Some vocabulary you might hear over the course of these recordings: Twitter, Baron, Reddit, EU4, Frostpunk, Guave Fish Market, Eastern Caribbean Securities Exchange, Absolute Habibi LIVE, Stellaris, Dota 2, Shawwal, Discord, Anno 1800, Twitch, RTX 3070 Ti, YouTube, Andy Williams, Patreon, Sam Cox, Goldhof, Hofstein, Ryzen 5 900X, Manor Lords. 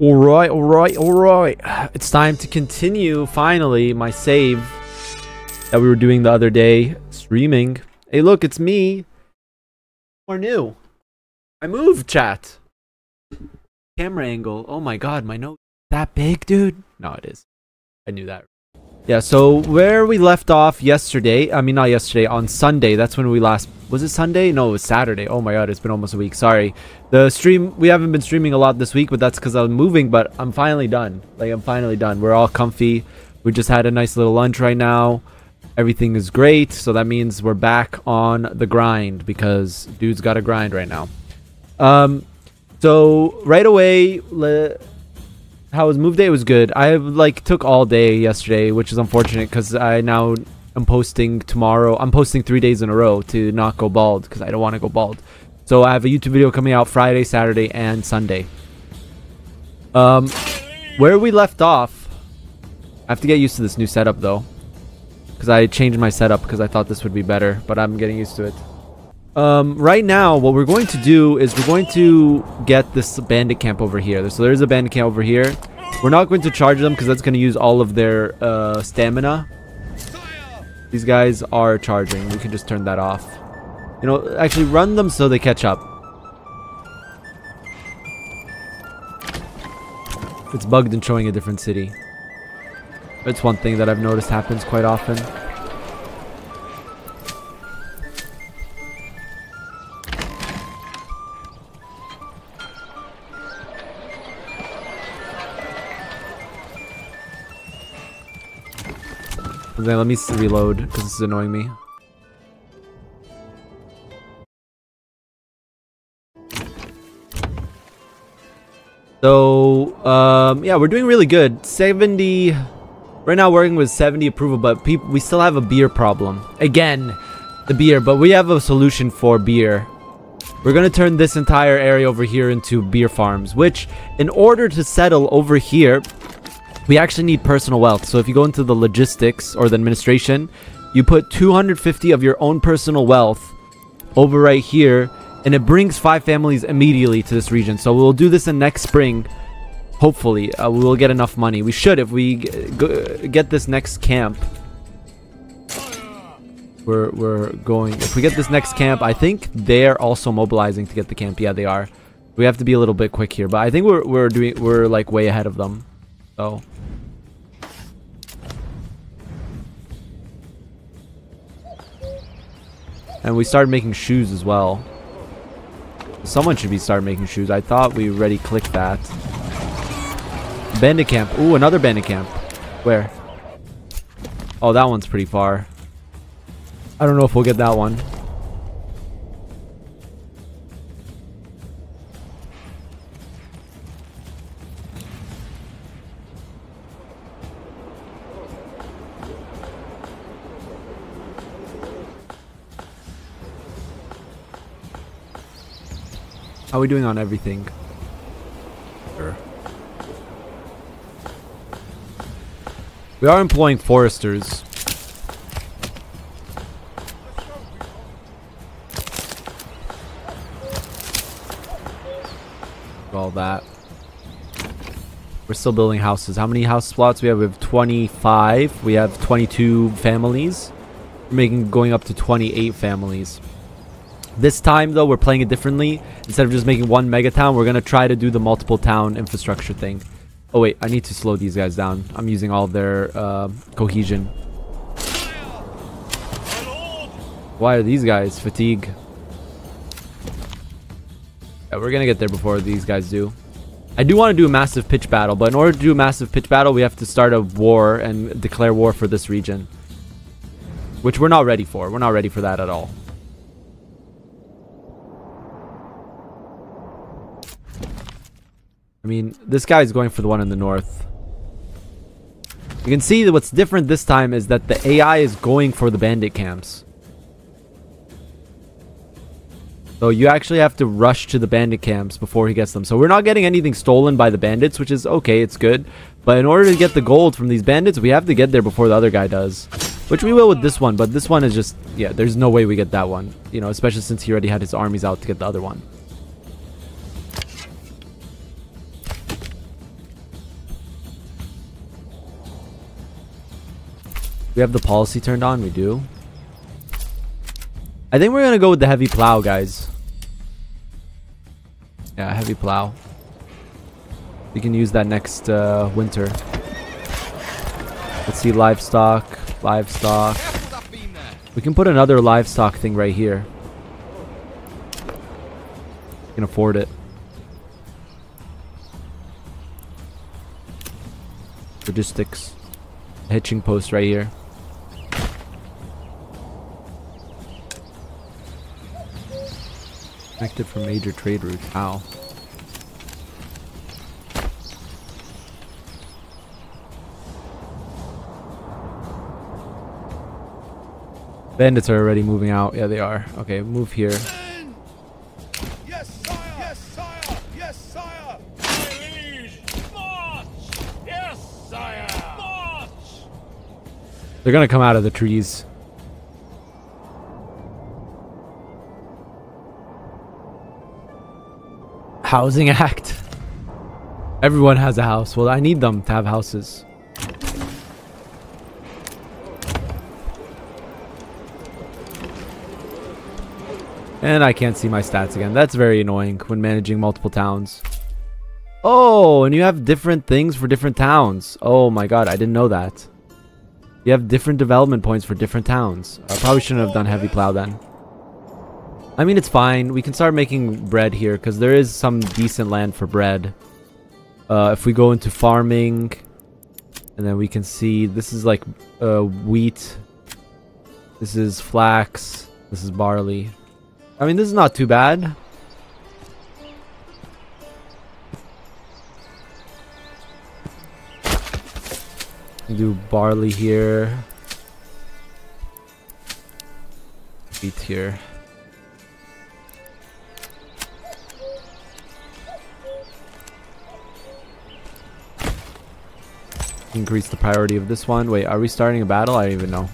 All right. It's time to continue, finally, my save that we were doing the other day, streaming. Hey, look, it's me. Or new. I moved, chat. Camera angle. Oh my god, my nose is that big, dude. No, it is. I knew that. Yeah, so where we left off yesterday, I mean, not yesterday, on Sunday, that's when we last... Was it Sunday? No, it was Saturday. Oh my god, it's been almost a week. Sorry. The stream, we haven't been streaming a lot this week, but that's because I'm moving, but I'm finally done. Like, I'm finally done. We're all comfy. We just had a nice little lunch right now. Everything is great. So that means we're back on the grind because dude's got to grind right now. So right away, how was move day? It was good. I like took all day yesterday, which is unfortunate because I now... I'm posting tomorrow. I'm posting 3 days in a row to not go bald because I don't want to go bald. So I have a YouTube video coming out Friday, Saturday, and Sunday. Where we left off, I have to get used to this new setup though, because I changed my setup because I thought this would be better, but I'm getting used to it. Right now, what we're going to do is we're going to get this bandit camp over here. So there's a bandit camp over here. We're not going to charge them because that's going to use all of their stamina. These guys are charging. We can just turn that off. You know, actually run them so they catch up. It's bugged and showing a different city. It's one thing that I've noticed happens quite often. Then let me reload because this is annoying me. So yeah, we're doing really good. 70 right now, working with 70 approval, but people, we still have a beer problem again. The beer, but we have a solution for beer. We're gonna turn this entire area over here into beer farms, which in order to settle over here we actually need personal wealth. So if you go into the logistics or the administration, you put 250 of your own personal wealth over right here, and it brings 5 families immediately to this region. So we'll do this in next spring. Hopefully, we will get enough money. We should if we get this next camp. We're going. If we get this next camp, I think they're also mobilizing to get the camp. Yeah, they are. We have to be a little bit quick here, but I think we're like way ahead of them. So. And we started making shoes as well. Someone should be starting making shoes. I thought we already clicked that. Bandit camp. Ooh, another bandit camp. Where? Oh, that one's pretty far. I don't know if we'll get that one. How are we doing on everything? Sure. We are employing foresters. All that. We're still building houses. How many house plots we have? We have 25. We have 22 families. We're going up to 28 families. This time though, we're playing it differently. Instead of just making one mega town, we're gonna try to do the multiple town infrastructure thing. Oh wait, I need to slow these guys down. I'm using all their cohesion. Why are these guys fatigue? Yeah, we're gonna get there before these guys do. I do want to do a massive pitch battle, but in order to do a massive pitch battle, we have to start a war and declare war for this region, which we're not ready for. We're not ready for that at all. I mean, this guy is going for the one in the north. You can see that what's different this time is that the AI is going for the bandit camps. So you actually have to rush to the bandit camps before he gets them. So we're not getting anything stolen by the bandits, which is okay, it's good. But in order to get the gold from these bandits, we have to get there before the other guy does. Which we will with this one, but this one is just... Yeah, there's no way we get that one. You know, especially since he already had his armies out to get the other one. We have the policy turned on. We do. I think we're gonna go with the heavy plow, guys. Yeah, heavy plow. We can use that next winter. Let's see, livestock, livestock. We can put another livestock thing right here. We can afford it. Logistics. Hitching post right here. Connected from major trade routes. Ow. Bandits are already moving out. Yeah, they are. Okay, move here. Yes, sire! Yes, sire! Yes, sire! My liege! March! Yes, sire! March! They're gonna come out of the trees. Housing Act. Everyone has a house. Well, I need them to have houses. And I can't see my stats again. That's very annoying when managing multiple towns. Oh, and you have different things for different towns. Oh my god, I didn't know that. You have different development points for different towns. I probably shouldn't have done heavy plow then. I mean, it's fine. We can start making bread here because there is some decent land for bread. If we go into farming, and then we can see this is like wheat. This is flax. This is barley. I mean, this is not too bad. We'll do barley here. Wheat here. Increase the priority of this one. Wait, are we starting a battle? I don't even know.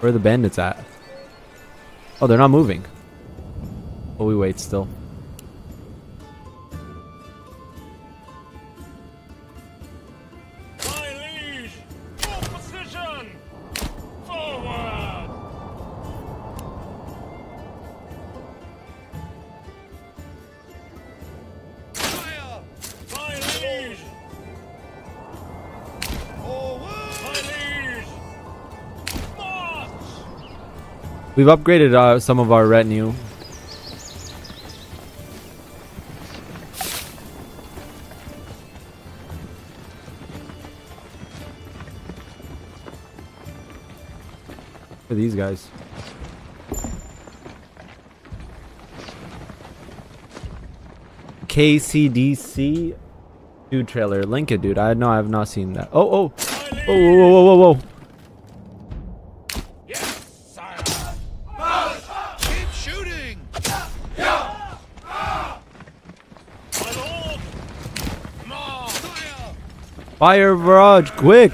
Where are the bandits at? Oh, they're not moving. Oh, we wait still. My liege, full position. Forward. We've upgraded some of our retinue. Look at these guys. KCDC dude trailer. Link it, dude. I have not seen that. Oh, oh. Oh, whoa, whoa, whoa, whoa. Fire barrage, quick!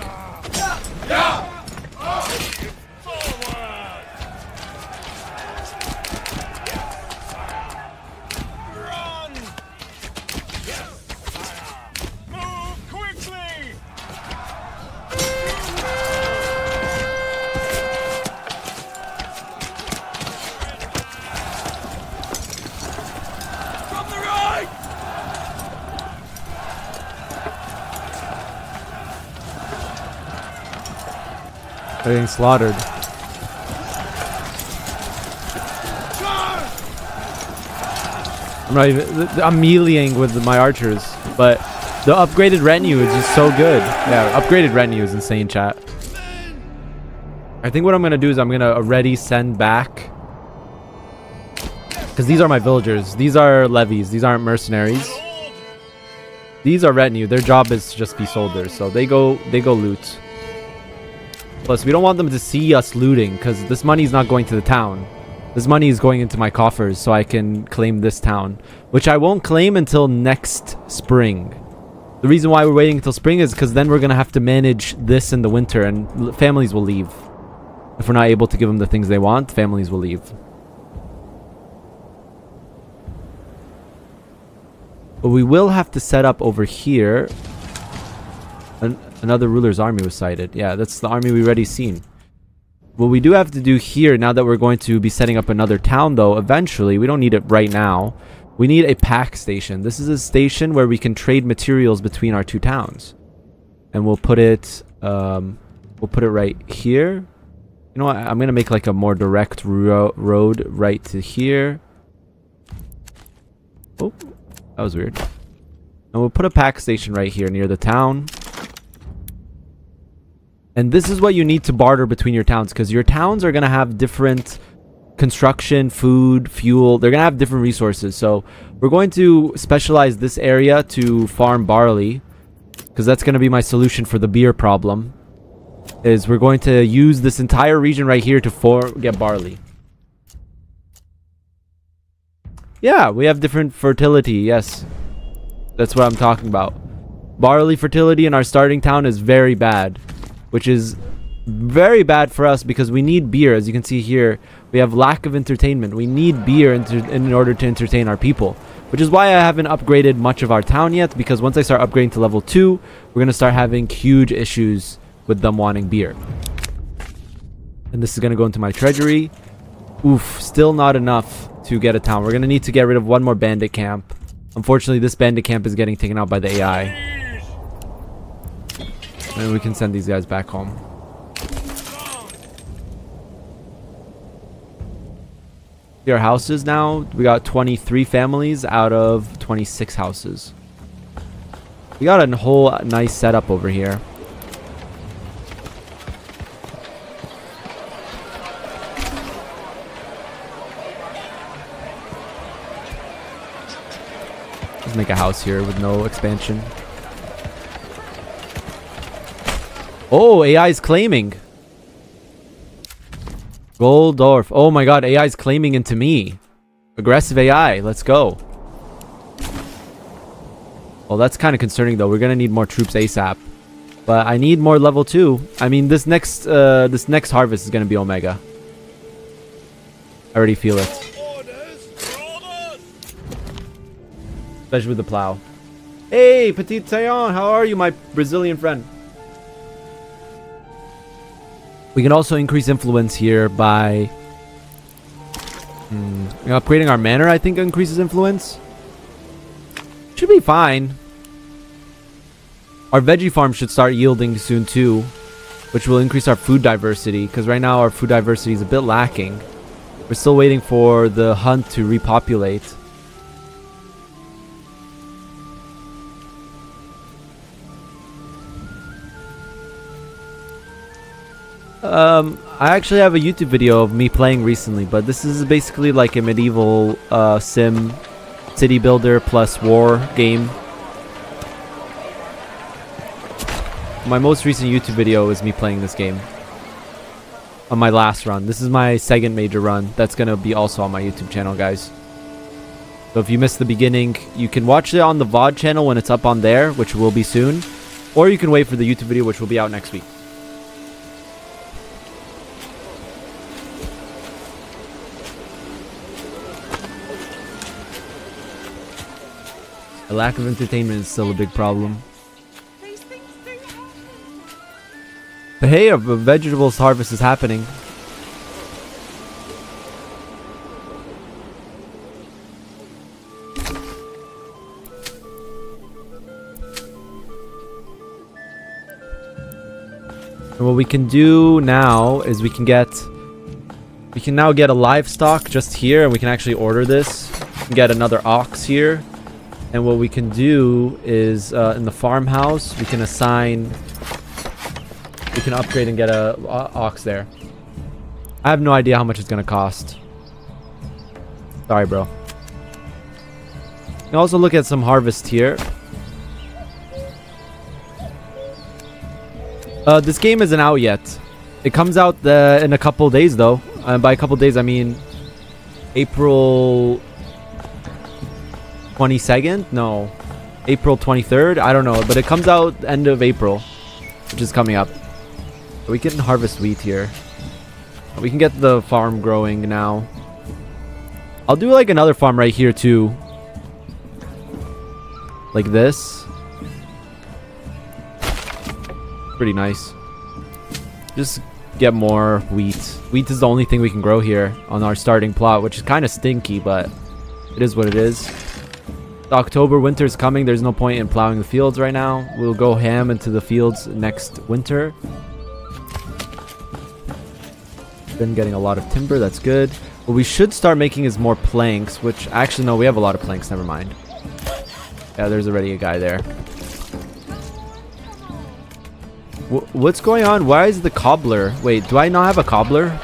They're getting slaughtered. I'm not even. I'm meleeing with my archers, but the upgraded retinue is just so good. Yeah, upgraded retinue is insane, chat. I think what I'm gonna do is I'm gonna already send back, because these are my villagers. These are levies. These aren't mercenaries. These are retinue. Their job is to just be soldiers, so they go loot. Plus, we don't want them to see us looting, because this money is not going to the town. This money is going into my coffers, so I can claim this town, which I won't claim until next spring. The reason why we're waiting until spring is because then we're going to have to manage this in the winter, and families will leave. If we're not able to give them the things they want, families will leave. But we will have to set up over here. Another ruler's army was sighted. Yeah, that's the army we already seen. What we do have to do here, now that we're going to be setting up another town though, eventually, we don't need it right now. We need a pack station. This is a station where we can trade materials between our two towns. And we'll put it right here. You know what? I'm going to make like a more direct road right to here. Oh, that was weird. And we'll put a pack station right here near the town. And this is what you need to barter between your towns, because your towns are going to have different construction, food, fuel. They're going to have different resources. So we're going to specialize this area to farm barley, because that's going to be my solution for the beer problem. Is we're going to use this entire region right here to get barley. Yeah, we have different fertility. Yes, that's what I'm talking about. Barley fertility in our starting town is very bad, which is very bad for us because we need beer. As you can see here, we have lack of entertainment. We need beer in order to entertain our people, which is why I haven't upgraded much of our town yet, because once I start upgrading to level 2, we're going to start having huge issues with them wanting beer. And this is going to go into my treasury. Oof, still not enough to get a town. We're going to need to get rid of one more bandit camp. Unfortunately, this bandit camp is getting taken out by the AI. And we can send these guys back home. Our houses now, we got 23 families out of 26 houses. We got a whole nice setup over here. Let's make a house here with no expansion. Oh, AI is claiming. Goldorf. Oh my god, AI is claiming into me. Aggressive AI, let's go. Well, that's kind of concerning though. We're going to need more troops ASAP. But I need more level 2. I mean, this next harvest is going to be Omega. I already feel it. Especially with the plow. Hey, Petit Tayon, how are you, my Brazilian friend? We can also increase influence here by upgrading our manor, I think, increases influence. Should be fine. Our veggie farm should start yielding soon too, which will increase our food diversity, because right now our food diversity is a bit lacking. We're still waiting for the hunt to repopulate. I actually have a YouTube video of me playing recently, but this is basically like a medieval sim city builder plus war game. My most recent YouTube video is me playing this game on my last run. This is my second major run. That's going to be also on my YouTube channel, guys. So if you missed the beginning, you can watch it on the VOD channel when it's up on there, which will be soon. Or you can wait for the YouTube video, which will be out next week. The lack of entertainment is still a big problem. But hey, a vegetables harvest is happening. And what we can do now is we can now get a livestock just here, and we can actually order this. We can get another ox here. And what we can do is, in the farmhouse, we can assign... We can upgrade and get a ox there. I have no idea how much it's going to cost. Sorry, bro. You can also look at some harvest here. This game isn't out yet. It comes out in a couple days, though. And by a couple days, I mean April... 22nd? No. April 23rd? I don't know, but it comes out end of April, which is coming up. We can harvest wheat here. We can get the farm growing now. I'll do like another farm right here too. Like this. pretty nice. Just get more wheat. Wheat is the only thing we can grow here on our starting plot, which is kind of stinky, but it is what it is. October, winter is coming. There's no point in plowing the fields right now. We'll go ham into the fields next winter. Been getting a lot of timber, that's good. What we should start making is more planks, which actually, no, we have a lot of planks, never mind. Yeah, there's already a guy there. What's going on? Why is the cobbler? Wait, do I not have a cobbler?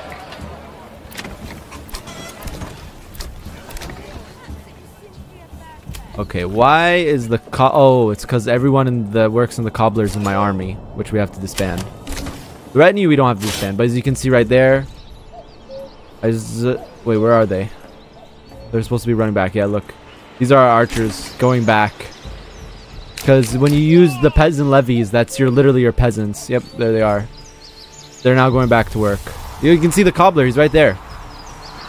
Okay, why is the oh, it's because everyone in the works in the cobblers in my army, which we have to disband. The retinue we don't have to disband, but as you can see right there, I just, wait, where are they? They're supposed to be running back. Yeah, look, these are our archers going back. Because when you use the peasant levies, that's your literally your peasants. Yep, there they are. They're now going back to work. You can see the cobbler, he's right there.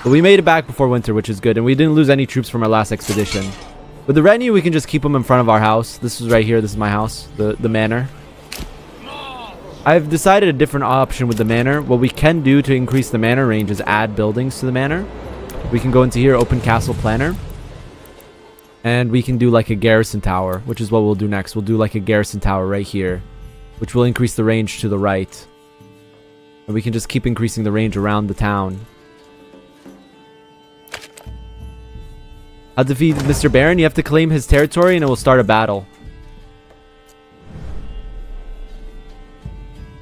But we made it back before winter, which is good, and we didn't lose any troops from our last expedition. With the retinue, we can just keep them in front of our house. This is right here, this is my house, the manor. I've decided a different option with the manor. What we can do to increase the manor range is add buildings to the manor. We can go into here, open castle planner. And we can do like a garrison tower, which is what we'll do next. We'll do like a garrison tower right here, which will increase the range to the right. And we can just keep increasing the range around the town. I'll defeat Mr. Baron. You have to claim his territory and it will start a battle.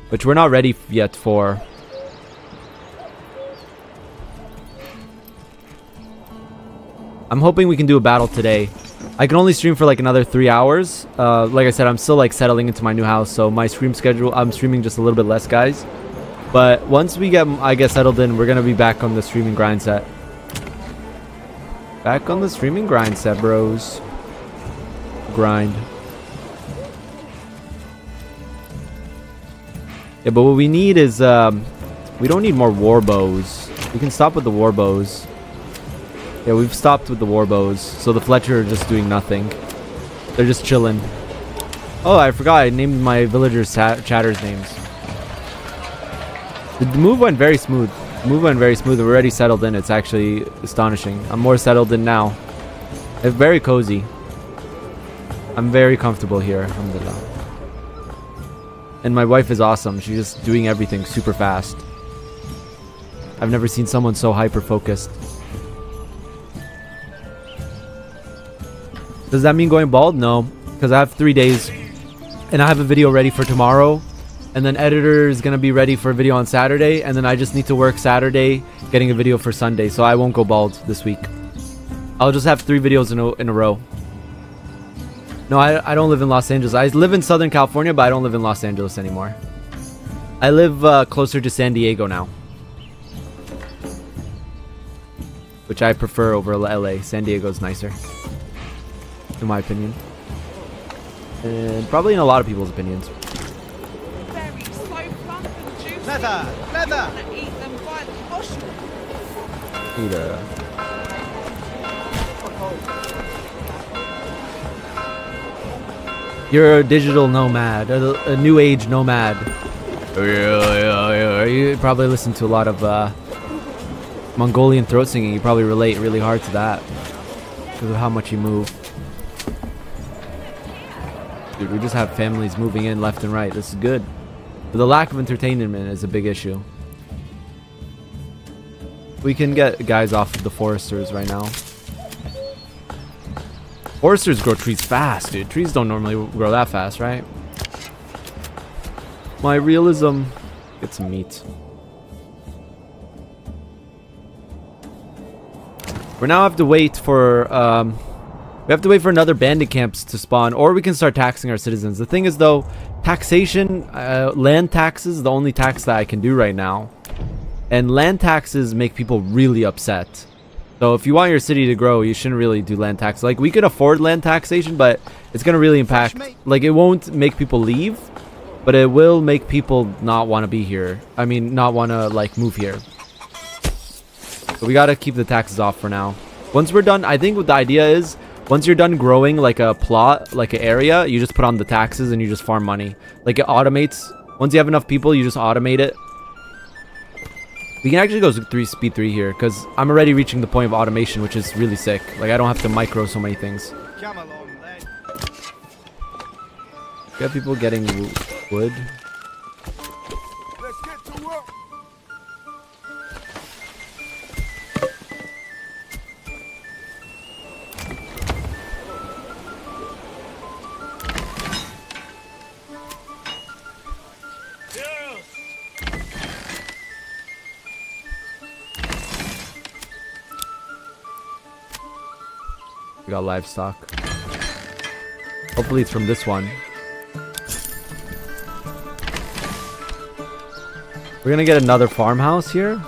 Which we're not ready yet for. I'm hoping we can do a battle today. I can only stream for like another 3 hours. Like I said, I'm still like settling into my new house, so my stream schedule, I'm streaming just a little bit less, guys. But once we get, I guess, settled in, we're gonna be back on the streaming grind set. Back on the streaming grind set, bros. Grind. Yeah, but what we need is, we don't need more war bows. We can stop with the war bows. Yeah, we've stopped with the war bows, so the Fletcher are just doing nothing. They're just chilling. Oh, I forgot I named my villagers chatters names. The move went very smooth. The move went very smooth. We're already settled in. It's actually astonishing. I'm more settled in now. It's very cozy. I'm very comfortable here, alhamdulillah. And my wife is awesome. She's just doing everything super fast. I've never seen someone so hyper-focused. Does that mean going bald? No, because I have 3 days and I have a video ready for tomorrow, and then editor is going to be ready for a video on Saturday, and then I just need to work Saturday getting a video for Sunday, so I won't go bald this week. I'll just have 3 videos in a row. No, I don't live in Los Angeles. I live in Southern California, but I don't live in Los Angeles anymore. I live closer to San Diego now, which I prefer over LA. San Diego's nicer, in my opinion, and probably in a lot of people's opinions. You're a digital nomad, a new age nomad. You probably listen to a lot of Mongolian throat singing. You probably relate really hard to that because of how much you move. Dude, we just have families moving in left and right. This is good. But the lack of entertainment is a big issue. We can get guys off of the foresters right now. Foresters grow trees fast, dude. Trees don't normally grow that fast, right? My realism. Get some meat. We now have to wait for... we have to wait for another bandit camps to spawn, or we can start taxing our citizens. The thing is, though, taxation, land taxes, the only tax that I can do right now. And land taxes make people really upset. So if you want your city to grow, you shouldn't really do land tax. Like, we can afford land taxation, but it's going to really impact. Like, it won't make people leave, but it will make people not want to be here. I mean, not want to, like, move here. So we got to keep the taxes off for now. Once we're done, I think what the idea is... Once you're done growing like a plot, like an area, you just put on the taxes and you just farm money. Like, it automates Once you have enough people, you just automate it. We can actually go speed 3 here, because I'm already reaching the point of automation, which is really sick. Like, I don't have to micro so many things. Come along, lad. Got people getting wood. Let's get to work. We got livestock. Hopefully it's from this one. We're gonna get another farmhouse here.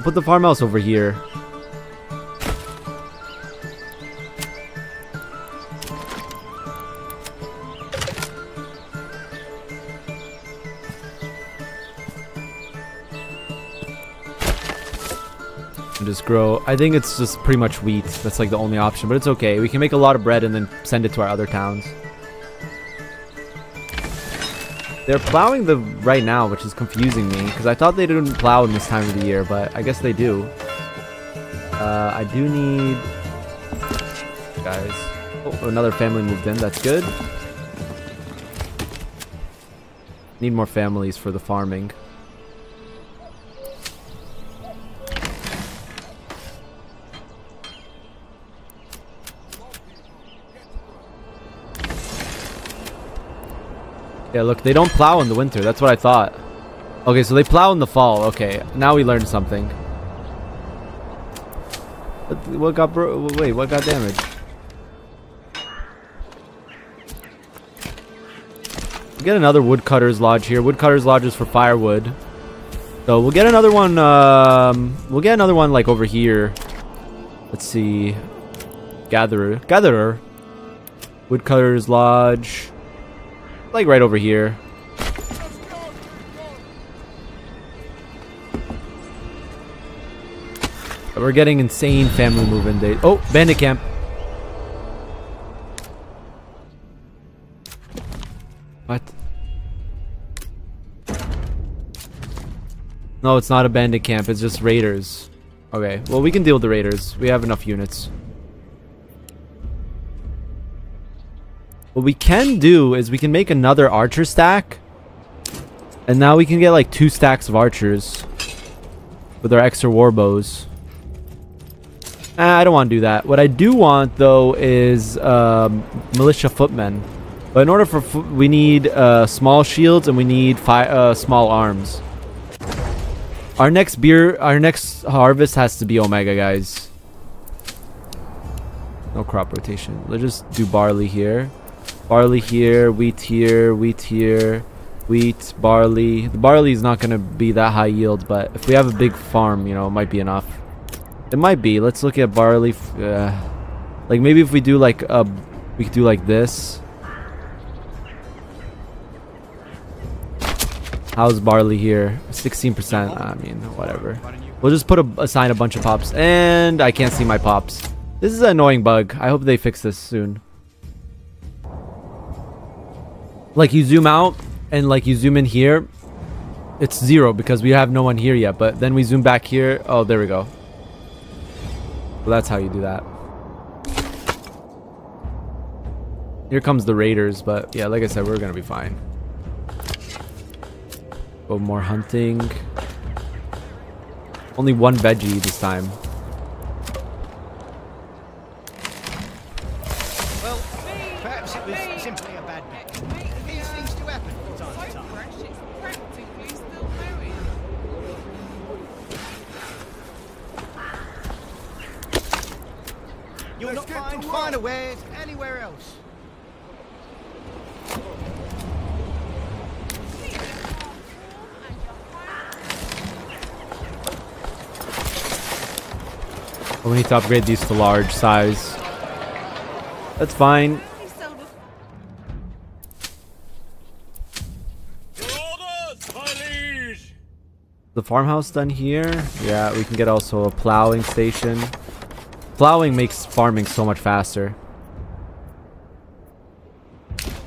Put the farmhouse over here. Just grow. I think it's just pretty much wheat. That's like the only option, but it's okay. We can make a lot of bread and then send it to our other towns. They're plowing the right now, which is confusing me because I thought they didn't plow in this time of the year, but I guess they do. I do need guys. Oh, another family moved in. That's good. Need more families for the farming. Yeah, look, they don't plow in the winter. That's what I thought. Okay, so they plow in the fall. Okay, now we learned something. What got wait, what got damaged? We'll get another woodcutter's lodge here. Woodcutter's lodge is for firewood. So we'll get another one. We'll get another one like over here. Let's see. Gatherer. Woodcutter's lodge. Like right over here. We're getting insane family move-in days. Oh, bandit camp. What? No, it's not a bandit camp. It's just raiders. Okay, well, we can deal with the raiders. We have enough units. What we can do is we can make another archer stack, and now we can get like 2 stacks of archers with our extra war bows. I don't want to do that. What I do want though is militia footmen, but in order for we need small shields and we need small arms. Our next harvest has to be Omega, guys. No crop rotation. Let's just do barley here. Barley here, wheat here, wheat here, wheat, barley. The barley is not going to be that high yield, but if we have a big farm, you know, it might be enough. It might be. Let's look at barley. Like maybe if we do like we could do like this. How's barley here? 16%. I mean, whatever. We'll just put assign a bunch of pops, and I can't see my pops. This is an annoying bug. I hope they fix this soon. Like you zoom out and like you zoom in here, it's 0 because we have no one here yet, but then we zoom back here. Oh, there we go. Well, that's how you do that. Here comes the raiders, but yeah, like I said, we're gonna be fine. But more hunting. Only 1 veggie this time. We need to upgrade these to large size. That's fine. The farmhouse done here. Yeah, we can get also a plowing station. Plowing makes farming so much faster.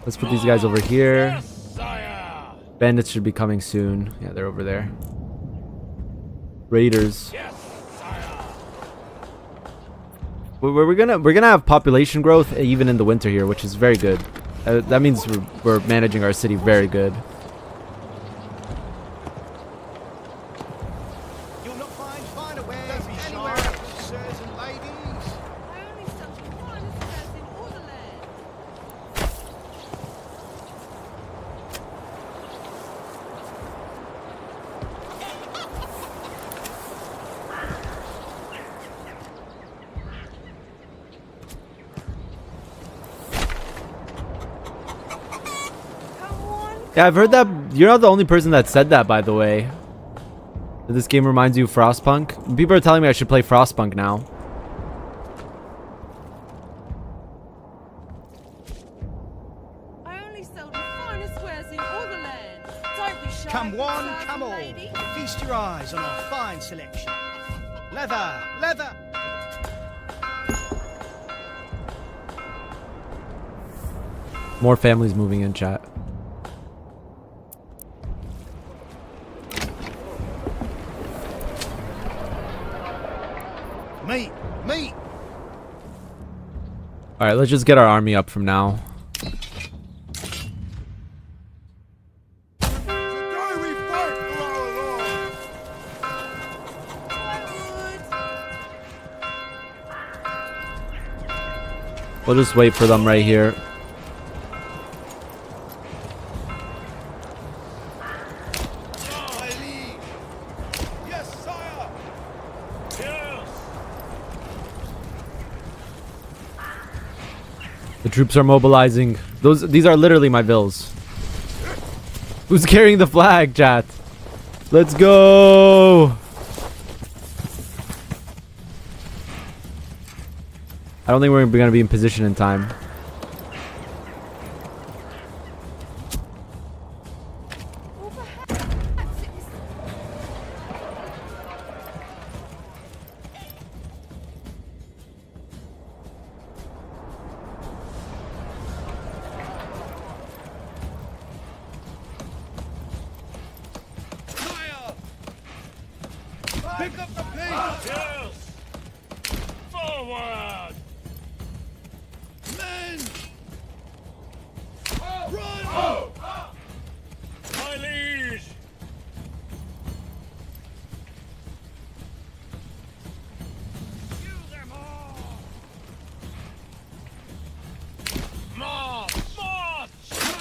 Let's put these guys over here. Bandits should be coming soon. Yeah, they're over there. Raiders. We're gonna have population growth even in the winter here, which is very good. That means we're managing our city very good. Yeah, I've heard that. You're not the only person that said that, by the way. This game reminds you of Frostpunk. People are telling me I should play Frostpunk now. I only sell the finest wares in all the land. Don't be shy. Come one, come all. Feast your eyes on our fine selection. Leather, leather. More families moving in, chat. Meat. All right, let's just get our army up from now. We'll just wait for them right here. Troops are mobilizing. These are literally my vills. Who's carrying the flag, chat? Let's go! I don't think we're gonna be in position in time.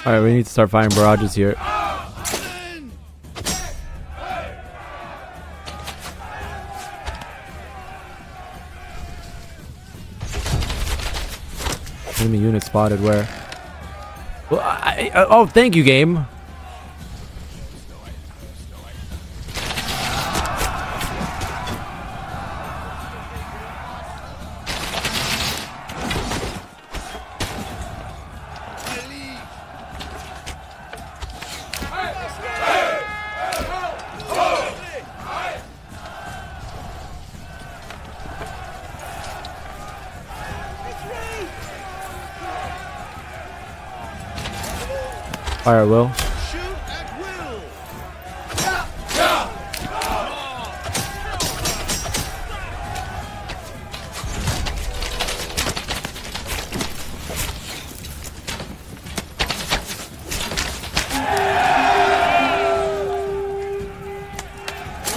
Alright, we need to start firing barrages here. Enemy unit spotted where? Well, oh, thank you, game. Fire at will. Shoot at will.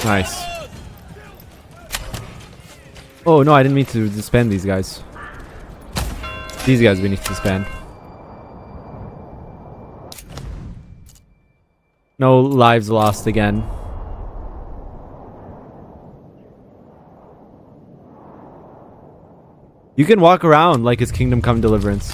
Nice. Oh no, I didn't mean to disband these guys. These guys we need to disband. No lives lost again. You can walk around like it's Kingdom Come Deliverance.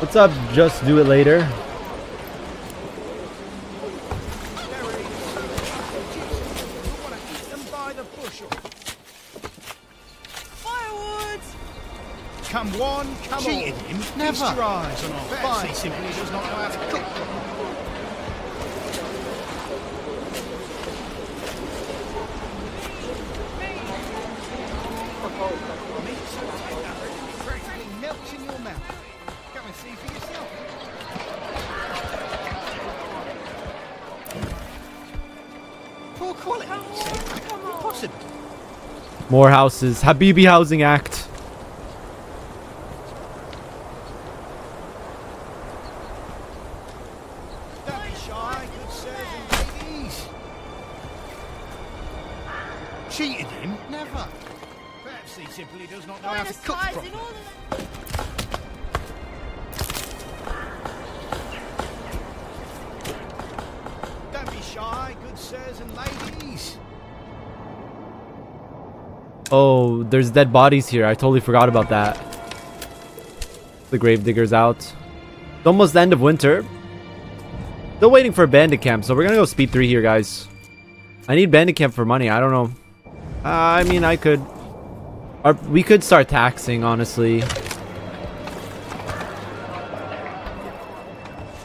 What's up, Just Do It Later? Come one, come cheating all. Him, never. Feast your eyes on our fire. He simply does not know how to cook. Meat so tender, it practically melts in your mouth. Come and see for yourself. Poor quality. Come on. Impossible. More houses. Habibi Housing Act. Cheated him? Never. Perhaps he simply does not know how to cook properly. Don't be shy, good sirs and ladies. Oh, there's dead bodies here. I totally forgot about that. The gravedigger's out. It's almost the end of winter. Still waiting for a bandit camp, so we're gonna go speed 3 here, guys. I need bandit camp for money. I don't know. I mean, I could. Or we could start taxing, honestly.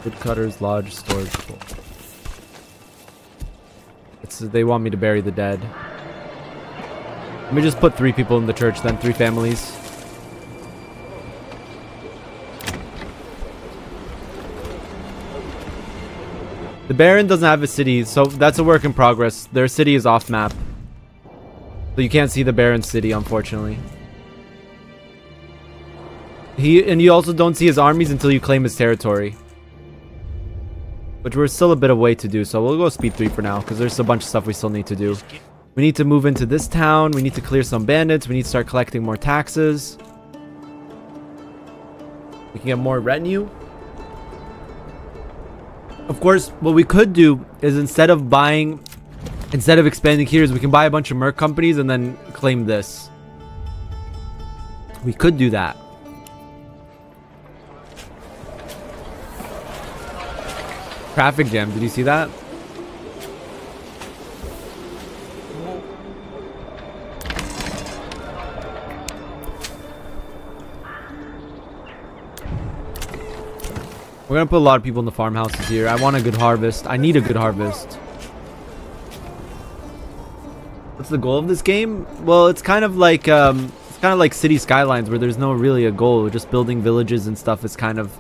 Woodcutter's Lodge storage pool. They want me to bury the dead. Let me just put 3 people in the church, then 3 families. The Baron doesn't have a city, so that's a work in progress. Their city is off map. So you can't see the Baron's city, unfortunately. You also don't see his armies until you claim his territory. Which we're still a bit of way to do, so we'll go speed 3 for now, because there's a bunch of stuff we still need to do. We need to move into this town, we need to clear some bandits, we need to start collecting more taxes. We can get more retinue. Of course, what we could do is instead of expanding here, we can buy a bunch of merc companies and then claim this. We could do that. Traffic jam, did you see that? We're gonna put a lot of people in the farmhouses here. I want a good harvest. I need a good harvest. What's the goal of this game? Well, it's kind of like City Skylines, where there's no really a goal. Just building villages and stuff is kind of,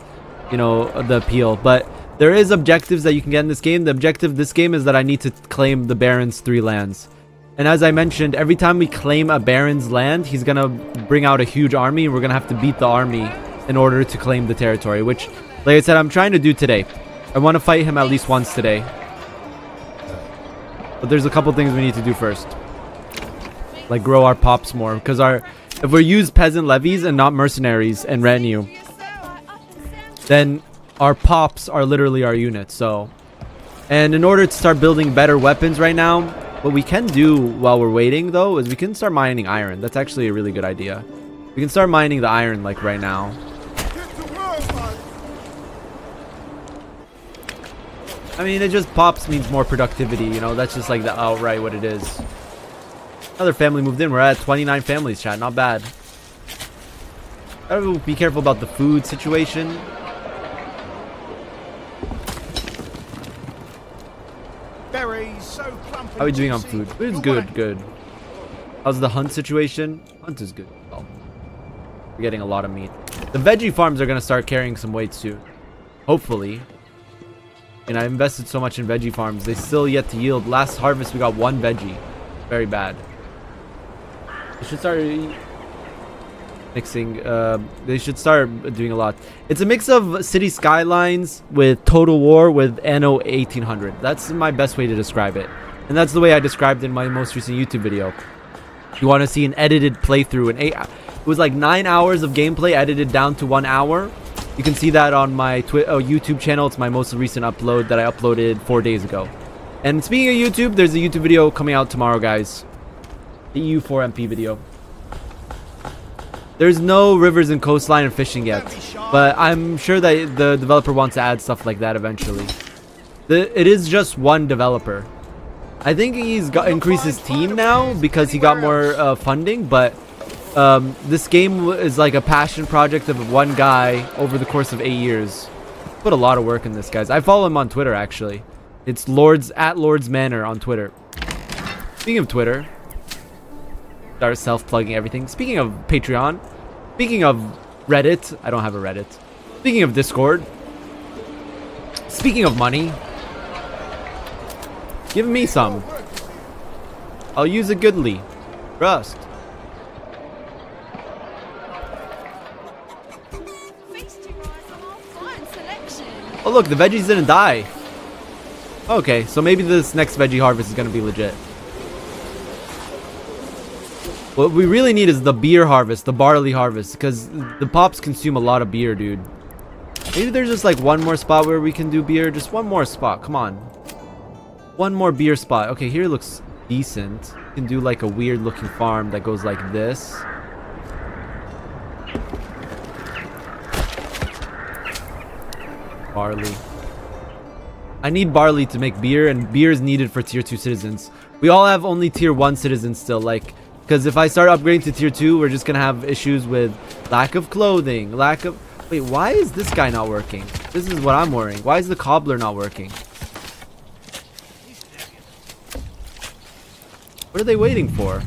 you know, the appeal. But there is objectives that you can get in this game. The objective of this game is that I need to claim the Baron's 3 lands. And as I mentioned, every time we claim a Baron's land, he's gonna bring out a huge army, and we're gonna have to beat the army in order to claim the territory, which, like I said, I'm trying to do today. I want to fight him at least once today. But there's a couple things we need to do first. Like grow our pops more, because if we use peasant levies and not mercenaries and retinue, then our pops are literally our units. So, and in order to start building better weapons right now, what we can do while we're waiting though is we can start mining iron. That's actually a really good idea. We can start mining the iron like right now. I mean, it just pops means more productivity, you know, that's just like the outright what it is. Another family moved in. We're at 29 families, chat. Not bad. Gotta be careful about the food situation. Berries, so clumpy. How are we doing on food? Food's good, good. How's the hunt situation? Hunt is good. Oh, we're getting a lot of meat. The veggie farms are gonna start carrying some weight soon. Hopefully. And I invested so much in veggie farms. They still yet to yield. Last harvest, we got 1 veggie. Very bad. They should start mixing. They should start doing a lot. It's a mix of City Skylines with Total War with Anno 1800. That's my best way to describe it. And that's the way I described it in my most recent YouTube video. If you want to see an edited playthrough, it was like 9 hours of gameplay edited down to 1 hour. You can see that on my YouTube channel. It's my most recent upload that I uploaded 4 days ago. And speaking of YouTube, there's a YouTube video coming out tomorrow, guys. The EU4MP video. There's no rivers and coastline and fishing yet, but I'm sure that the developer wants to add stuff like that eventually. It is just one developer. I think he's got increased his team now because he got more funding, but this game is like a passion project of one guy over the course of 8 years. Put a lot of work in this, guys. I follow him on Twitter, actually. It's Lords at Lords Manor on Twitter. Speaking of Twitter, start self-plugging everything. Speaking of Patreon, speaking of Reddit, I don't have a Reddit. Speaking of Discord, speaking of money, give me some. I'll use it goodly. Rust. Oh look, the veggies didn't die. Okay, so maybe this next veggie harvest is gonna be legit. What we really need is the beer harvest, the barley harvest, because the pops consume a lot of beer, dude. Maybe there's just like one more spot where we can do beer. Just one more spot, come on. One more beer spot. Okay, here looks decent. You can do like a weird looking farm that goes like this. Barley. I need barley to make beer, and beer is needed for tier 2 citizens. We all have only tier 1 citizens still, like, because if I start upgrading to tier 2, we're just gonna have issues with lack of clothing, lack of... Wait, why is this guy not working? This is what I'm worrying. Why is the cobbler not working? What are they waiting for?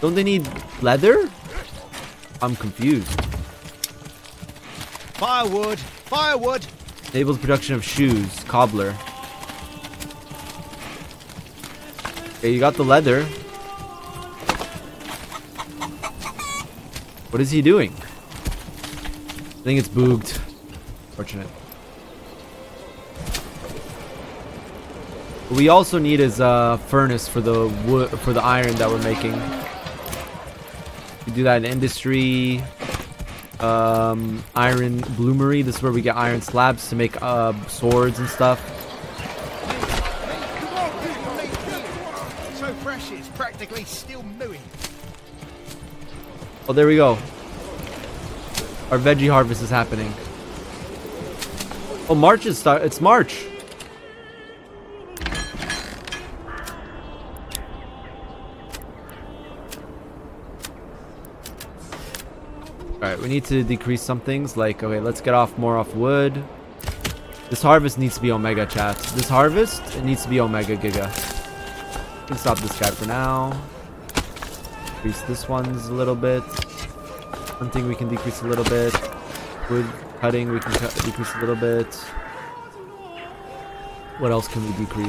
Don't they need leather? I'm confused. Firewood! Firewood! Enables production of shoes. Cobbler. Okay, you got the leather. What is he doing? I think it's booged. Fortunate. What we also need is a furnace for the wood, for the iron that we're making. We do that in industry. Iron bloomery. This is where we get iron slabs to make swords and stuff. So fresh, it's practically still mooing. Oh, there we go. Our veggie harvest is happening. Oh, March is start. It's March. Alright, we need to decrease some things, like, okay, let's get off more off wood. This harvest needs to be Omega, chat. This harvest, it needs to be Omega Giga. We can stop this guy for now. Decrease this one's a little bit. One thing we can decrease a little bit. Wood cutting, we can decrease a little bit. What else can we decrease?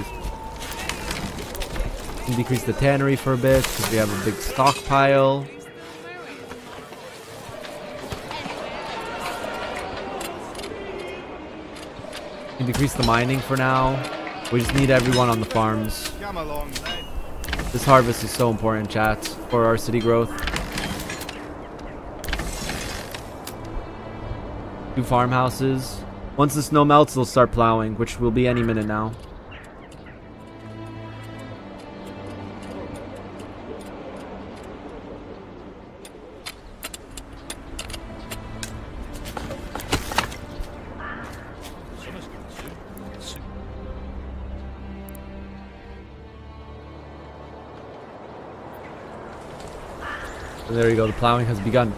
We can decrease the tannery for a bit, because we have a big stockpile. Decrease the mining for now. We just need everyone on the farms. Come along, lad. This harvest is so important, chat, for our city growth. 2 farmhouses. Once the snow melts, they'll start plowing, which will be any minute now. There you go, the plowing has begun.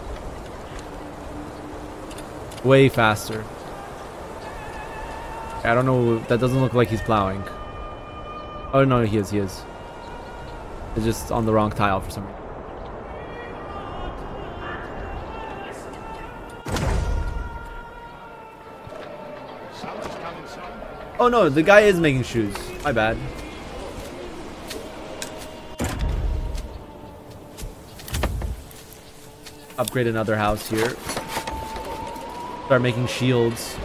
Way faster. I don't know, that doesn't look like he's plowing. Oh no, he is. It's just on the wrong tile for some reason. Oh no, the guy is making shoes. My bad. Upgrade another house here. Start making shields.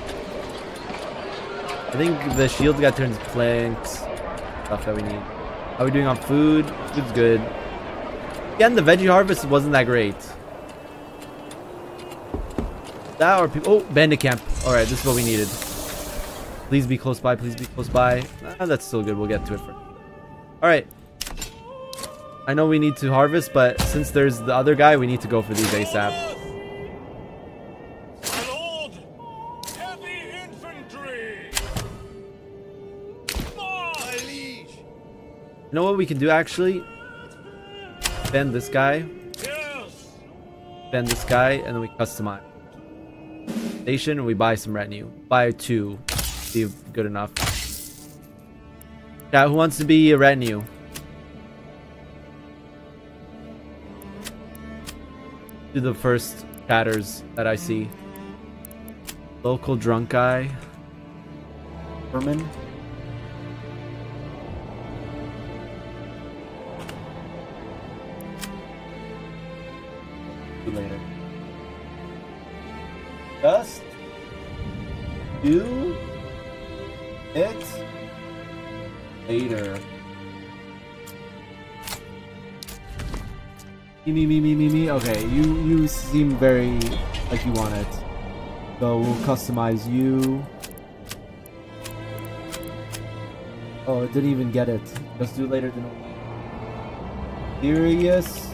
I think the shield guy turns planks. Stuff that we need. How are we doing on food? Food's good. Again, the veggie harvest wasn't that great. That or people. Oh, bandit camp. Alright, this is what we needed. Please be close by. Please be close by. That's still good. We'll get to it first. Alright. I know we need to harvest, but since there's the other guy, we need to go for these ASAP. You know what we can do, actually? Bend this guy. Bend this guy, and then we customize. Station, we buy some retinue. Buy 2. Be good enough. Chat, who wants to be a retinue? Do the first chatters that I see. Local drunk guy. Herman. Later. Just do it later. Me. Okay, you seem very like you want it. So we'll customize you. Oh, it didn't even get it. Just do it later than serious.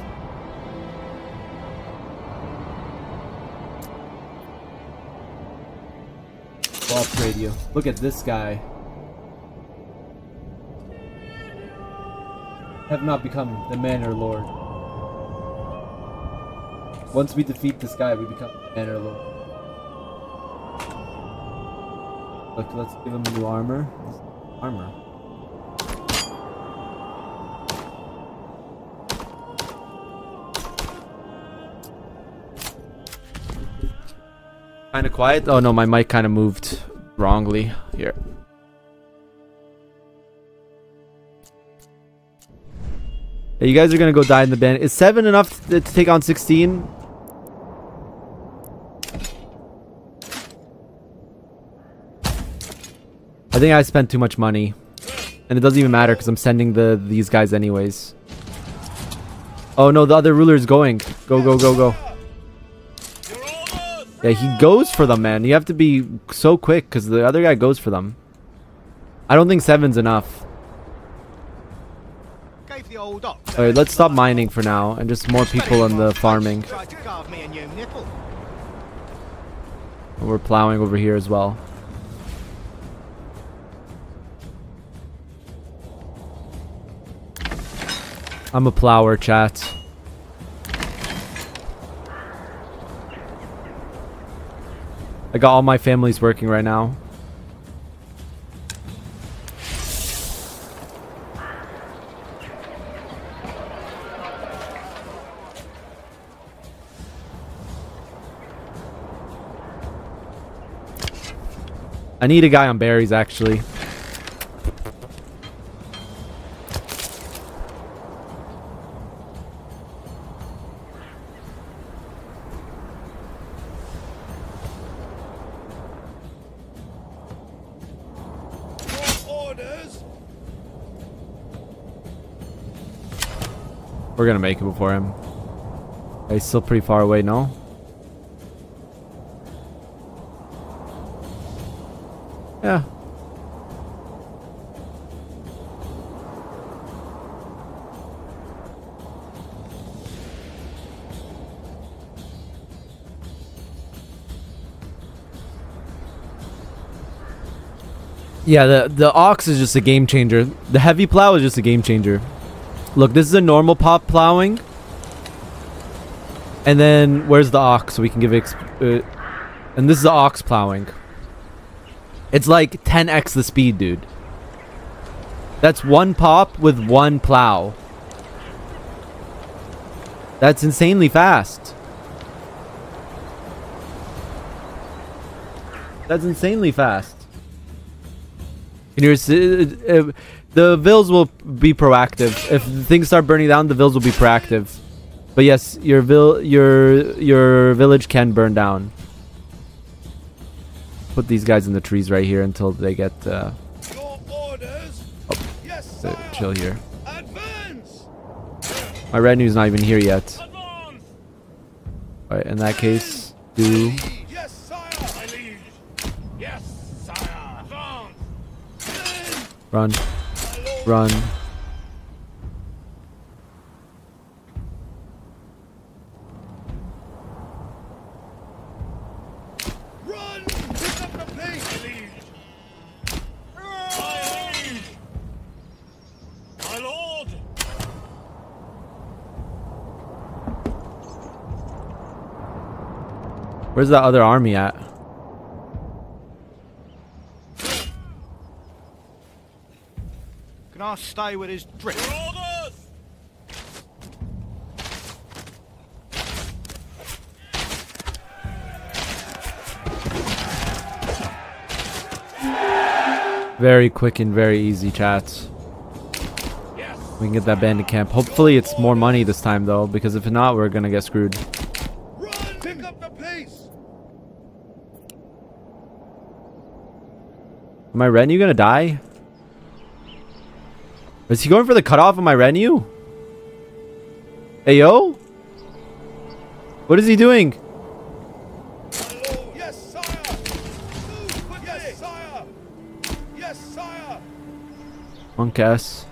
Upgrade you. Look at this guy. Have not become the Manor Lord. Once we defeat this guy, we become the Manor Lord. Look, let's give him new armor. Armor. Kind of quiet. Oh no, my mic kind of moved wrongly here. Hey, you guys are gonna go die in the bin. Is 7 enough to take on 16? I think I spent too much money, and it doesn't even matter because I'm sending these guys anyways. Oh no, the other ruler is going. Go. Yeah, he goes for them, man. You have to be so quick because the other guy goes for them. I don't think 7's enough. Alright, let's stop mining for now and just more people on the farming. And we're plowing over here as well. I'm a plower, chat. I got all my families working right now. I need a guy on berries, actually. We're gonna make it before him. He's still pretty far away, no? Yeah. Yeah, the ox is just a game changer. The heavy plow is just a game changer. Look, this is a normal pop plowing. And then, where's the ox so we can give it... and this is the ox plowing. It's like 10x the speed, dude. That's one pop with one plow. That's insanely fast. That's insanely fast. And you're... the vills will be proactive. If things start burning down, the vills will be proactive. But yes, your village can burn down. Put these guys in the trees right here until they get. Your orders. Oh, yes, chill here. Advance. My retinue's not even here yet. All right, in that case, do. Run. Where's that other army at? Can I stay with his drip? Very quick and very easy, chats. We can get that bandit camp. Hopefully it's more money this time though, because if not, we're gonna get screwed. Run, pick up the pace. My Renu gonna die? Is he going for the cutoff of my Renu? Ayo? What is he doing? Monk S.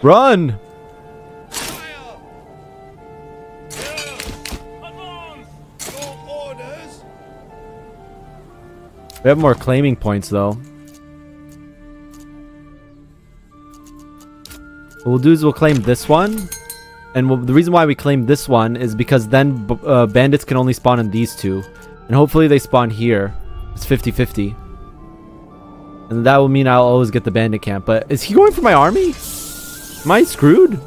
Run! We have more claiming points though. What we'll do is we'll claim this one, and the reason why we claim this one is because then bandits can only spawn in these two, and hopefully they spawn here. It's 50-50. And that will mean I'll always get the bandit camp. But is he going for my army? Am I screwed?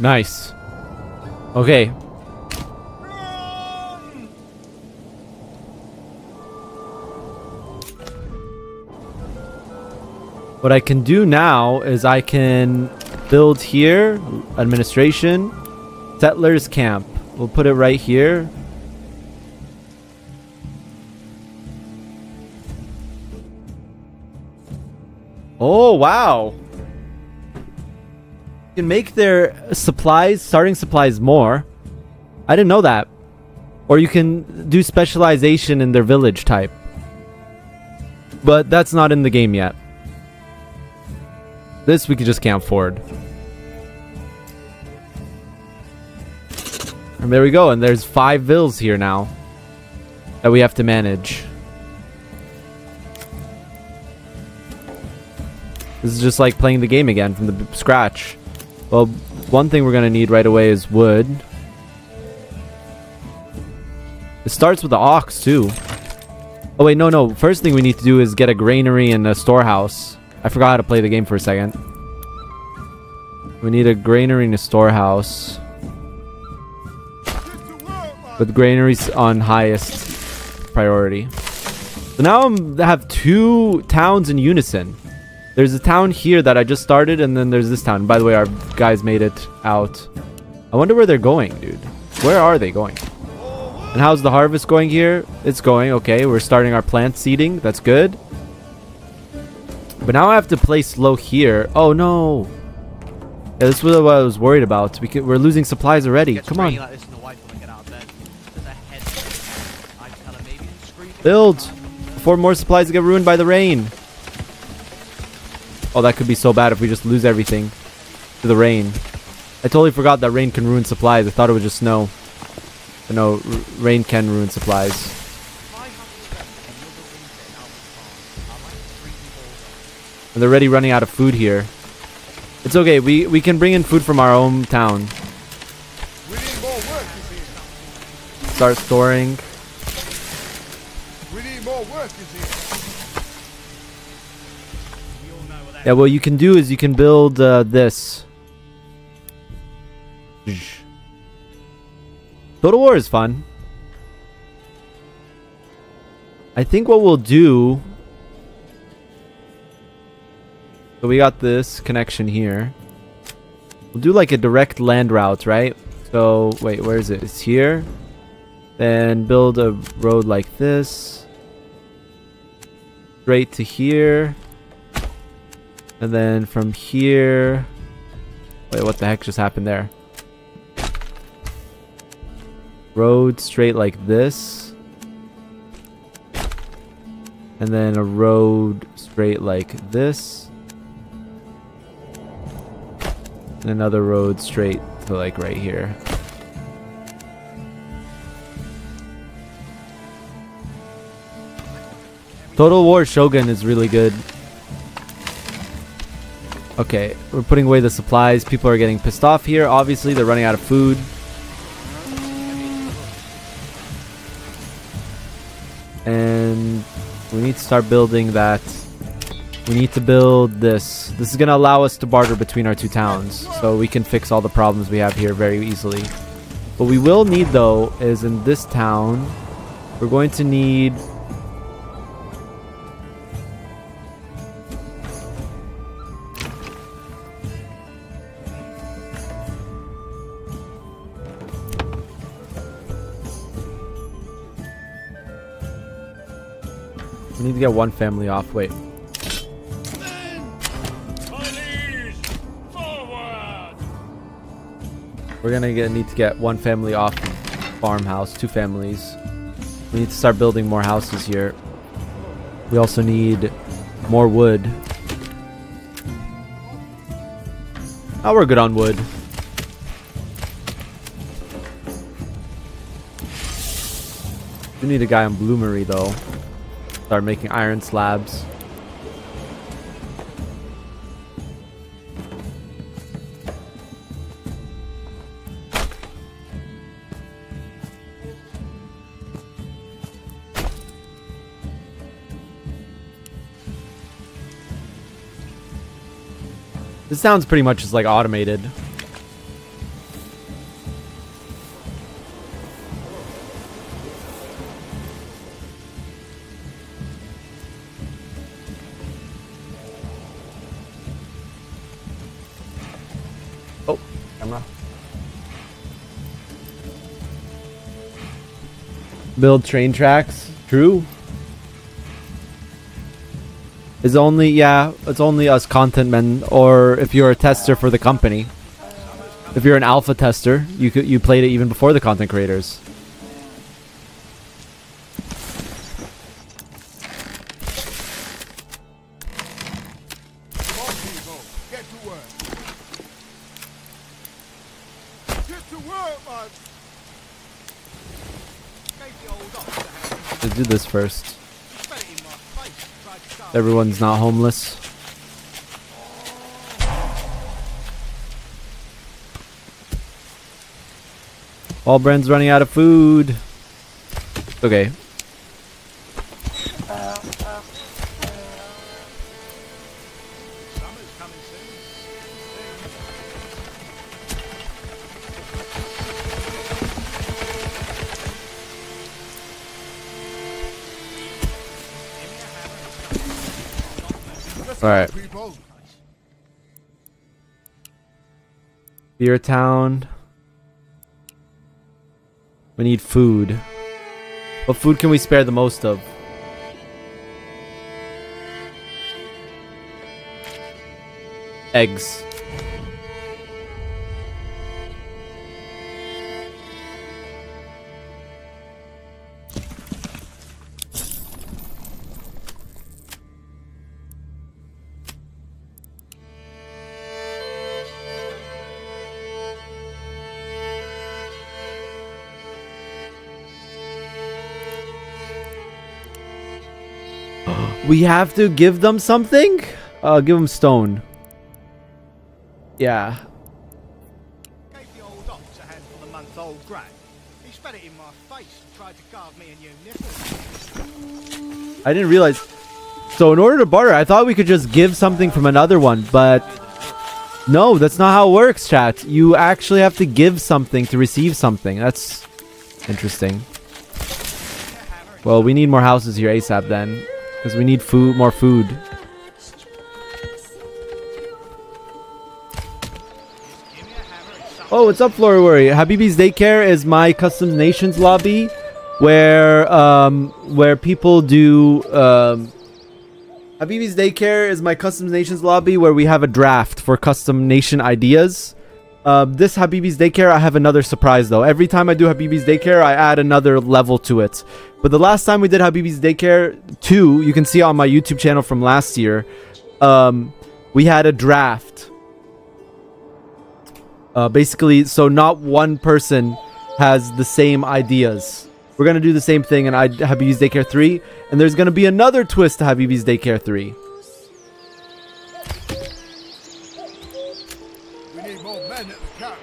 Nice. Okay. Run! What I can do now is I can build here, administration, settlers camp. We'll put it right here. Oh, wow. Can make their supplies, starting supplies, more. I didn't know that. Or you can do specialization in their village type. But that's not in the game yet. This we could just camp forward. And there we go. And there's 5 vills here now that we have to manage. This is just like playing the game again from the scratch. Well, one thing we're going to need right away is wood. It starts with the ox, too. Oh, wait, no. First thing we need to do is get a granary and a storehouse. I forgot how to play the game for a second. We need a granary and a storehouse. With granaries on highest priority. So now I have 2 towns in unison. There's a town here that I just started, and then there's this town. By the way, our guys made it out. I wonder where they're going, dude. Where are they going? And how's the harvest going here? It's going okay. We're starting our plant seeding. That's good. But now I have to play slow here. Oh, no. Yeah, this was what I was worried about. We're losing supplies already. Come on. Build. Before more supplies get ruined by the rain. Oh, that could be so bad if we just lose everything to the rain. I totally forgot that rain can ruin supplies. I thought it was just snow. But no, rain can ruin supplies. And they're already running out of food here. It's okay. We can bring in food from our own town. Start storing. Yeah, what you can do is you can build this. Total War is fun. I think what we'll do... So we got this connection here. We'll do like a direct land route, right? So, wait, where is it? It's here. Then build a road like this. Straight to here. And then from here... Wait, what the heck just happened there? Road straight like this. And then a road straight like this. And another road straight to like right here. Total War Shogun is really good. Okay, we're putting away the supplies. People are getting pissed off here. Obviously, they're running out of food. And we need to start building that. We need to build this. This is going to allow us to barter between our two towns. So we can fix all the problems we have here very easily. What we will need, though, is in this town, we're going to need... We need to get one family off. Wait. We're gonna need to get one family off farmhouse, two families. We need to start building more houses here. We also need more wood. Oh, we're good on wood. We need a guy on bloomery though. Start making iron slabs. This sounds pretty much just like automated. Build train tracks. True. It's only, yeah, it's only us content men, or if you're a tester for the company. If you're an alpha tester, you played it even before the content creators. Let's do this first. Everyone's not homeless. All brands running out of food. Okay. All right. Beer town. We need food. What food can we spare the most of? Eggs. We have to give them something? Give them stone. Yeah. Gave the old ox a handful of month-old grain. He spat it in my face and tried to carve me a new nipple. I didn't realize. So in order to barter, I thought we could just give something from another one, but no, that's not how it works, chat. You actually have to give something to receive something. That's interesting. Well, we need more houses here ASAP then. Because we need food, more food. Oh, what's up, Flora Worry? Habibi's Daycare is my Customs Nations lobby. where people do Habibi's Daycare is my Custom Nations lobby where we have a draft for custom nation ideas. This Habibi's Daycare, I have another surprise though. Every time I do Habibi's Daycare, I add another level to it. But the last time we did Habibi's Daycare 2, you can see on my YouTube channel from last year, we had a draft. Basically, so not one person has the same ideas. We're going to do the same thing in Habibi's Daycare 3, and there's going to be another twist to Habibi's Daycare 3. We need more men at the camp.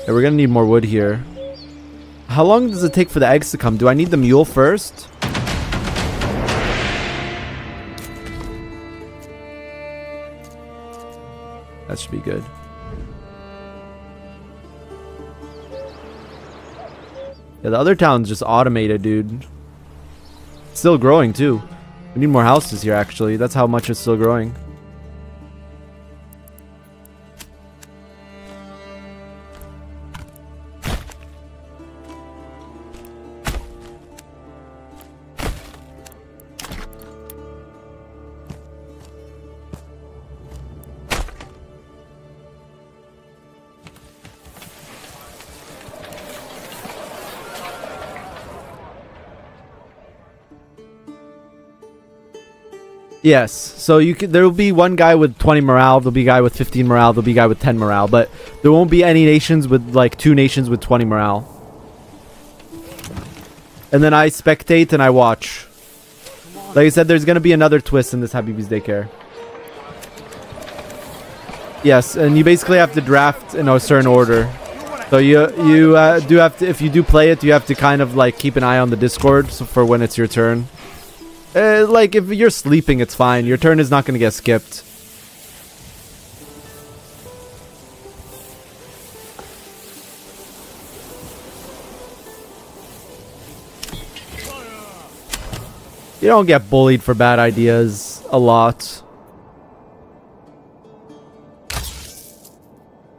Yeah, we're going to need more wood here. How long does it take for the eggs to come? Do I need the mule first? That should be good. Yeah, the other town's just automated, dude. It's still growing, too. We need more houses here, actually. That's how much it's still growing. Yes, so you can, there will be one guy with 20 morale, there'll be a guy with 15 morale, there'll be a guy with 10 morale, but there won't be any nations with, like, two nations with 20 morale. And then I spectate and I watch. Like I said, there's going to be another twist in this Habibi's Daycare. Yes, and you basically have to draft in a certain order. So you do have to, if you do play it, you have to kind of, like, keep an eye on the Discord for when it's your turn. Like, if you're sleeping, it's fine. Your turn is not going to get skipped. You don't get bullied for bad ideas a lot.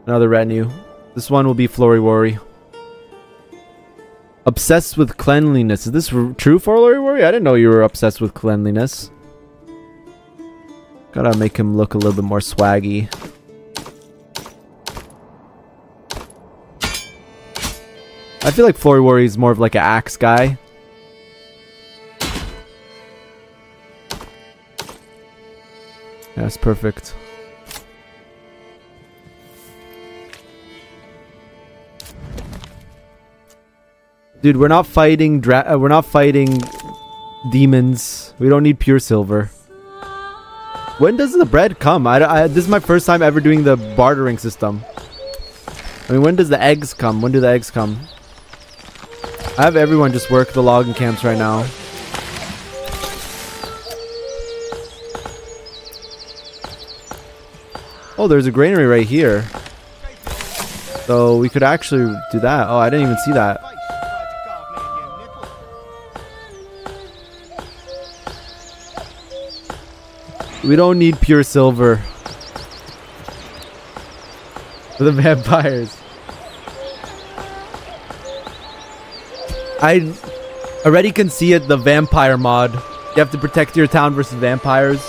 Another retinue. This one will be Floriwori. Obsessed with cleanliness. Is this true for Floriwori? I didn't know you were obsessed with cleanliness. Gotta make him look a little bit more swaggy. I feel like Floriwori is more of like an axe guy. That's perfect. Dude, we're not fighting demons. We don't need pure silver. When does the bread come? This is my first time ever doing the bartering system. I mean, when does the eggs come? When do the eggs come? I have everyone just work the logging camps right now. Oh, there's a granary right here. So we could actually do that. Oh, I didn't even see that. We don't need pure silver for the vampires. I already can see it, the vampire mod. You have to protect your town versus vampires.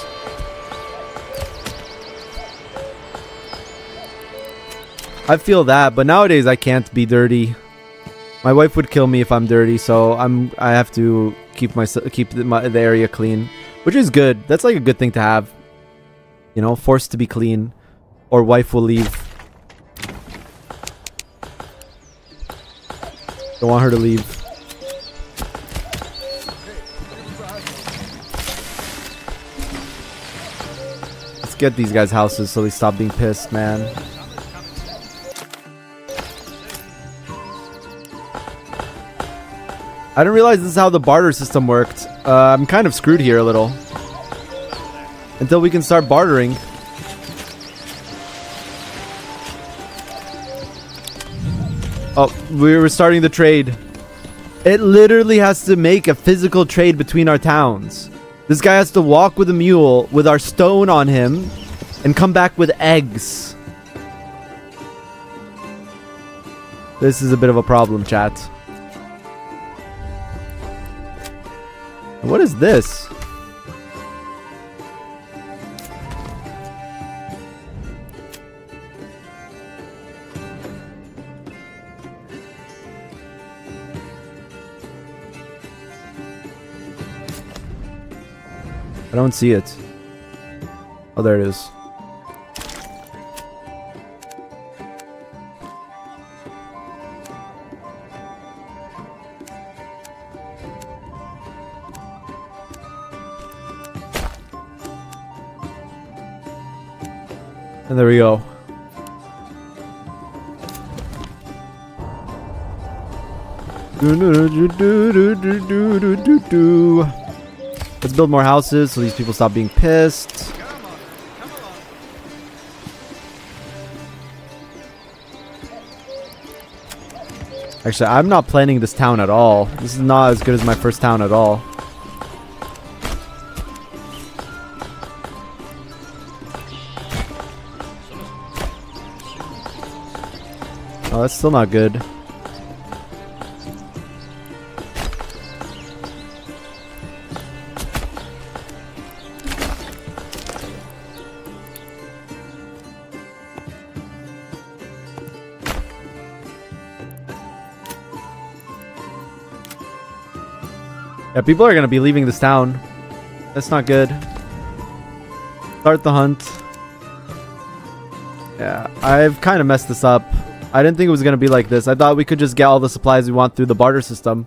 I feel that, but nowadays I can't be dirty. My wife would kill me if I'm dirty, so I have to keep the area clean. Which is good. That's like a good thing to have. You know, forced to be clean. Or wife will leave. Don't want her to leave. Let's get these guys' houses so they stop being pissed, man. I didn't realize this is how the barter system worked. I'm kind of screwed here a little. Until we can start bartering. Oh, we were starting the trade. It literally has to make a physical trade between our towns. This guy has to walk with a mule with our stone on him and come back with eggs. This is a bit of a problem, chat. What is this? I don't see it. Oh, there it is. And there we go. Let's build more houses so these people stop being pissed. Actually, I'm not planning this town at all. This is not as good as my first town at all. Oh, that's still not good. Yeah, people are gonna be leaving this town. That's not good. Start the hunt. Yeah, I've kind of messed this up. I didn't think it was going to be like this. I thought we could just get all the supplies we want through the barter system.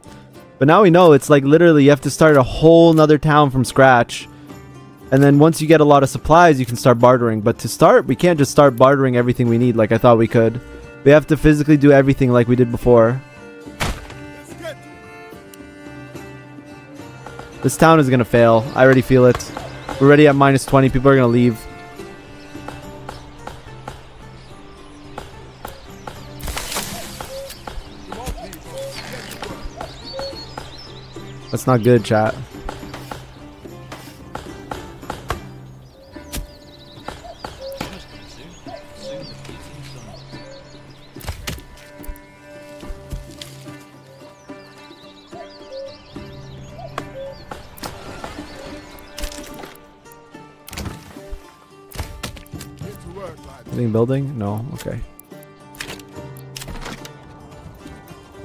But now we know it's like literally you have to start a whole nother town from scratch. And then once you get a lot of supplies, you can start bartering. But to start, we can't just start bartering everything we need like I thought we could. We have to physically do everything like we did before. This town is going to fail. I already feel it. We're already at minus 20. People are going to leave. That's not good, chat. Anything building? No, okay.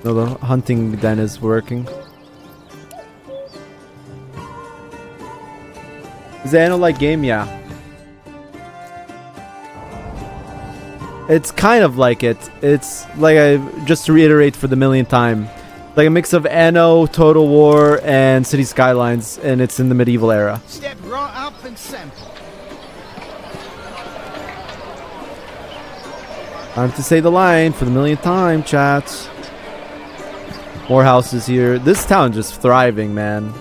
No, the hunting den is working. Is it an like game? Yeah. It's kind of like it. It's like I just to reiterate for the millionth time. Like a mix of Anno, Total War, and City Skylines, and it's in the medieval era. Step right up and sample. Time to say the line for the millionth time, chat. More houses here. This town just thriving, man.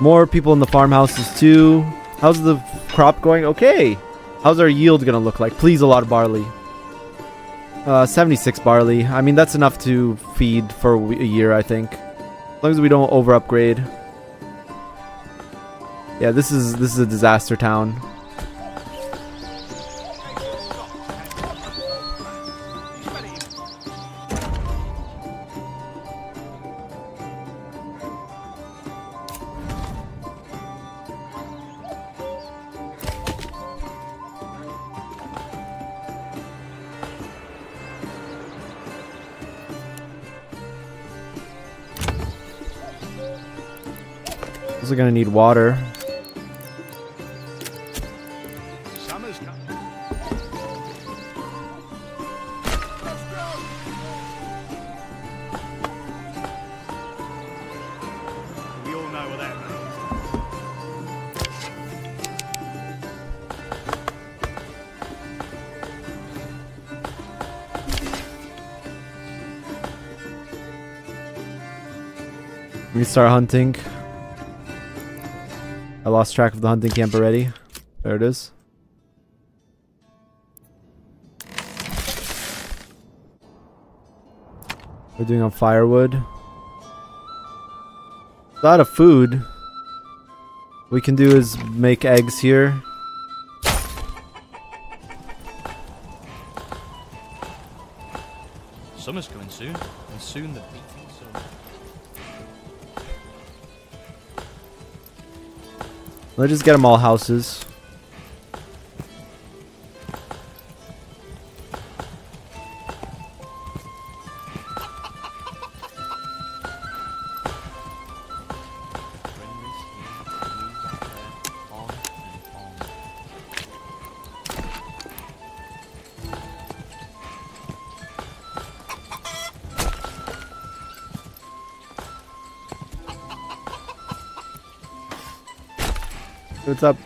More people in the farmhouses too. How's the crop going? Okay. How's our yield gonna look like? Please, a lot of barley. 76 barley. I mean, that's enough to feed for a year, I think. As long as we don't over upgrade. Yeah, this is a disaster town. Are gonna need water. We all know what that means. We start hunting. I lost track of the hunting camp already. There it is. We're doing on firewood. A lot of food. What we can do is make eggs here. Summer's coming soon, and soon the beating sun. Let's just get them all houses. What's up?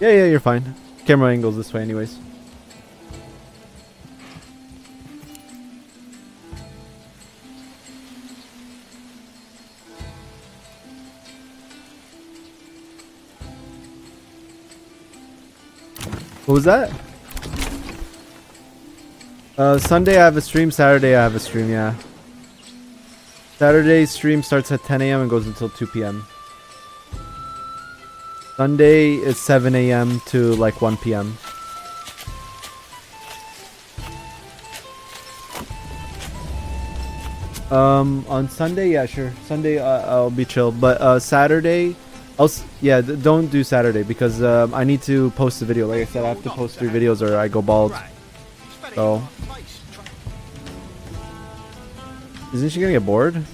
Yeah, you're fine. Camera angles this way anyways. What was that? Sunday I have a stream, Saturday I have a stream, yeah. Saturday's stream starts at 10 a.m. and goes until 2 p.m. Sunday is 7 a.m. to like 1 p.m. On Sunday, yeah, sure. Sunday I'll be chill, but Saturday, don't do Saturday because I need to post a video. Like I said, I have to post 3 videos or I go bald. So. Isn't she gonna get bored? And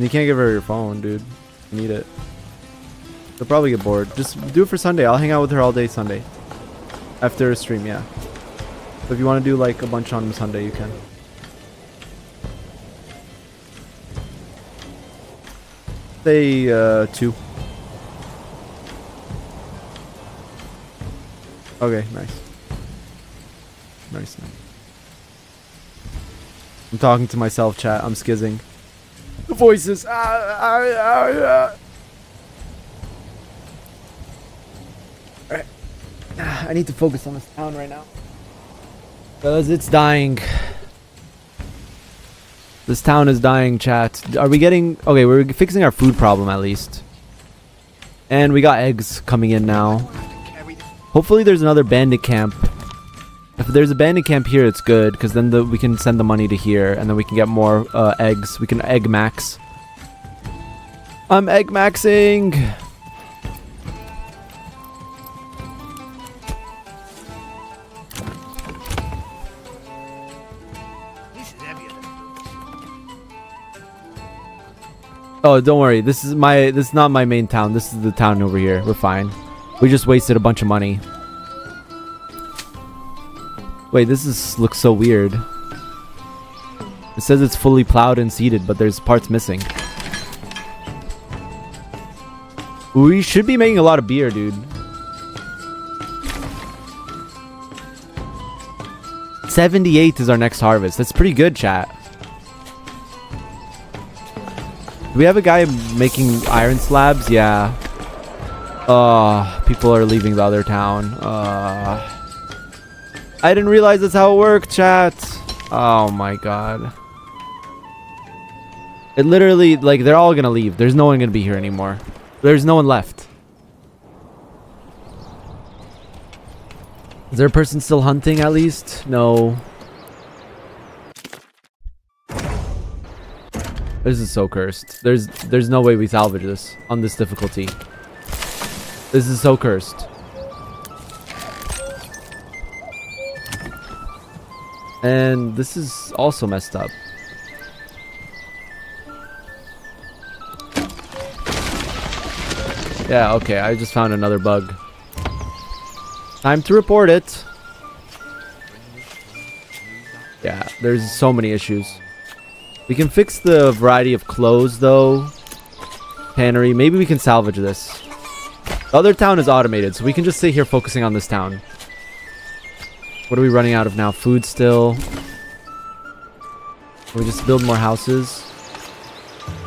you can't give her your phone, dude. You need it. She'll probably get bored. Just do it for Sunday. I'll hang out with her all day Sunday. After a stream, yeah. But if you want to do like a bunch on Sunday, you can. Say, 2. Okay, nice. Nice. I'm talking to myself, chat. I'm skizzing. The voices. Alright. I need to focus on this town right now. Because it's dying. This town is dying, chat. Are we getting... Okay, we're fixing our food problem at least. And we got eggs coming in now. Hopefully there's another bandit camp. If there's a bandit camp here, it's good, because then we can send the money to here, and then we can get more eggs. We can egg max. I'm egg maxing! This is heavier than boots. Oh, don't worry. This is not my main town. This is the town over here. We're fine. We just wasted a bunch of money. Wait, looks so weird. It says it's fully plowed and seeded, but there's parts missing. We should be making a lot of beer, dude. $78 is our next harvest. That's pretty good, chat. Do we have a guy making iron slabs? Yeah. People are leaving the other town. I didn't realize that's how it worked, chat. Oh my god. It literally, like, they're all gonna leave. There's no one gonna be here anymore. There's no one left. Is there a person still hunting at least? No. This is so cursed. There's no way we salvage this on this difficulty. This is so cursed. And this is also messed up. Yeah, okay, I just found another bug. Time to report it. Yeah, there's so many issues. We can fix the variety of clothes, though. Tannery, maybe we can salvage this. The other town is automated, so we can just sit here focusing on this town. What are we running out of now? Food still. Can we just build more houses?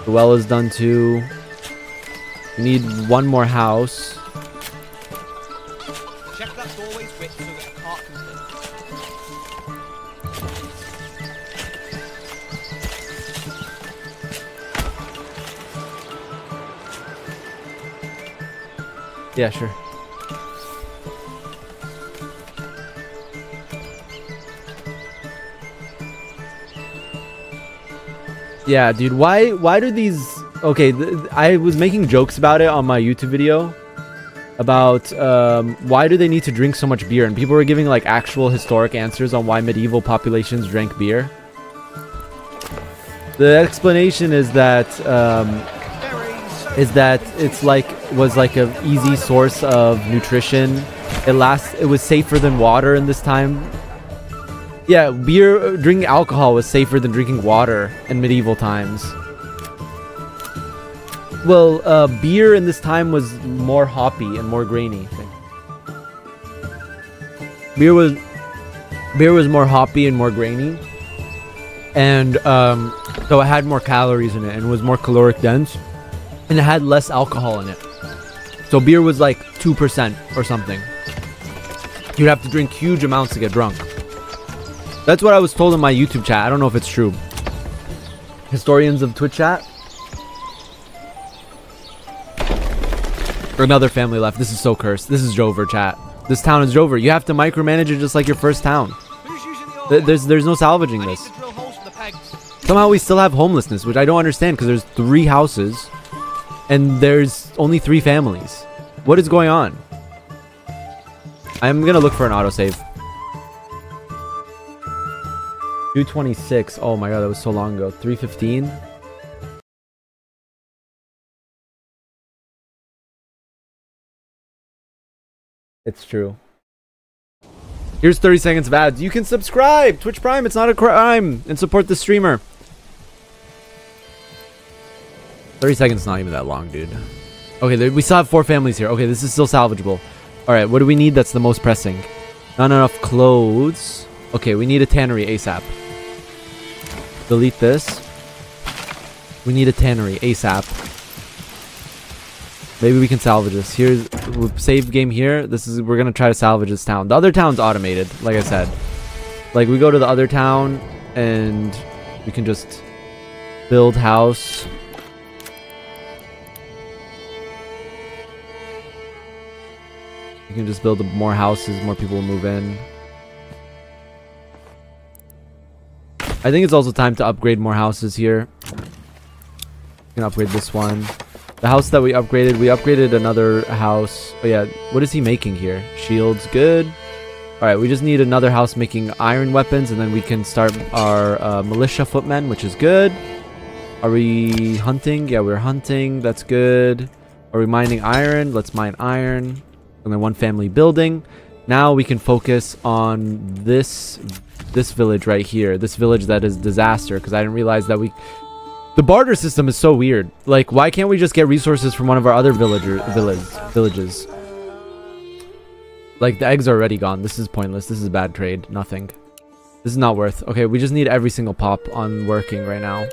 The well is done too. We need one more house. Check that doorway's width so that a cart can fit. Yeah, sure. Yeah, dude, why do these... Okay, I was making jokes about it on my YouTube video about why do they need to drink so much beer? And people were giving like actual historic answers on why medieval populations drank beer. The explanation is that it's like was like an easy source of nutrition. It was safer than water in this time. Yeah, beer, drinking alcohol was safer than drinking water in medieval times. Well, beer in this time was more hoppy and more grainy. Beer was more hoppy and more grainy, and so it had more calories in it and was more caloric dense, and it had less alcohol in it. So beer was like 2% or something. You'd have to drink huge amounts to get drunk. That's what I was told in my YouTube chat. I don't know if it's true. Historians of Twitch chat. Another family left. This is so cursed. This is Dover chat. This town is Dover. You have to micromanage it just like your first town. There's no salvaging this. Somehow we still have homelessness, which I don't understand because there's 3 houses and there's only 3 families. What is going on? I'm going to look for an autosave. 226. Oh my god, that was so long ago. 315. It's true. Here's 30 seconds of ads. You can subscribe! Twitch Prime, it's not a crime! And support the streamer. 30 seconds is not even that long, dude. Okay, we still have 4 families here. Okay, this is still salvageable. Alright, what do we need that's the most pressing? Not enough clothes. Okay, we need a tannery ASAP. Delete this. We need a tannery ASAP. Maybe we can salvage this. Here's we'll save game here. This is we're gonna try to salvage this town. The other town's automated, like I said. Like we go to the other town and we can just build house. You can just build more houses, more people will move in. I think it's also time to upgrade more houses here. We can upgrade this one. The house that we upgraded another house. Oh yeah, what is he making here? Shields, good. Alright, we just need another house making iron weapons, and then we can start our militia footmen, which is good. Are we hunting? Yeah, we're hunting. That's good. Are we mining iron? Let's mine iron. And then one family building. Now we can focus on this village right here. This village that is disaster, because I didn't realize that we... The barter system is so weird. Like, why can't we just get resources from one of our other villages? Like, the eggs are already gone. This is pointless. This is a bad trade. Nothing. This is not worth. Okay, we just need every single pop on working right now.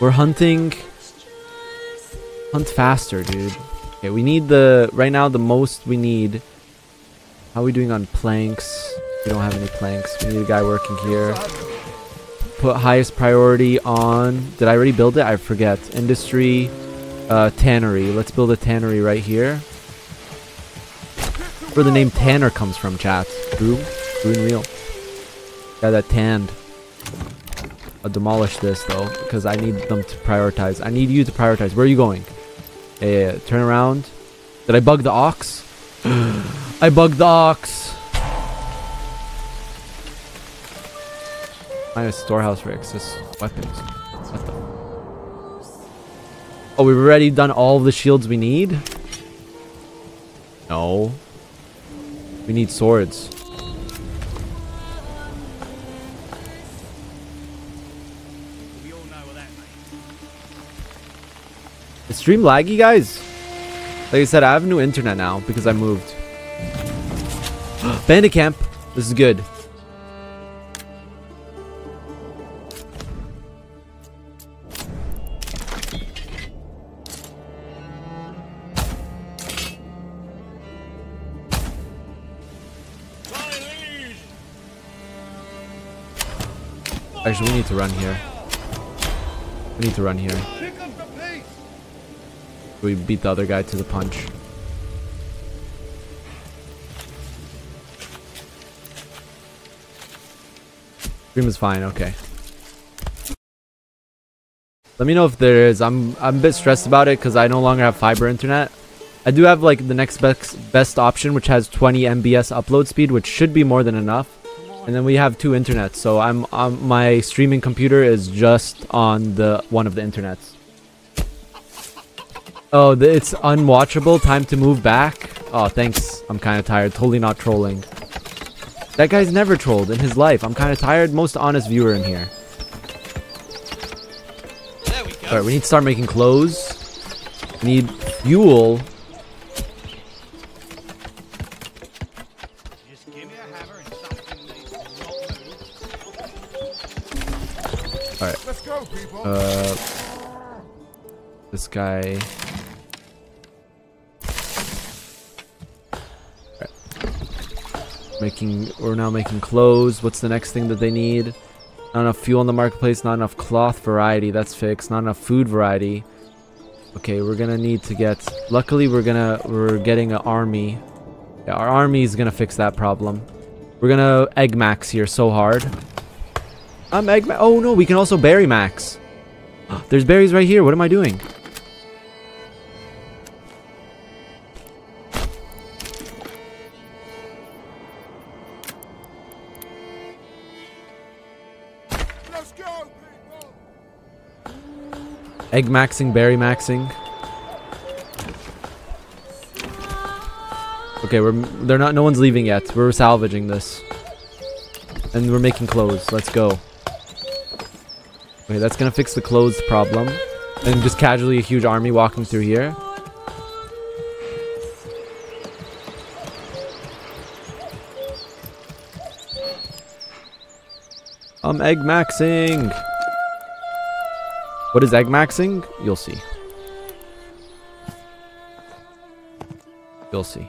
We're hunting. Hunt faster, dude. Okay, we need the... Right now, the most we need... How are we doing on planks? We don't have any planks. We need a guy working here. Put highest priority on... Did I already build it? I forget. Industry, tannery. Let's build a tannery right here. Where the name Tanner comes from, chat. True and real. Yeah, that tanned. I'll demolish this, though, because I need them to prioritize. I need you to prioritize. Where are you going? Yeah, turn around. Did I bug the ox? I bugged the ox! Minus storehouse for excess weapons. What the? Oh, we've already done all the shields we need? No. We need swords. We all know what that means. Is stream laggy, guys? Like I said, I have new internet now because I moved. Bandit camp. This is good. Actually, we need to run here. We need to run here. We beat the other guy to the punch. Scream is fine, okay. Let me know if there is. I'm a bit stressed about it because I no longer have fiber internet. I do have like the next best option, which has 20 MBS upload speed, which should be more than enough. And then we have two internets, so my streaming computer is just on the one of the internets. Oh, it's unwatchable. Time to move back. Oh, thanks. I'm kind of tired. Totally not trolling. That guy's never trolled in his life. I'm kind of tired. Most honest viewer in here. Alright, we need to start making clothes. We need fuel. Just give me a hammer and stop doing these. Alright. Let's go, people. This guy. Alright. We're now making clothes. What's the next thing that they need? Not enough fuel in the marketplace, not enough cloth variety, that's fixed, not enough food variety. Okay, we're gonna need to get, luckily we're getting an army. Yeah, our army is gonna fix that problem. We're gonna egg max here so hard. I'm egg max, oh no, we can also berry max. There's berries right here, what am I doing? Egg maxing, berry maxing. Okay, no one's leaving yet. We're salvaging this. And we're making clothes. Let's go. Okay, that's gonna fix the clothes problem. And just casually a huge army walking through here. I'm egg maxing! What is egg maxing? You'll see. You'll see.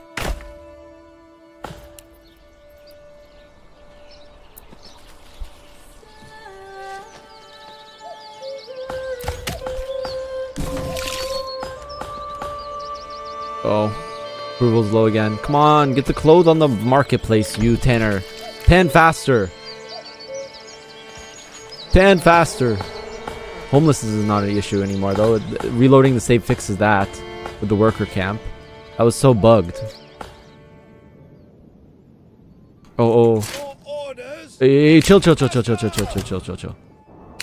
Oh. Approval's low again. Come on, get the clothes on the marketplace, you tanner. Tan faster. Tan faster. Homelessness is not an issue anymore, though. Reloading the save fixes that with the worker camp. I was so bugged. Oh, oh. Hey, chill. We're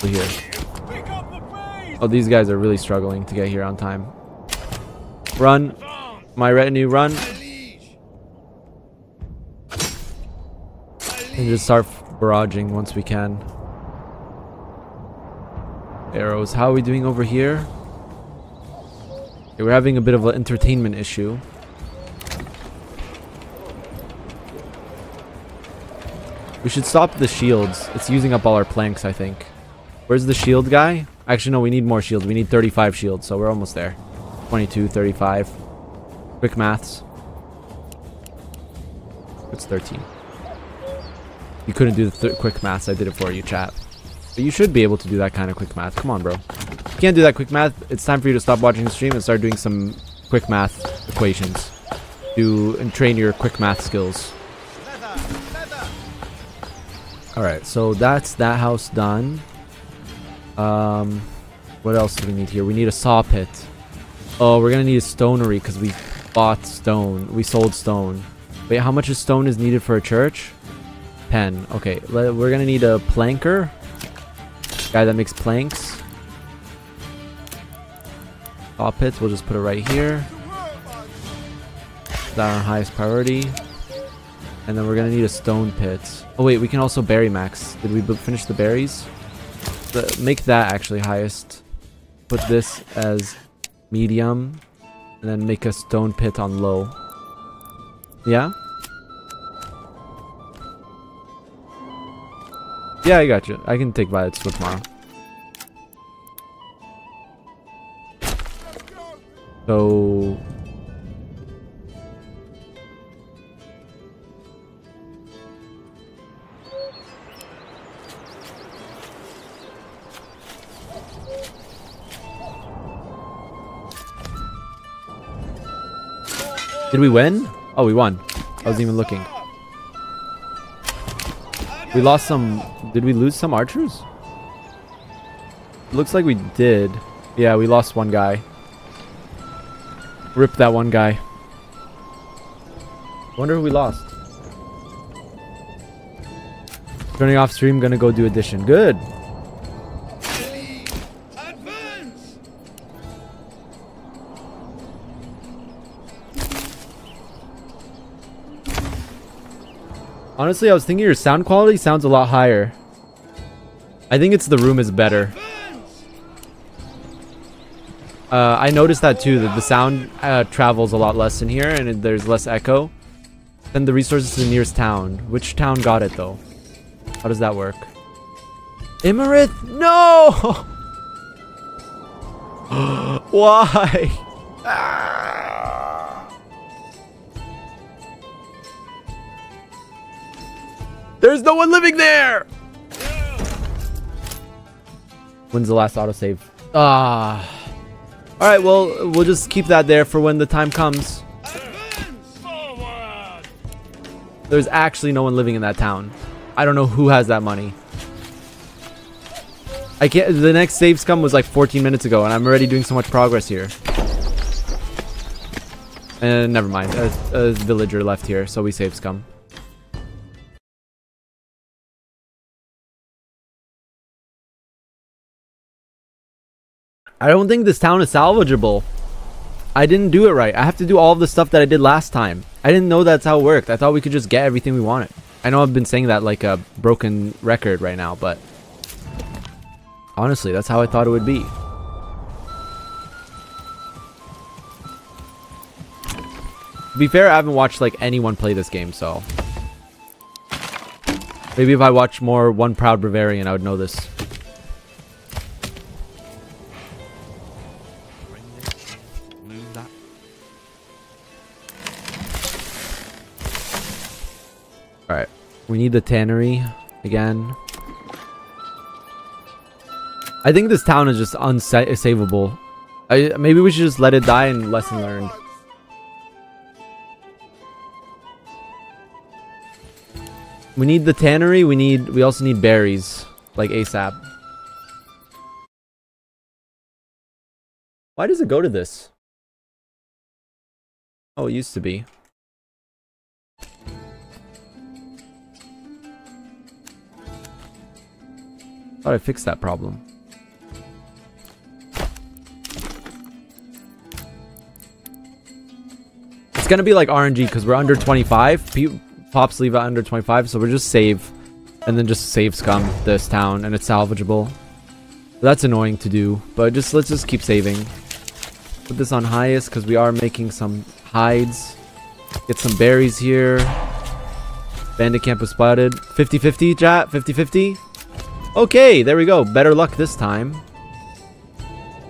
here. Oh, these guys are really struggling to get here on time. Run. My retinue, run. And just start barraging once we can. Arrows. How are we doing over here? Okay, we're having a bit of an entertainment issue. We should stop the shields. It's using up all our planks, I think. Where's the shield guy? Actually, no, we need more shields. We need 35 shields, so we're almost there. 22, 35. Quick maths. It's 13. You couldn't do the quick maths. I did it for you, chat. But you should be able to do that kind of quick math. Come on, bro. If you can't do that quick math, it's time for you to stop watching the stream and start doing some quick math equations. And train your quick math skills. Alright, so that's that house done. What else do we need here? We need a saw pit. Oh, we're gonna need a stonery because we bought stone. We sold stone. Wait, how much of stone is needed for a church? 10. Okay, we're gonna need a planker. Guy that makes planks. Saw pits, we'll just put it right here. That on highest priority. And then we're gonna need a stone pit. Oh wait, we can also berry max. Did we finish the berries? Make that actually highest. Put this as medium. And then make a stone pit on low. Yeah? Yeah, I got you. I can take violets for tomorrow. So... did we win? Oh, we won. I wasn't even looking. We lost some... Did we lose some archers? Looks like we did. Yeah, we lost one guy. Rip that one guy. Wonder who we lost. Turning off stream, gonna go do addition. Good! Honestly, I was thinking your sound quality sounds a lot higher. I think it's the room is better. I noticed that too, that the sound travels a lot less in here and there's less echo. Send the resources to the nearest town. Which town got it though? How does that work? Imerith? No! Why? There's no one living there! When's the last autosave? Ah... Alright, well, we'll just keep that there for when the time comes. There's actually no one living in that town. I don't know who has that money. I can't. The next save scum was like 14 minutes ago, and I'm already doing so much progress here. And never mind. A villager left here, so we save scum. I don't think this town is salvageable. I didn't do it right. I have to do all of the stuff that I did last time. I didn't know that's how it worked. I thought we could just get everything we wanted. I know I've been saying that like a broken record right now, but honestly, that's how I thought it would be. To be fair, I haven't watched like anyone play this game, so maybe if I watched more One Proud Bavarian, I would know this. Alright, we need the tannery again. I think this town is just unsavable. Maybe we should just let it die and lesson learned. We need the tannery, we also need berries, like ASAP. Why does it go to this? Oh, it used to be. Thought I fixed that problem. It's gonna be like RNG because we're under 25. Pops leave it under 25, so we're just save. And then just save scum this town, and it's salvageable. That's annoying to do, but just let's just keep saving. Put this on highest because we are making some hides. Get some berries here. Bandit camp was spotted. 50-50, chat? 50-50? Okay, there we go. Better luck this time.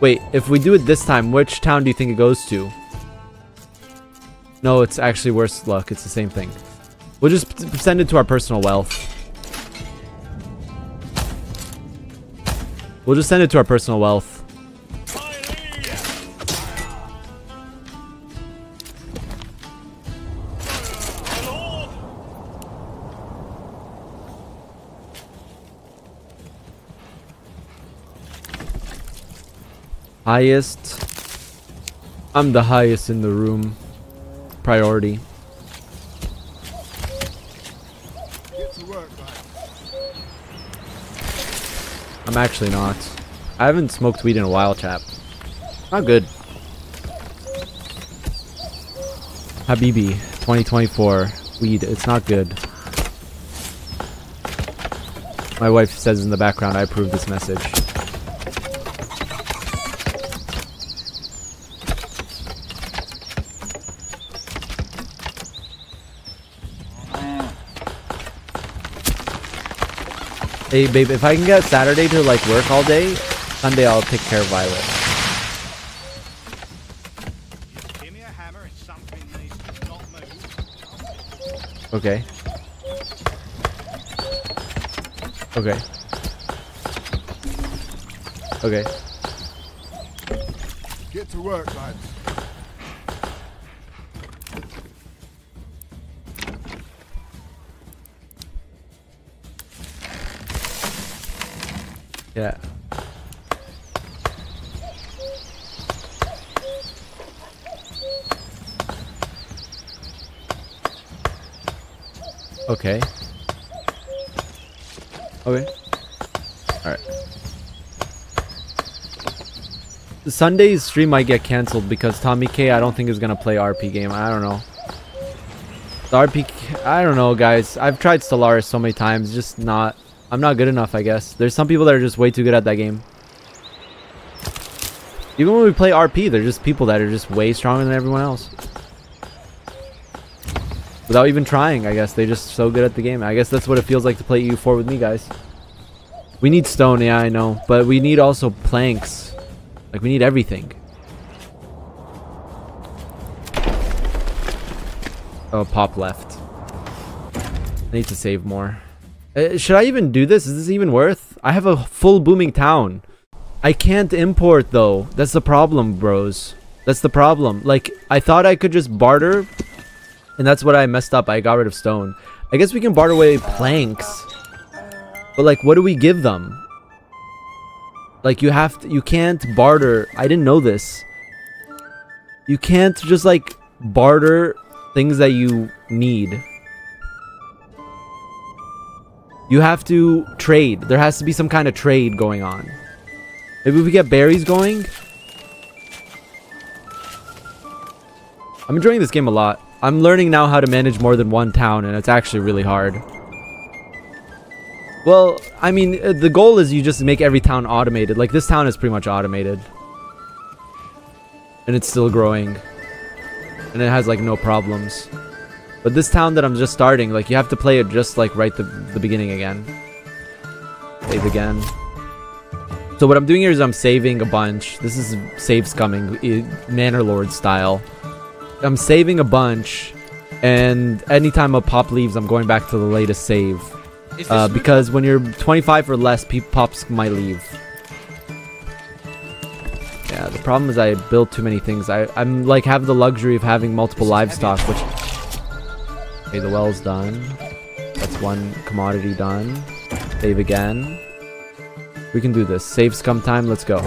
Wait, if we do it this time, which town do you think it goes to? No, it's actually worse luck. It's the same thing. We'll just send it to our personal wealth. We'll just send it to our personal wealth. Highest. I'm the highest in the room. Priority. Get to work, I'm actually not. I haven't smoked weed in a while, chap. Not good. Habibi, 2024. Weed, it's not good. My wife says in the background, I approve this message. Hey babe, if I can get Saturday to like work all day, Sunday I'll take care of Violet. Give me a hammer and something needs to not move. Okay. Okay. Okay. Get to work, guys. Yeah. Okay. Okay. Alright. Sunday's stream might get cancelled because Tommy K, I don't think, is gonna play RP game. I don't know. The RP... I don't know, guys. I've tried Stellaris so many times. Just not... I'm not good enough, I guess. There's some people that are just way too good at that game. Even when we play RP, there's just people that are just way stronger than everyone else. Without even trying, I guess. They're just so good at the game. I guess that's what it feels like to play EU4 with me, guys. We need stone, yeah, I know. But we need also planks. Like, we need everything. Oh, pop left. I need to save more. Should I even do this? Is this even worth? I have a full booming town. I can't import, though. That's the problem, bros. That's the problem. Like, I thought I could just barter... and that's what I messed up. I got rid of stone. I guess we can barter away planks. But like, what do we give them? Like, you have to, you can't barter. I didn't know this. You can't just like barter things that you need. You have to trade. There has to be some kind of trade going on. Maybe we get berries going. I'm enjoying this game a lot. I'm learning now how to manage more than one town, and it's actually really hard. Well, I mean, the goal is you just make every town automated. Like, this town is pretty much automated. And it's still growing. And it has, like, no problems. But this town that I'm just starting, like, you have to play it just, like, right the beginning again. Save again. So what I'm doing here is I'm saving a bunch. This is save scumming, Manor Lord style. I'm saving a bunch, and anytime a pop leaves, I'm going back to the latest save. Because when you're 25 or less, pops might leave. Yeah, the problem is I built too many things. I'm like, have the luxury of having multiple livestock, which... Okay, the well's done. That's one commodity done. Save again. We can do this. Save scum time, let's go.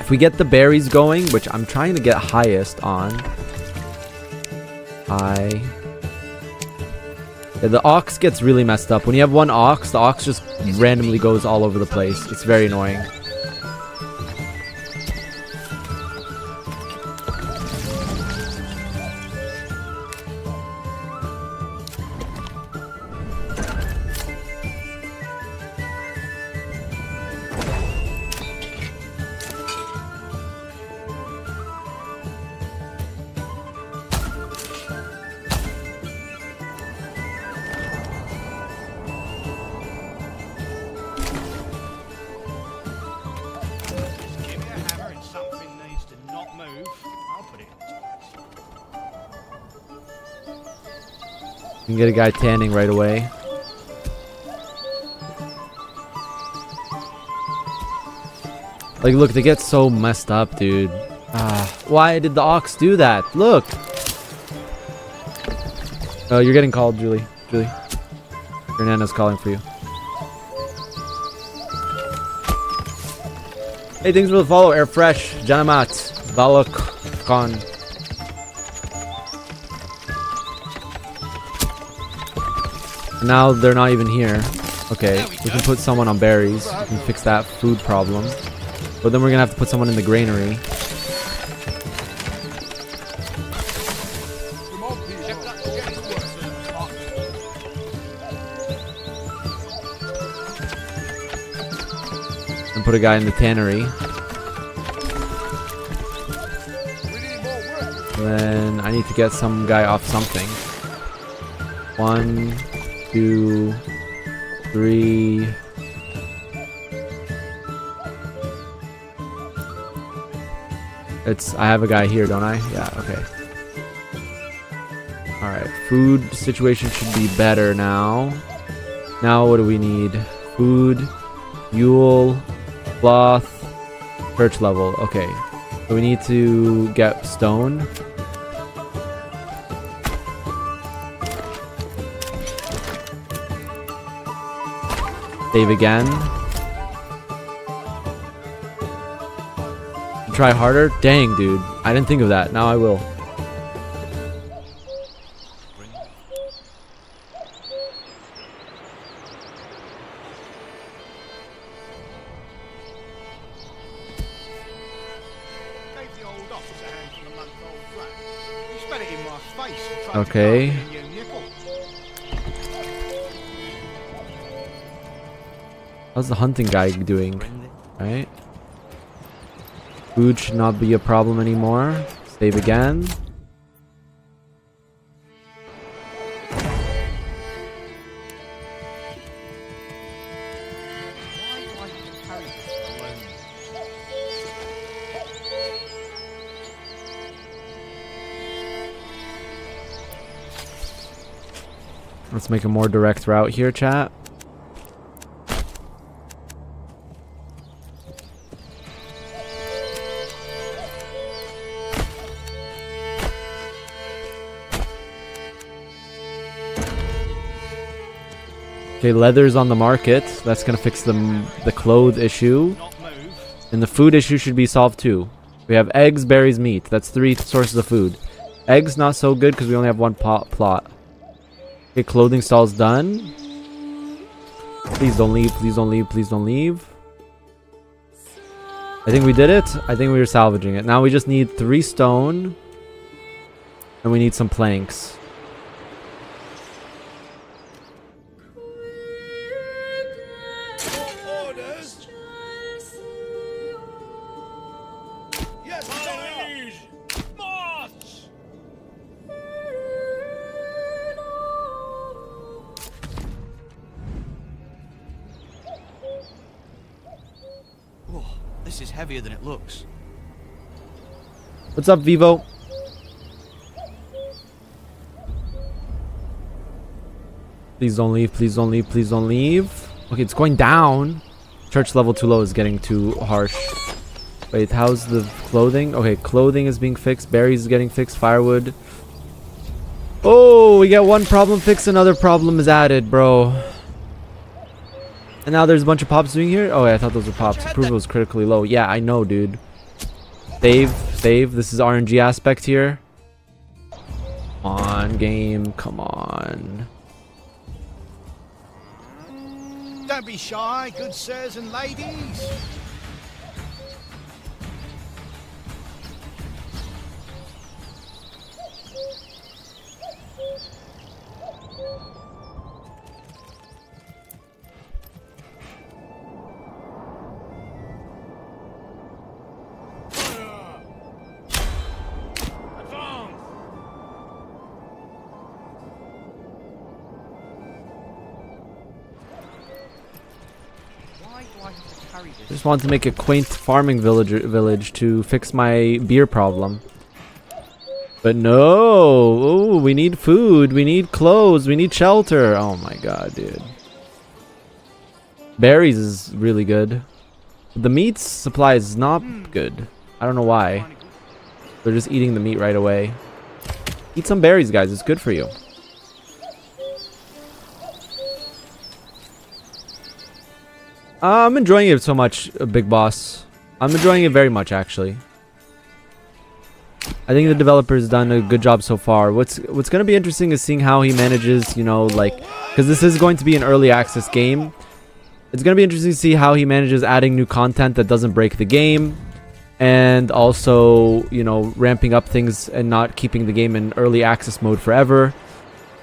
If we get the berries going, which I'm trying to get highest on. Yeah, the ox gets really messed up. When you have one ox, the ox just randomly goes all over the place. It's very annoying. Get a guy tanning right away. Like, look, they get so messed up, dude. Why did the ox do that? Look. Oh, you're getting called, Julie. Julie, your nana's calling for you. Hey, thanks for the follow, Air Fresh, Janamat, Balak Khan. Now they're not even here. Okay, we can put someone on berries. We can fix that food problem. But then we're gonna have to put someone in the granary. And put a guy in the tannery. And then I need to get some guy off something. 1, 2, 3. I have a guy here, don't I? Yeah, okay. Alright, food situation should be better now. Now what do we need? Food, Yule, cloth, church level. Okay. So we need to get stone. Save again. try harder? Dang, dude. I didn't think of that. Now I will. Okay. How's the hunting guy doing? Alright. Food should not be a problem anymore. Save again. Let's make a more direct route here, chat. Okay, leather's on the market. That's gonna fix the clothes issue. And the food issue should be solved too. We have eggs, berries, meat. That's three sources of food. Eggs, not so good because we only have one plot. Okay, clothing stall's done. Please don't leave, please don't leave, please don't leave. I think we did it. I think we were salvaging it. Now we just need 3 stone. And we need some planks. Than it looks. What's up, Vivo? Please don't leave, please don't leave, please don't leave. Okay, it's going down. Church level too low is getting too harsh. Wait, how's the clothing? Okay, clothing is being fixed. Berries is getting fixed. Firewood. Oh, we get one problem fixed. Another problem is added, bro. And now there's a bunch of pops doing here? Oh, yeah, I thought those were pops. Approval is critically low. Yeah, I know, dude. Save, save. This is RNG aspect here. Come on, game. Come on. Don't be shy, good sirs and ladies. Just wanted to make a quaint farming village to fix my beer problem. But no! Ooh, we need food, we need clothes, we need shelter. Oh my god, dude. Berries is really good. The meat supply is not good. I don't know why. They're just eating the meat right away. Eat some berries, guys. It's good for you. I'm enjoying it so much, Big Boss. I'm enjoying it very much, actually. I think the developer's done a good job so far. What's going to be interesting is seeing how he manages, you know, like... Because this is going to be an early access game. It's going to be interesting to see how he manages adding new content that doesn't break the game. And also, you know, ramping up things and not keeping the game in early access mode forever.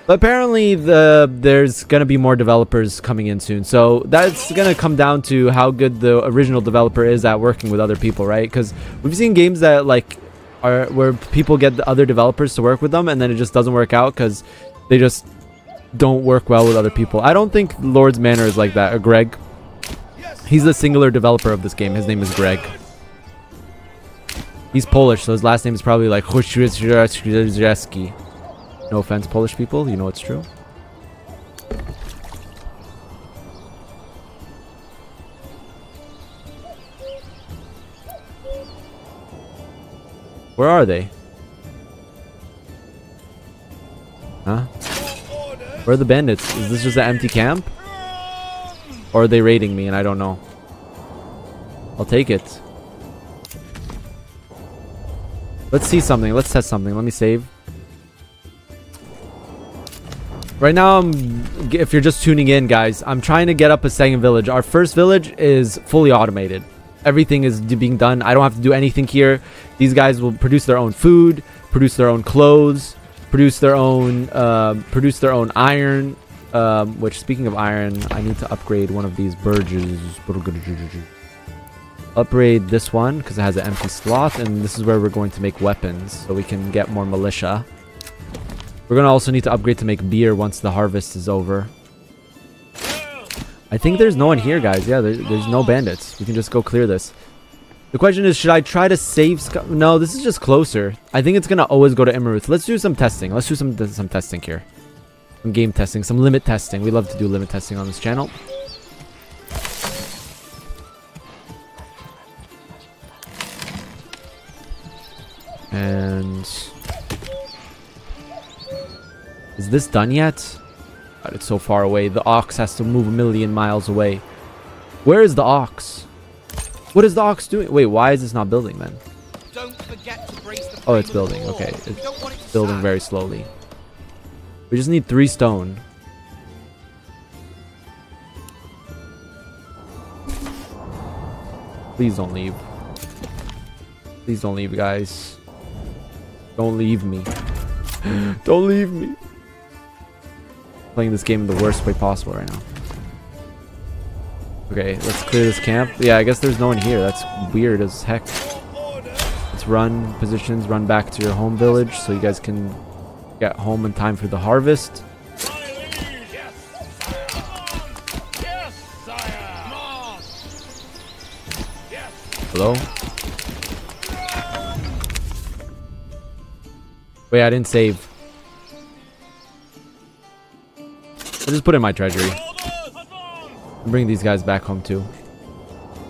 But apparently there's going to be more developers coming in soon. So that's going to come down to how good the original developer is at working with other people, right? Because we've seen games that like are where people get the other developers to work with them and then it just doesn't work out because they just don't work well with other people. I don't think Lord's Manor is like that. Or Greg. He's the singular developer of this game. His name is Greg. He's Polish, so his last name is probably like... No offense, Polish people, you know it's true. Where are they? Huh? Where are the bandits? Is this just an empty camp? Or are they raiding me and I don't know? I'll take it. Let's see something. Let's test something. Let me save. Right now, if you're just tuning in, guys, I'm trying to get up a second village. Our first village is fully automated. Everything is being done. I don't have to do anything here. These guys will produce their own food, produce their own clothes, produce their own iron. Which, speaking of iron, I need to upgrade one of these burges. Upgrade this one because it has an empty slot, and this is where we're going to make weapons so we can get more militia. We're gonna also need to upgrade to make beer once the harvest is over. I think there's no one here, guys. Yeah, there's no bandits. We can just go clear this. The question is, should I try to save Scott? No, this is just closer. I think it's gonna always go to Emmerooth. Let's do some testing. Let's do some testing here. Some game testing, some limit testing. We love to do limit testing on this channel. And is this done yet? God, it's so far away. The ox has to move a million miles away. Where is the ox? What is the ox doing? Wait, why is this not building then? Don't forget to brace the— oh, it's building. Okay, it's building very slowly. We just need 3 stone. Please don't leave. Please don't leave, guys. Don't leave me. Don't leave me. I'm playing this game in the worst way possible right now. Okay, let's clear this camp. Yeah, I guess there's no one here. That's weird as heck. Let's run positions, run back to your home village so you guys can get home in time for the harvest. Hello? Wait, I didn't save. I'll just put in my treasury. I'll bring these guys back home too.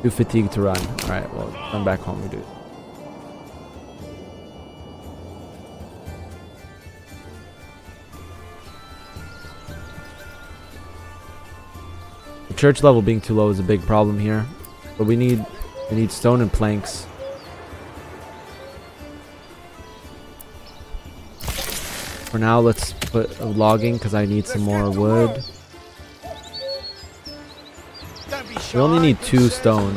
Too fatigued to run. Alright, well, run back home, we do. The church level being too low is a big problem here. But we need stone and planks. For now, let's put logging because I need some more wood. We only need 2 stone.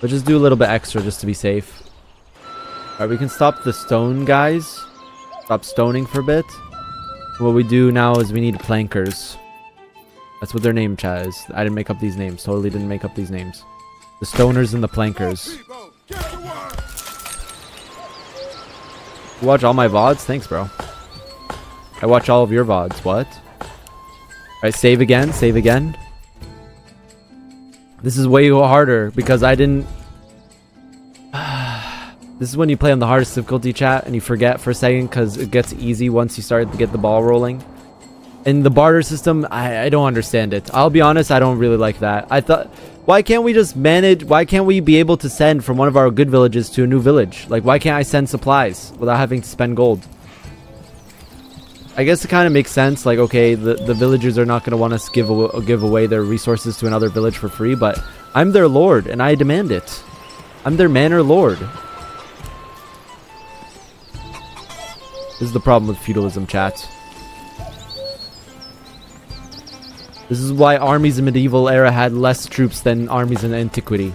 We'll just do a little bit extra just to be safe. Alright, we can stop the stone guys. Stop stoning for a bit. What we do now is we need plankers. That's what their name is. I didn't make up these names. Totally didn't make up these names. The stoners and the plankers. You watch all my VODs? Thanks, bro. I watch all of your VODs. What? Alright, save again. Save again. This is way harder because I didn't... This is when you play on the hardest difficulty, chat, and you forget for a second because it gets easy once you start to get the ball rolling. And the barter system, I don't understand it. I'll be honest, I don't really like that. I thought... Why can't we just manage... Why can't we be able to send from one of our good villages to a new village? Like, why can't I send supplies without having to spend gold? I guess it kind of makes sense, like, okay, the villagers are not going to want us to give away their resources to another village for free, but I'm their lord, and I demand it. I'm their manor lord. This is the problem with feudalism, chat. This is why armies in medieval era had less troops than armies in antiquity.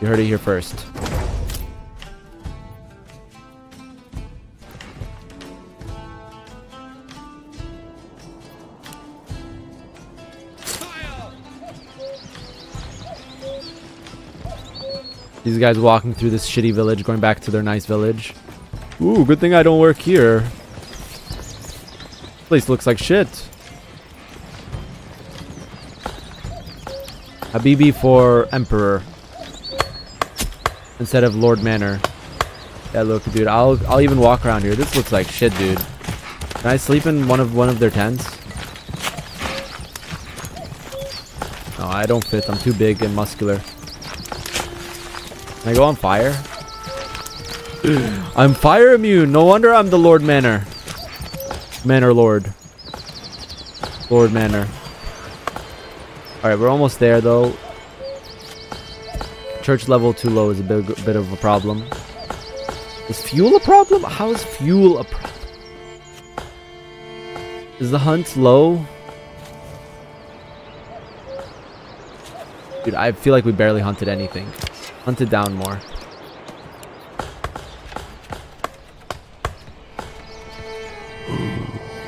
You heard it here first. These guys walking through this shitty village, going back to their nice village. Ooh, good thing I don't work here. This place looks like shit. Habibi for Emperor. Instead of Lord Manor. Yeah, look, dude, I'll even walk around here. This looks like shit, dude. Can I sleep in one of their tents? No, I don't fit. I'm too big and muscular. Can I go on fire? I'm fire immune. No wonder I'm the Lord Manor. Manor Lord. Lord Manor. Alright, we're almost there though. Church level too low is a bit of a problem. Is fuel a problem? How is fuel a problem? Is the hunt low? Dude, I feel like we barely hunted anything. Hunted down more.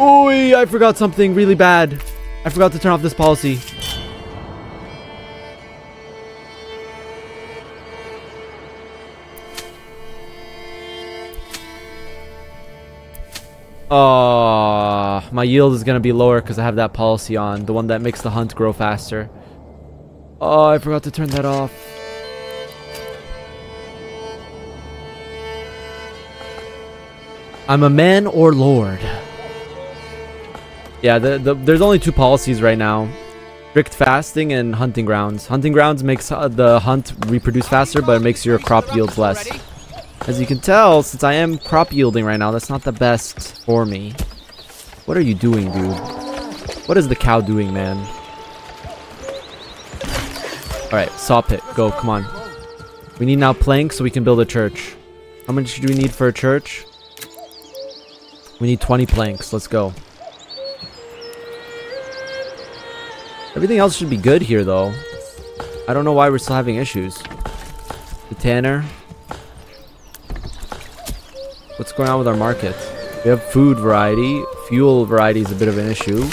Oi, I forgot something really bad. I forgot to turn off this policy. Oh, my yield is gonna be lower because I have that policy on. The one that makes the hunt grow faster. Oh, I forgot to turn that off. I'm a man or lord. Yeah, there's only two policies right now. Strict fasting and hunting grounds. Hunting grounds makes the hunt reproduce faster, but it makes your crop yield less. As you can tell, since I am crop yielding right now, that's not the best for me. What are you doing, dude? What is the cow doing, man? Alright, saw pit. Go, come on. We need now planks so we can build a church. How much do we need for a church? We need 20 planks. Let's go. Everything else should be good here, though. I don't know why we're still having issues. The tanner. What's going on with our market? We have food variety. Fuel variety is a bit of an issue.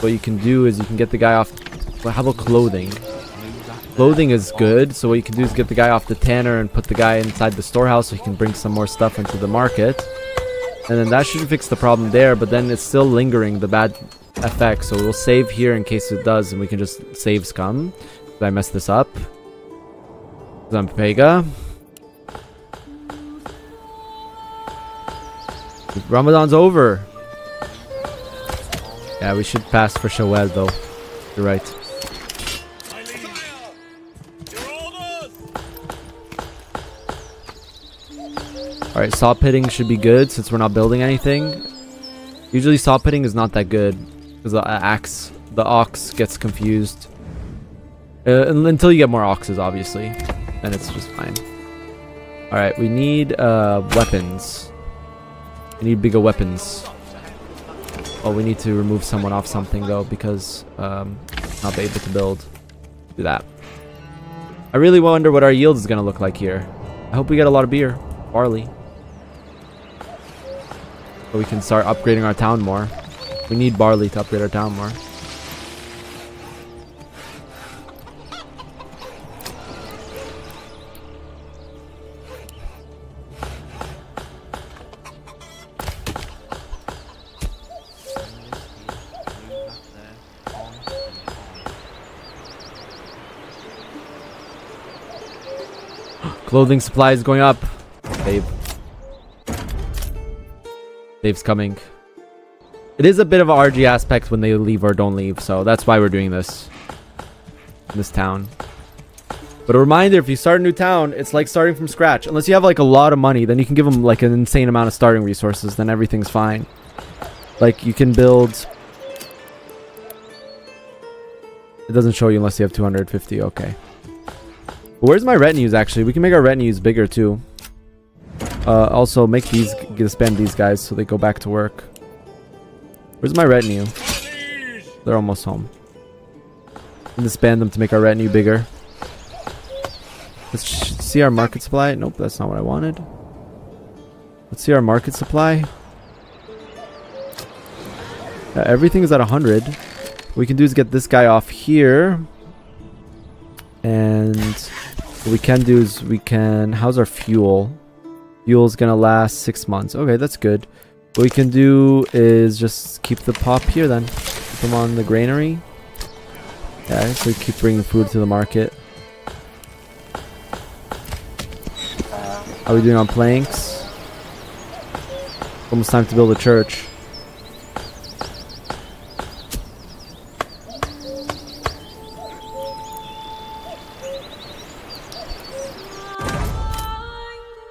What you can do is you can get the guy off... Well, how about clothing? Clothing is good. So what you can do is get the guy off the tanner and put the guy inside the storehouse so he can bring some more stuff into the market. And then that should fix the problem there, but then it's still lingering, the bad... FX, so we'll save here in case it does, and we can just save scum. Did I mess this up? Zampega. Ramadan's over. Yeah, we should pass for Shawwal though. You're right. Alright, saw pitting should be good since we're not building anything. Usually saw pitting is not that good. Because the ox gets confused. Until you get more oxes, obviously. Then it's just fine. Alright, we need weapons. We need bigger weapons. Oh, we need to remove someone off something, though, because not able to build. Do that. I really wonder what our yield is going to look like here. I hope we get a lot of beer. Barley. So we can start upgrading our town more. We need barley to upgrade our town more. Clothing supply is going up. Babe. Dave's coming. It is a bit of an RG aspect when they leave or don't leave, so that's why we're doing this in this town. But a reminder, if you start a new town, it's like starting from scratch. Unless you have like a lot of money, then you can give them like an insane amount of starting resources, then everything's fine. Like you can build... It doesn't show you unless you have 250, okay. But where's my retinues actually? We can make our retinues bigger too. Also make these, spam these guys so they go back to work. Where's my retinue? They're almost home. And disband them to make our retinue bigger. Let's see our market supply. Nope, that's not what I wanted. Let's see our market supply. Everything is at 100. What we can do is get this guy off here. And what we can do is we can... How's our fuel? Fuel's gonna last 6 months. Okay, that's good. What we can do is just keep the pop here then. Keep them on the granary. Yeah, so we keep bringing food to the market. How are we doing on planks? Almost time to build a church.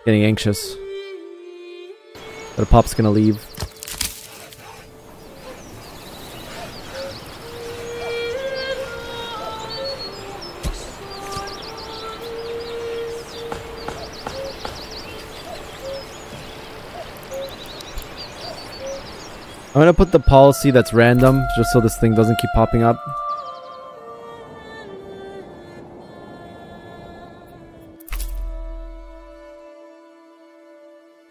Getting anxious. The pop's gonna leave. I'm gonna put the policy that's random, just so this thing doesn't keep popping up.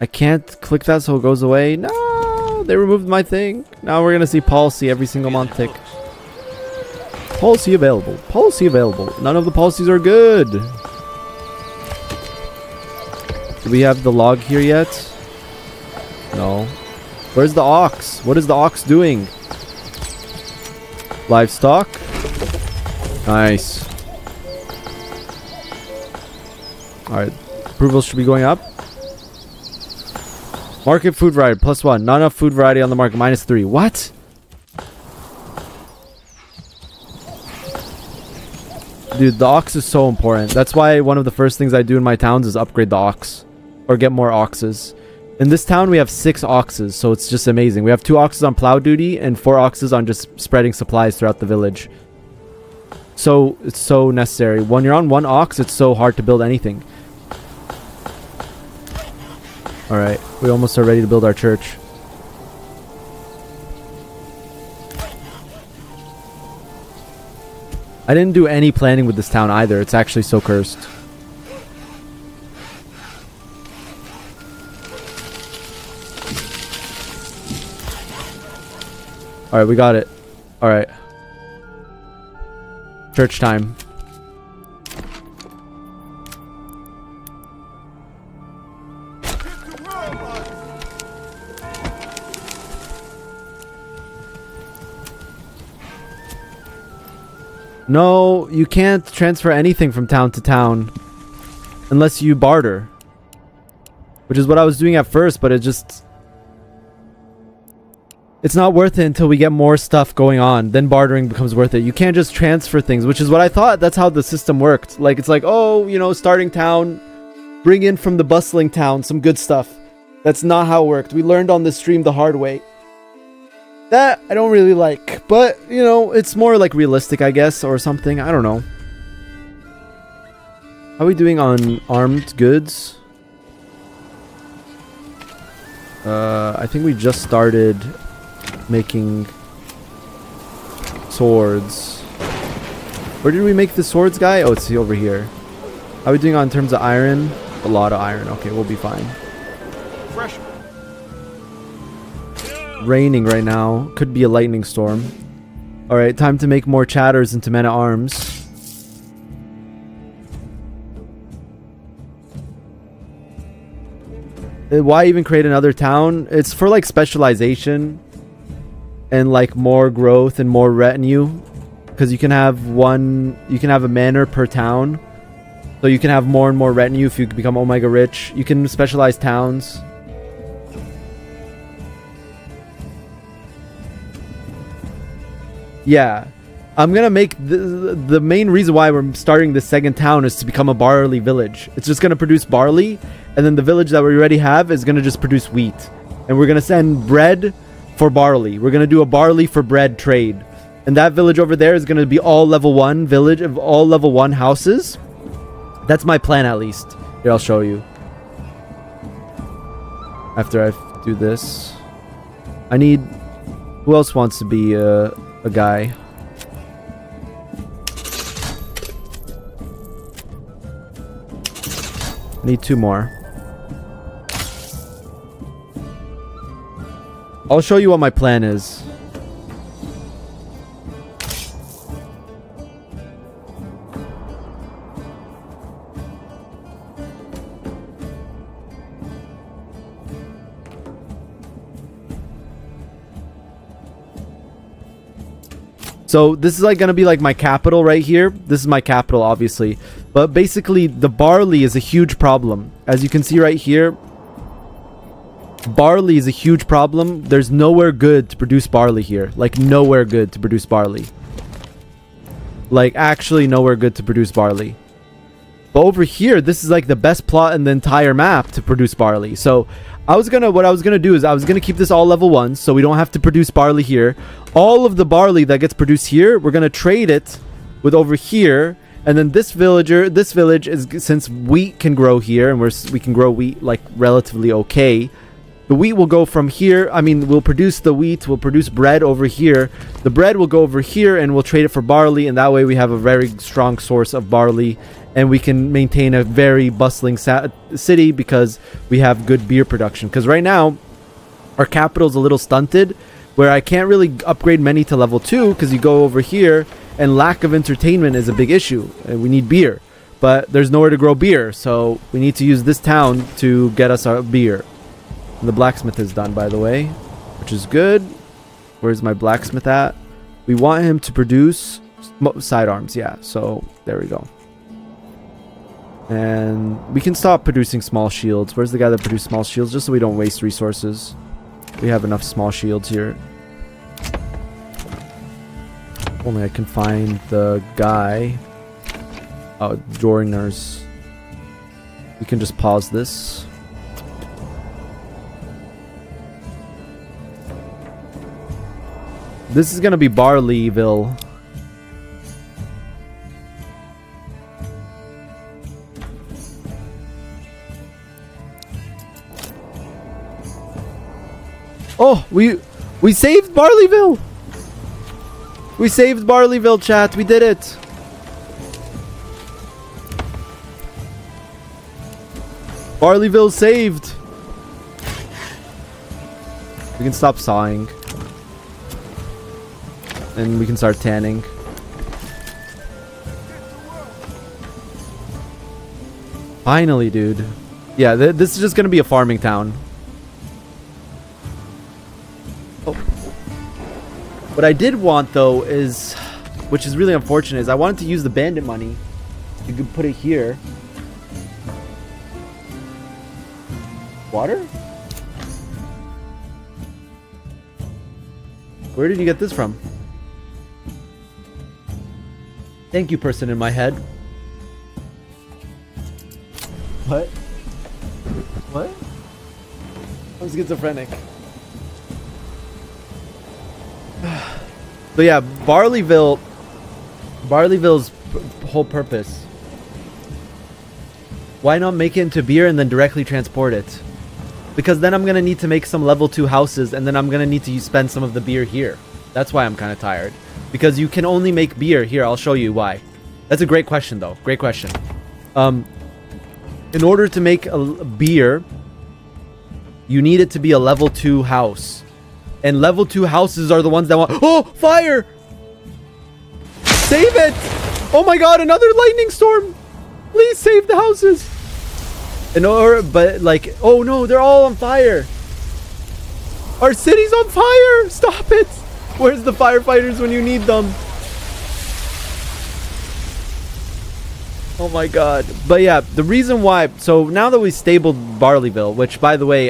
I can't click that so it goes away. No! They removed my thing. Now we're gonna see policy every single month tick. Policy available. Policy available. None of the policies are good. Do we have the log here yet? No. Where's the ox? What is the ox doing? Livestock? Nice. Alright. Approvals should be going up. Market food variety, +1. Not enough food variety on the market, -3. What? Dude, the ox is so important. That's why one of the first things I do in my towns is upgrade the ox. Or get more oxes. In this town, we have 6 oxes, so it's just amazing. We have 2 oxes on plow duty and 4 oxes on just spreading supplies throughout the village. So, it's so necessary. When you're on 1 ox, it's so hard to build anything. Alright, we almost are ready to build our church. I didn't do any planning with this town either. It's actually so cursed. Alright, we got it. Alright. Church time. No, you can't transfer anything from town to town unless you barter, which is what I was doing at first, but it's not worth it until we get more stuff going on. Then bartering becomes worth it. You can't just transfer things, which is what I thought. That's how the system worked. Like, it's like, oh, you know, starting town, bring in from the bustling town some good stuff. That's not how it worked. We learned on this stream the hard way. That I don't really like, but you know, it's more like realistic, I guess, or something. I don't know. How are we doing on armed goods? I think we just started making swords. Where did we make the swords guy? Oh, it's over here. How are we doing on terms of iron? A lot of iron. Okay, we'll be fine. Fresh. Raining right now. Could be a lightning storm. Alright, time to make more chatters into men-at-arms. Why even create another town? It's for like specialization and like more growth and more retinue, because you can have a manor per town, so you can have more and more retinue. If you become Omega rich, you can specialize towns. Yeah, I'm gonna make the main reason why we're starting this second town is to become a barley village. It's just gonna produce barley, and then the village that we already have is gonna just produce wheat, and we're gonna send bread for barley. We're gonna do a barley for bread trade, and that village over there is gonna be all level 1 village of all level 1 houses. That's my plan, at least. Here, I'll show you. After I do this, I need. Who else wants to be a guy? I need 2 more. I'll show you what my plan is. So this is like gonna be like my capital right here. This is my capital, obviously. But basically, the barley is a huge problem. As you can see right here, barley is a huge problem. There's nowhere good to produce barley here. Like, nowhere good to produce barley. Like, actually nowhere good to produce barley. But over here, this is like the best plot in the entire map to produce barley. So what I was gonna do is keep this all level 1, so we don't have to produce barley here. All of the barley that gets produced here, we're gonna trade it with over here, and then this village is, since wheat can grow here and we can grow wheat like relatively okay, The wheat will go from here. I mean, we'll produce the wheat. We'll produce bread over here. The bread will go over here and we'll trade it for barley. And that way we have a very strong source of barley. And we can maintain a very bustling city because we have good beer production. Because right now, our capital is a little stunted. Where I can't really upgrade many to level 2 because you go over here. And lack of entertainment is a big issue. And we need beer. But there's nowhere to grow beer. So we need to use this town to get us our beer. The blacksmith is done, by the way, which is good. Where's my blacksmith at? We want him to produce sidearms. Yeah, so there we go. And we can stop producing small shields. Where's the guy that produced small shields? Just so we don't waste resources. We have enough small shields here. If only I can find the guy. Oh, joiners. We can just pause this. This is gonna be Barleyville. Oh, we saved Barleyville. We saved Barleyville, chat. We did it. Barleyville saved. We can stop sawing. And we can start tanning. Finally, dude. Yeah, this is just going to be a farming town. Oh. What I did want, though, is... which is really unfortunate, is I wanted to use the bandit money. You could put it here. Water? Where did you get this from? Thank you, person in my head. What? What? I'm schizophrenic. So yeah, Barleyville... Barleyville's whole purpose. Why not make it into beer and then directly transport it? Because then I'm gonna need to make some level 2 houses and then I'm gonna need to spend some of the beer here. That's why I'm kinda tired. Because you can only make beer here. I'll show you why. That's a great question, though. Great question. In order to make a beer, you need it to be a level 2 house. And level 2 houses are the ones that want... Oh! Fire! Save it! Oh my god, another lightning storm! Please save the houses! But like... Oh no, they're all on fire! Our city's on fire! Stop it! Where's the firefighters when you need them? Oh my god. But yeah, the reason why... So now that we stabled Barleyville, which by the way,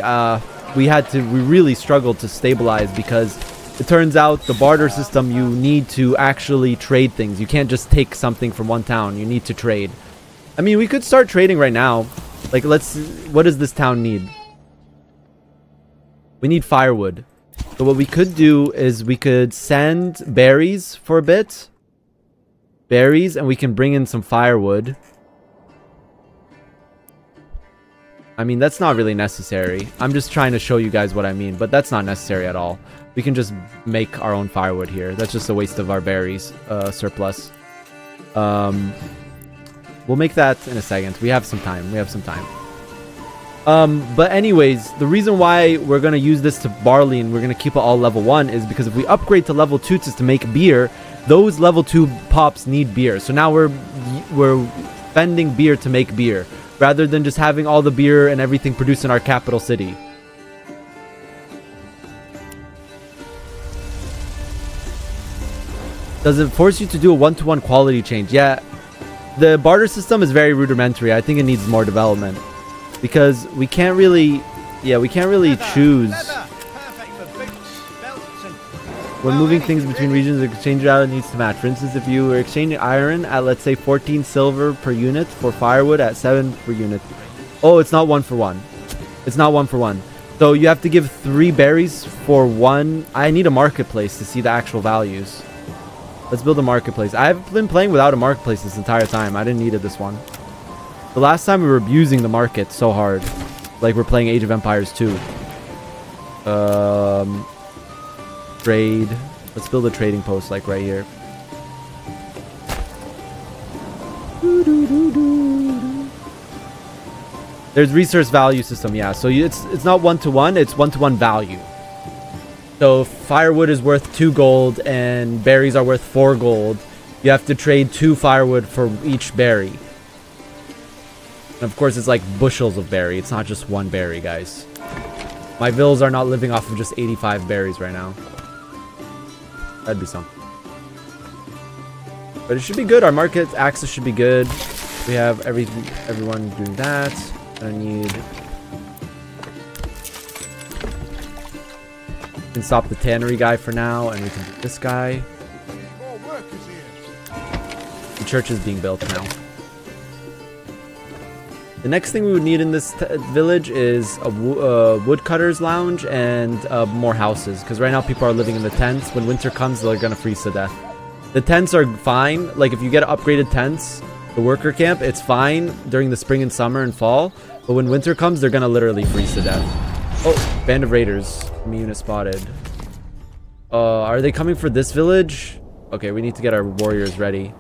we really struggled to stabilize because it turns out the barter system, you need to actually trade things. You can't just take something from one town. You need to trade. I mean, we could start trading right now. Like, let's... What does this town need? We need firewood. So what we could do is we could send berries for a bit. Berries, and we can bring in some firewood. I mean, that's not really necessary. I'm just trying to show you guys what I mean, but that's not necessary at all. We can just make our own firewood here. That's just a waste of our berries surplus. We'll make that in a second. We have some time. We have some time. But anyways, the reason why we're going to use this to barley and we're going to keep it all level 1 is because if we upgrade to level 2 just to make beer, those level 2 pops need beer. So now we're spending beer to make beer rather than just having all the beer and everything produced in our capital city. Does it force you to do a one-to-one quality change? Yeah, the barter system is very rudimentary. I think it needs more development. Because we can't really, yeah, we can't really choose. When moving things between regions, the exchange value needs to match. For instance, if you were exchanging iron at, let's say, 14 silver per unit for firewood at 7 per unit. Oh, it's not 1 for 1. It's not 1 for 1. So you have to give 3 berries for 1. I need a marketplace to see the actual values. Let's build a marketplace. I've been playing without a marketplace this entire time. I didn't need this one. The last time we were abusing the market so hard. Like we're playing Age of Empires 2. Trade. Let's build a trading post like right here. There's resource value system, yeah. So it's not one-to-one, it's one-to-one value. So firewood is worth 2 gold and berries are worth 4 gold. You have to trade 2 firewood for each berry. And of course, it's like bushels of berry. It's not just 1 berry, guys. My villas are not living off of just 85 berries right now. That'd be something. But it should be good. Our market access should be good. We have everyone doing that. I need... We can stop the tannery guy for now, and we can do this guy. The church is being built now. The next thing we would need in this village is a woodcutter's lounge and more houses. Because right now people are living in the tents. When winter comes, they're going to freeze to death. The tents are fine. Like if you get upgraded tents, the worker camp, it's fine during the spring and summer and fall. But when winter comes, they're going to literally freeze to death. Oh, band of raiders. Unit spotted. Are they coming for this village? Okay, we need to get our warriors ready.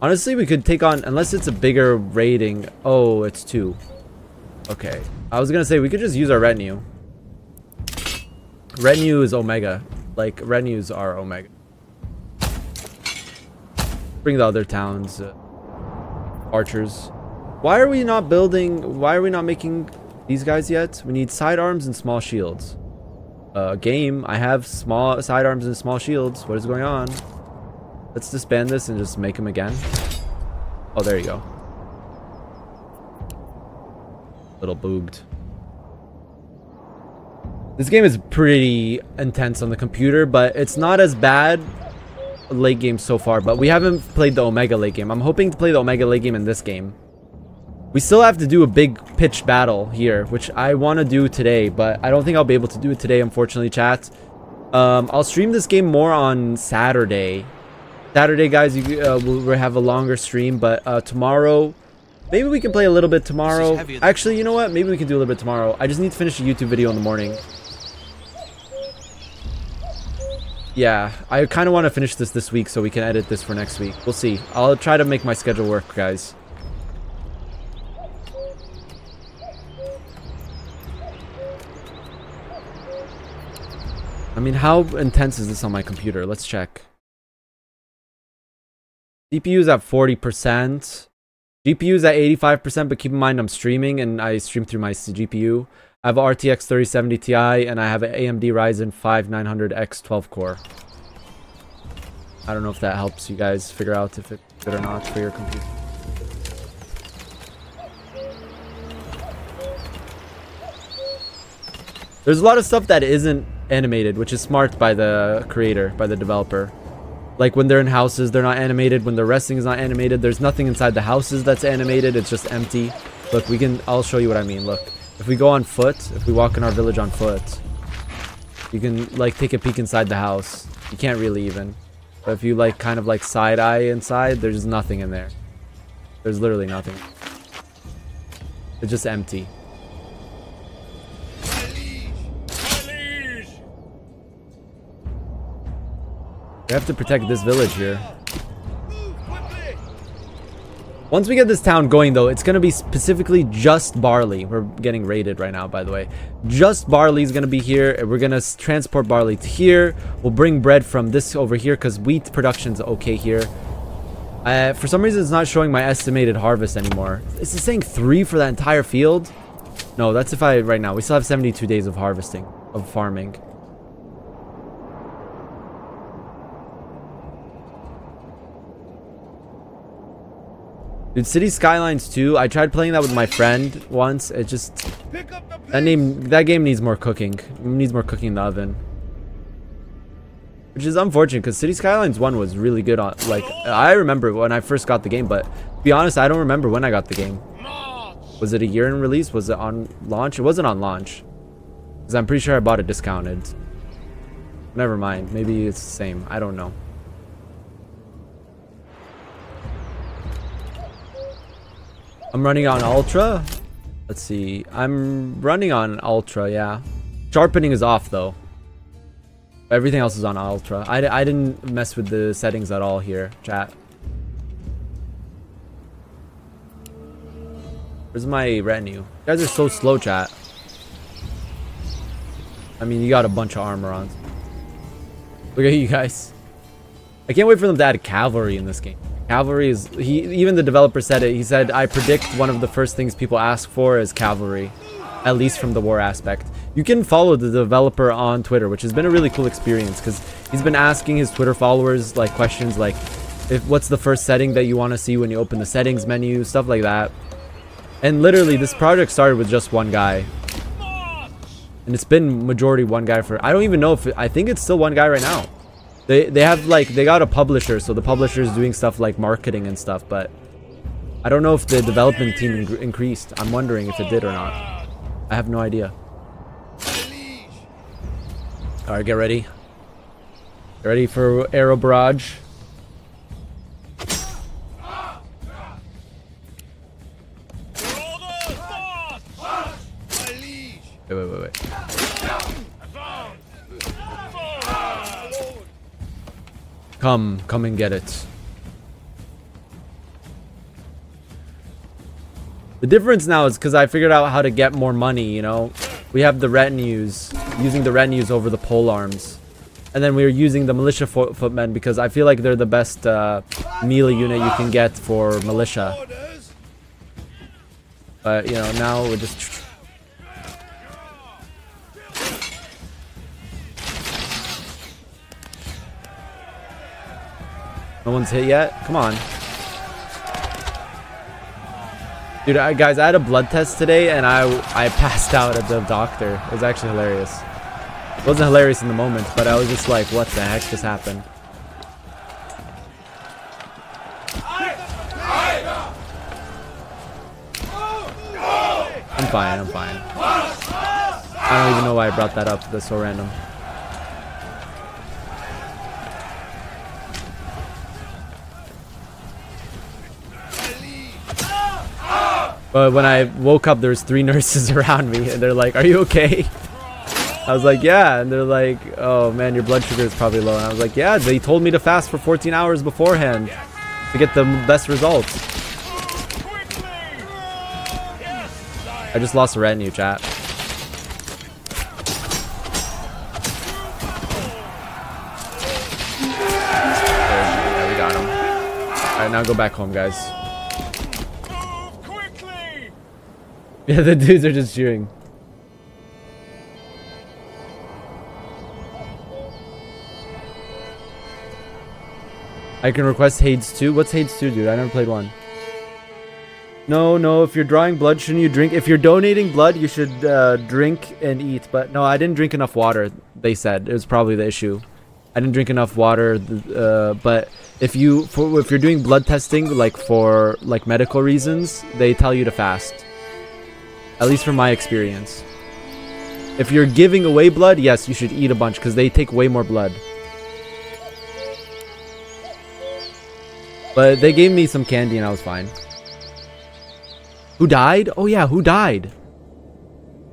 Honestly, we could take on... Unless it's a bigger raiding... Oh, it's 2. Okay. I was going to say, we could just use our retinue. Retinue is Omega. Like, retinues are Omega. Bring the other towns. Archers. Why are we not building... Why are we not making these guys yet? We need sidearms and small shields. Game. I have small sidearms and small shields. What is going on? Let's disband this and just make him again. Oh, there you go. Little booged. This game is pretty intense on the computer, but it's not as bad late game so far. But we haven't played the Omega late game. I'm hoping to play the Omega late game in this game. We still have to do a big pitched battle here, which I want to do today, but I don't think I'll be able to do it today, unfortunately, chat. I'll stream this game more on Saturday. Saturday, guys, we'll have a longer stream, but tomorrow, maybe we can play a little bit tomorrow. Actually, you know what? Maybe we can do a little bit tomorrow. I just need to finish a YouTube video in the morning. Yeah, I kind of want to finish this week so we can edit this for next week. We'll see. I'll try to make my schedule work, guys. I mean, how intense is this on my computer? Let's check. CPU's at 40%. GPU's at 85%, but keep in mind I'm streaming and I stream through my GPU. I have a RTX 3070 Ti and I have an AMD Ryzen 5 900X 12 core. I don't know if that helps you guys figure out if it's good or not for your computer. There's a lot of stuff that isn't animated, which is smart by the creator, by the developer. Like when they're in houses, they're not animated. When they're resting is not animated. There's nothing inside the houses that's animated. It's just empty. Look, we can... I'll show you what I mean. Look, if we go on foot, if we walk in our village on foot, you can like take a peek inside the house. You can't really even. But if you like kind of like side eye inside, there's nothing in there. There's literally nothing. It's just empty. We have to protect this village here. Once we get this town going, though, it's going to be specifically just barley. We're getting raided right now, by the way. Just barley is going to be here, and we're going to transport barley to here. We'll bring bread from this over here because wheat production's okay here. For some reason, it's not showing my estimated harvest anymore. Is it saying 3 for that entire field? No, that's if I right now. We still have 72 days of harvesting, of farming. Dude, City Skylines 2, I tried playing that with my friend once. It just... That game needs more cooking. It needs more cooking in the oven. Which is unfortunate, because City Skylines 1 was really good on... Like, I remember when I first got the game, but... To be honest, I don't remember when I got the game. Was it a year in release? Was it on launch? It wasn't on launch. Because I'm pretty sure I bought it discounted. Never mind. Maybe it's the same. I don't know. I'm running on Ultra. Let's see. I'm running on Ultra, yeah. Sharpening is off though. Everything else is on ultra. I didn't mess with the settings at all here, chat. Where's my retinue? You guys are so slow, chat. I mean, you got a bunch of armor on. Look at you guys. I can't wait for them to add cavalry in this game. Cavalry is... even the developer said it. He said, I predict one of the first things people ask for is cavalry. At least from the war aspect. You can follow the developer on Twitter, which has been a really cool experience because he's been asking his Twitter followers like questions like, what's the first setting that you want to see when you open the settings menu, stuff like that. And literally, this project started with just one guy. And it's been majority one guy for... I don't even know if... I think it's still one guy right now. They have like... They got a publisher, so the publisher is doing stuff like marketing and stuff, but... I don't know if the development team increased. I'm wondering if it did or not. I have no idea. Alright, get ready. Get ready for Aero Barrage. Wait. Come and get it. The difference now is because I figured out how to get more money, you know. We have the retinues, using the retinues over the pole arms. And then we are using the militia footmen because I feel like they're the best melee unit you can get for militia. But, you know, now we're just... No one's hit yet? Come on. Dude, guys, I had a blood test today and I passed out at the doctor. It was actually hilarious. It wasn't hilarious in the moment, but I was just like, what the heck just happened? I'm fine. I don't even know why I brought that up. That's so random. But when I woke up, there was 3 nurses around me, and they're like, are you okay? I was like, yeah. And they're like, oh, man, your blood sugar is probably low. And I was like, yeah, they told me to fast for 14 hours beforehand to get the best results. I just lost a retinue, chat. There, we got him. All right, now go back home, guys. Yeah, the dudes are just cheering. I can request Hades 2. What's Hades 2, dude? I never played one. No, if you're drawing blood, shouldn't you drink? If you're donating blood, you should drink and eat. But no, I didn't drink enough water, they said. It was probably the issue. I didn't drink enough water, but if you're doing blood testing, like for like medical reasons, they tell you to fast. At least from my experience. If you're giving away blood, yes, you should eat a bunch because they take way more blood. But they gave me some candy and I was fine. Who died? Oh yeah, who died?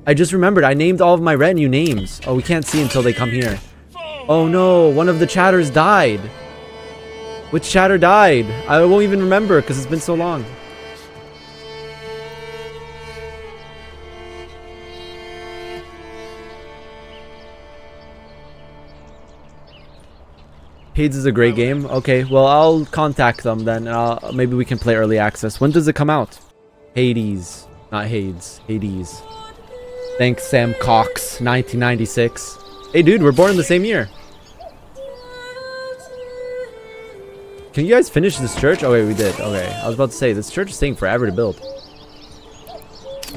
I just remembered. I named all of my retinue names. Oh, we can't see until they come here. Oh no, one of the chatters died. Which chatter died? I won't even remember because it's been so long. Hades is a great game. Okay, well, I'll contact them then. And maybe we can play early access. When does it come out? Hades. Not Hades. Hades. Thanks, Sam Cox. 1996. Hey, dude, we're born in the same year. Can you guys finish this church? Oh, wait, we did. Okay, I was about to say, this church is taking forever to build.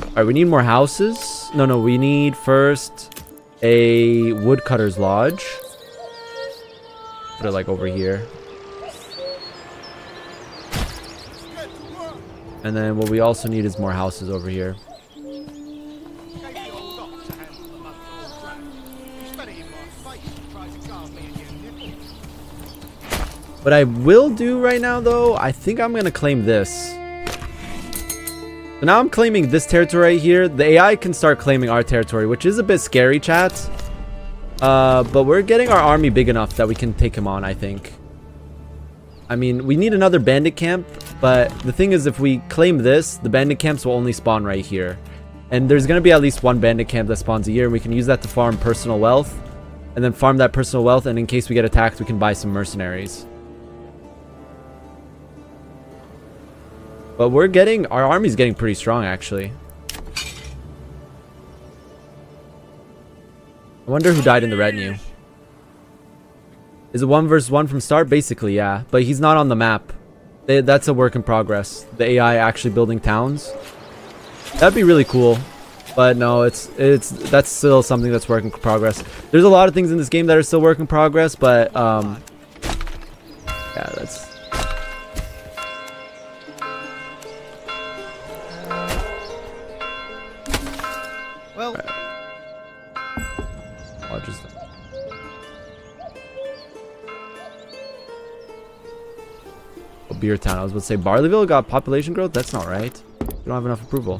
Alright, we need more houses. No, we need first a woodcutter's lodge. Put it like over here, and then what we also need is more houses over here. What I will do right now though, I think I'm gonna claim this So now I'm claiming this territory right here. The AI can start claiming our territory, which is a bit scary, chat. But we're getting our army big enough that we can take him on, I think. I mean, we need another bandit camp, but the thing is, if we claim this, the bandit camps will only spawn right here. And there's going to be at least one bandit camp that spawns a year, and we can use that to farm personal wealth. And then farm that personal wealth, and in case we get attacked, we can buy some mercenaries. But we're getting... our army's getting pretty strong, actually. I wonder who died in the retinue. Is it 1v1 from start? Basically, yeah. But he's not on the map. That's a work in progress. The AI actually building towns. That'd be really cool. But no, that's still something that's work in progress. There's a lot of things in this game that are still work in progress, but... yeah, that's... Beer Town. I was about to say Barleyville got population growth. That's not right. We don't have enough approval.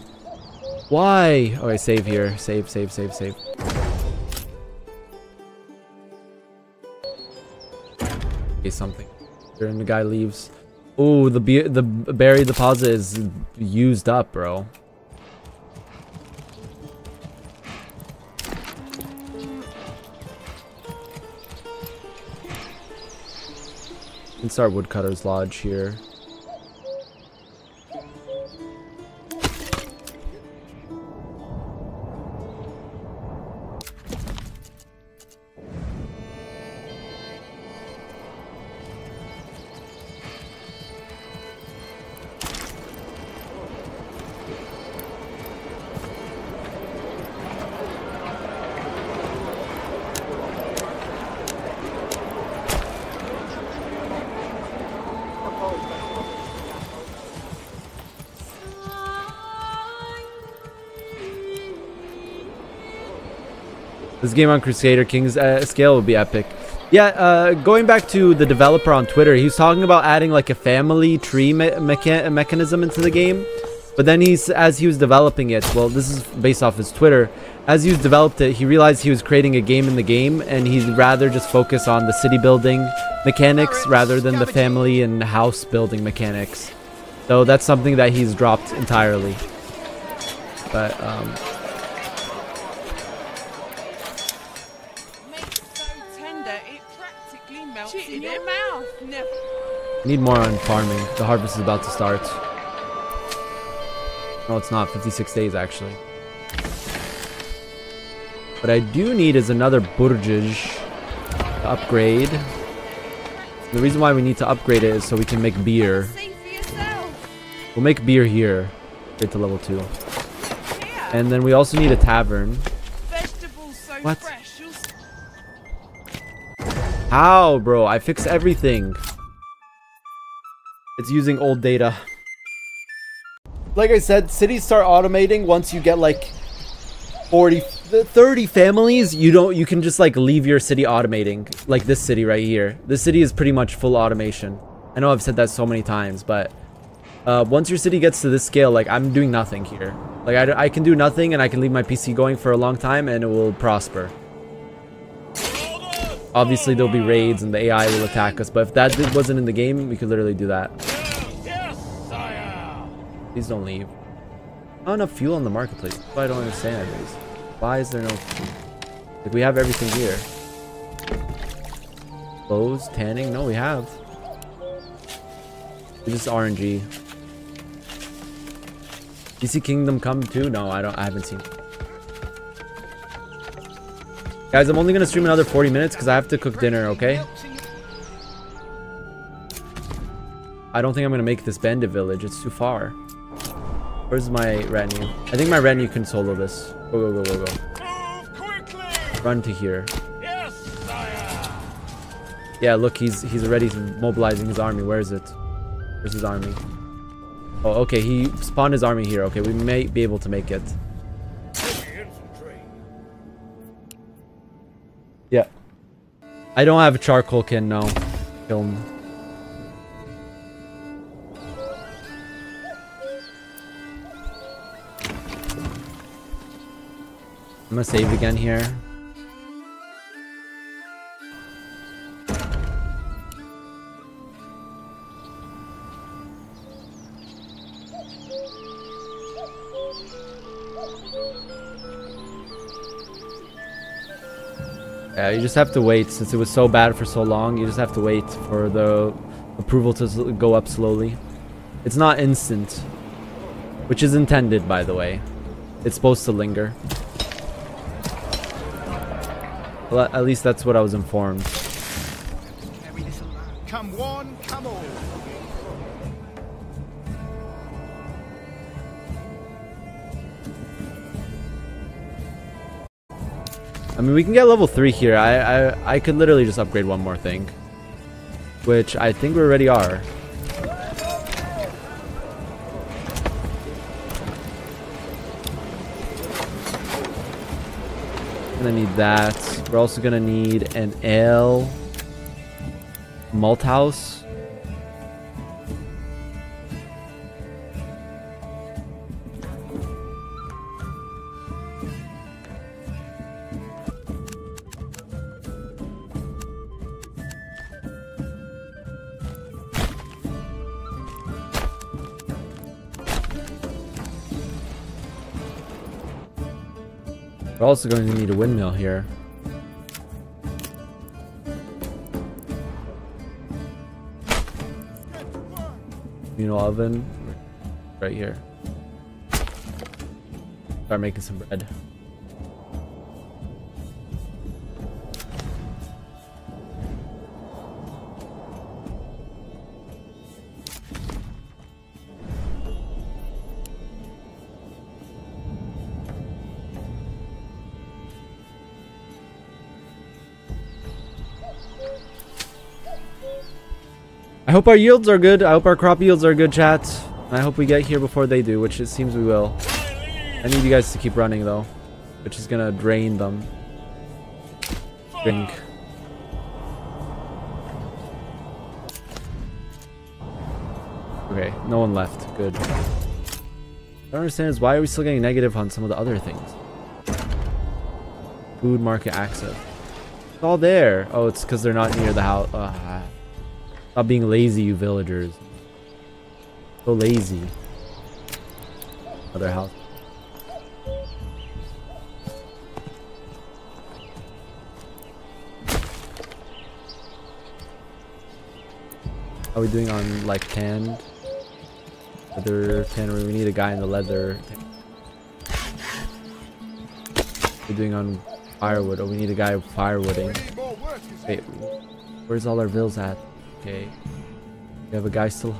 Why? Okay, save here. Save. Okay, something. And the guy leaves. Oh, the berry deposit is used up, bro. It's our woodcutter's lodge here. This game on Crusader Kings scale would be epic. Yeah, going back to the developer on Twitter, he was talking about adding like a family tree mechanism into the game. But then as he was developing it, well, this is based off his Twitter. As he developed it, he realized he was creating a game in the game, and he'd rather just focus on the city building mechanics rather than the family and house building mechanics. So that's something that he's dropped entirely. But, need more on farming. The harvest is about to start. No, it's not. 56 days, actually. What I do need is another Burjij to upgrade. The reason why we need to upgrade it is so we can make beer. We'll make beer here. Get to level 2. And then we also need a tavern. What? How, bro? I fixed everything. It's using old data. Like I said, cities start automating once you get like 30 families. You can just like leave your city automating, like this city right here. This city is pretty much full automation. I know I've said that so many times, but once your city gets to this scale, like I'm doing nothing here. Like I can do nothing, and I can leave my PC going for a long time and it will prosper. Obviously, there'll be raids and the AI will attack us, but if that wasn't in the game, we could literally do that. Please don't leave. Not enough fuel on the marketplace. That's why I don't understand it. Why is there no fuel? Like, we have everything here. Clothes, tanning. No, we have. We just RNG. You see Kingdom Come too? No, I haven't seen it. Guys, I'm only going to stream another 40 minutes because I have to cook dinner, okay? I don't think I'm going to make this bandit village. It's too far. Where's my retinue? I think my retinue can solo this. Go. Run to here. Yeah, look, he's already mobilizing his army. Where is it? Where's his army? Oh, okay. He spawned his army here. Okay, we may be able to make it. Yeah. I don't have a charcoal can, no. Kill him. I'm gonna save again here. Yeah, you just have to wait. Since it was so bad for so long, you just have to wait for the approval to go up slowly. It's not instant, which is intended, by the way. It's supposed to linger. Well, at least that's what I was informed. Come one, come all. I mean, we can get level 3 here. I could literally just upgrade one more thing, which I think we already are. Gonna need that. We're also gonna need an ale malt house. We're also going to need a windmill here. Communal oven right here. Start making some bread. I hope our yields are good. I hope our crop yields are good, chat. And I hope we get here before they do, which it seems we will. I need you guys to keep running, though, which is gonna drain them. Drink. Okay, no one left. Good. What I don't understand is why are we still getting negative on some of the other things? Food market access. It's all there. Oh, it's because they're not near the house. Stop being lazy, you villagers. So lazy. Other house. How are we doing on like tanned? Leather tannery. We need a guy in the leather. We're doing on firewood. Oh, we need a guy firewooding. Wait, where's all our bills at? Okay, we have a guy still.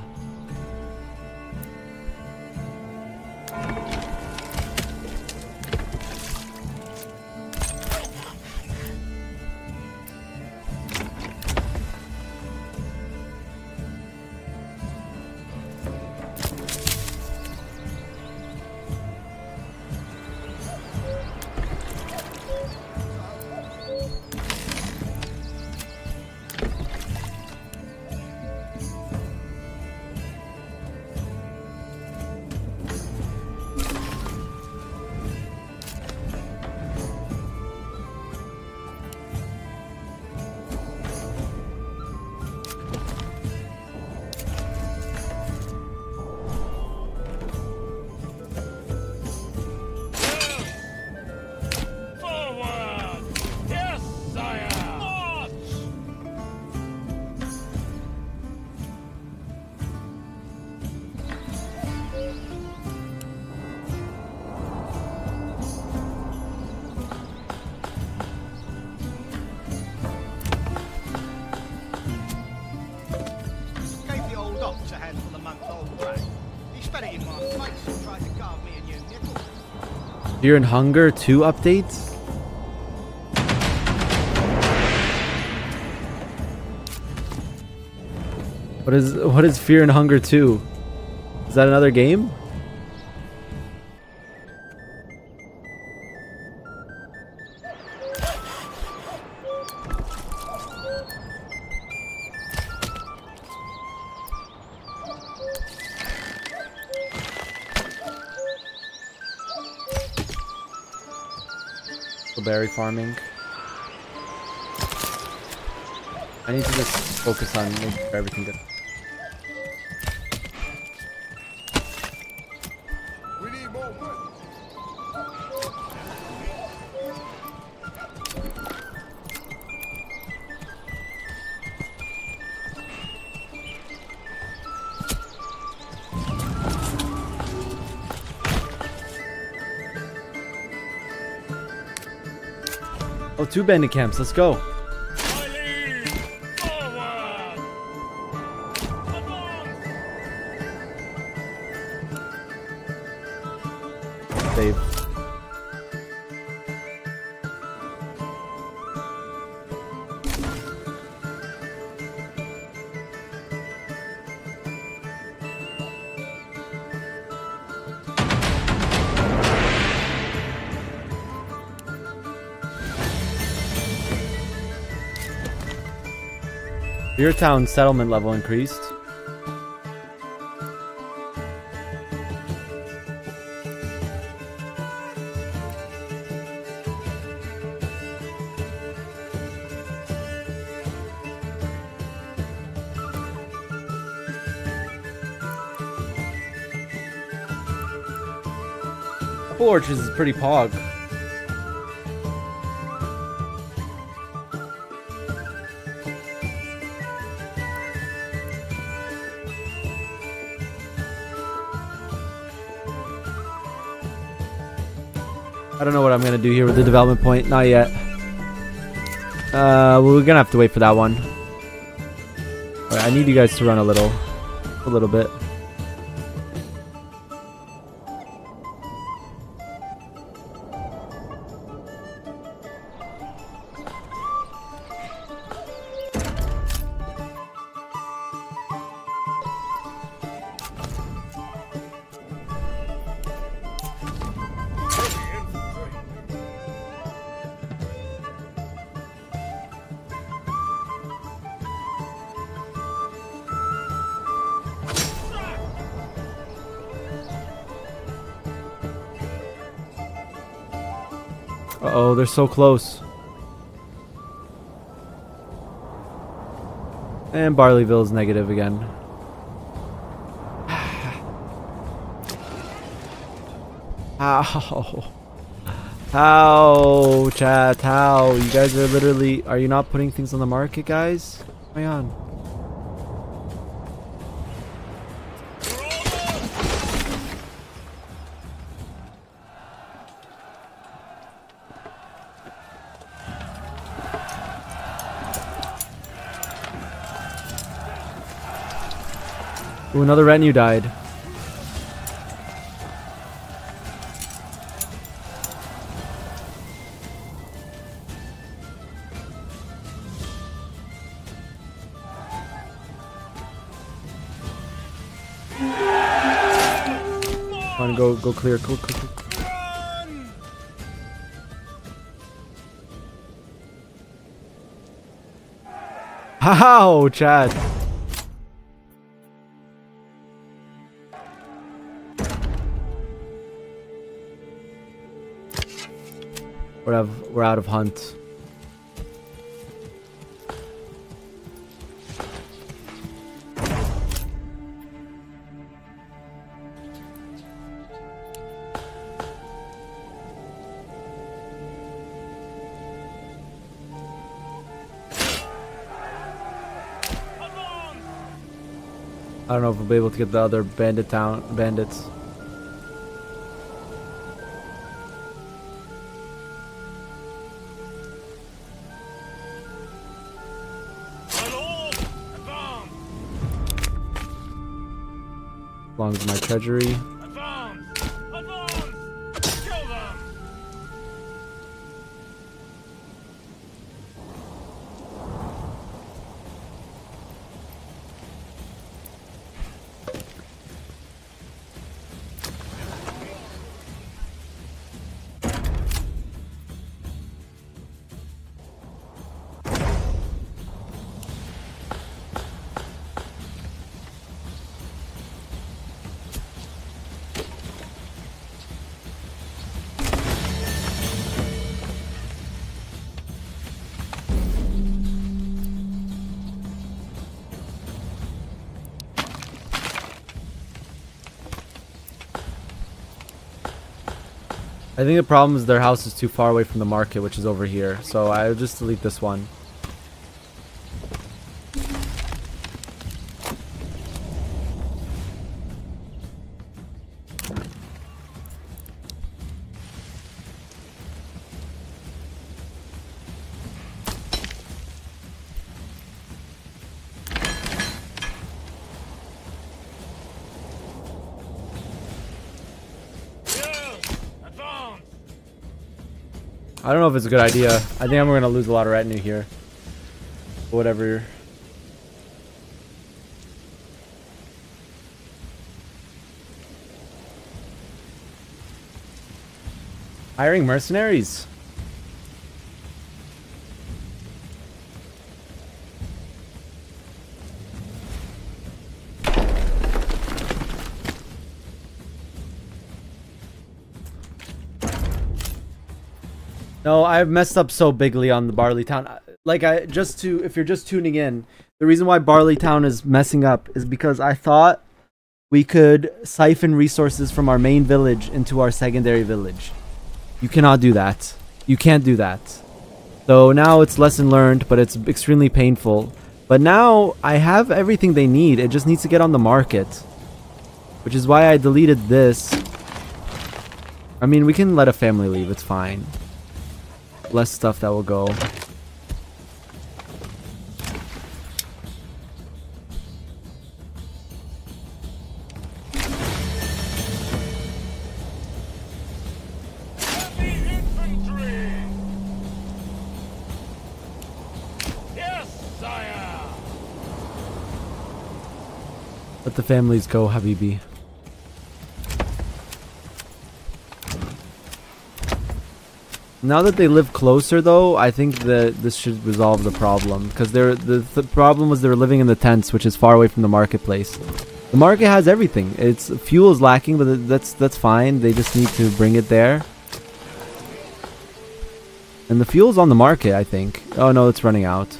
Fear and Hunger 2 updates? What is Fear and Hunger 2? Is that another game? huckleberry farming. I need to just focus on making sure everything good. Oh, 2 bandit camps, let's go. Save. Beer Town settlement level increased. Apple Orchards is pretty pog. I don't know what I'm gonna do here with the development point. Not yet. We're gonna have to wait for that one. All right, I need you guys to run a little bit. Uh-oh, they're so close. And Barleyville's negative again. Ow. How, chat, how? You guys are literally... Are you not putting things on the market, guys? What's going on? Ooh, another retinue died. Come on, go clear. Go. How, Chad? We're out of hunt. I don't know if we'll be able to get the other bandits. Along with my treasury. Advance! Kill them! I think the problem is their house is too far away from the market, which is over here. So I'll just delete this one. I don't know if it's a good idea. I think I'm going to lose a lot of retinue here. Whatever. Hiring mercenaries. No, I've messed up so bigly on the Barley Town. Like, if you're just tuning in, the reason why Barley Town is messing up is because I thought we could siphon resources from our main village into our secondary village. You cannot do that. You can't do that. So now it's lesson learned, but it's extremely painful. But now I have everything they need. It just needs to get on the market, which is why I deleted this. I mean, we can let a family leave. It's fine. Less stuff that will go. Yes, sire. Let the families go, Habibi. Now that they live closer, though, I think that this should resolve the problem. Because the problem was they were living in the tents, which is far away from the marketplace. The market has everything. Its fuel is lacking, but that's fine. They just need to bring it there. And the fuel's on the market, I think. Oh, no, it's running out.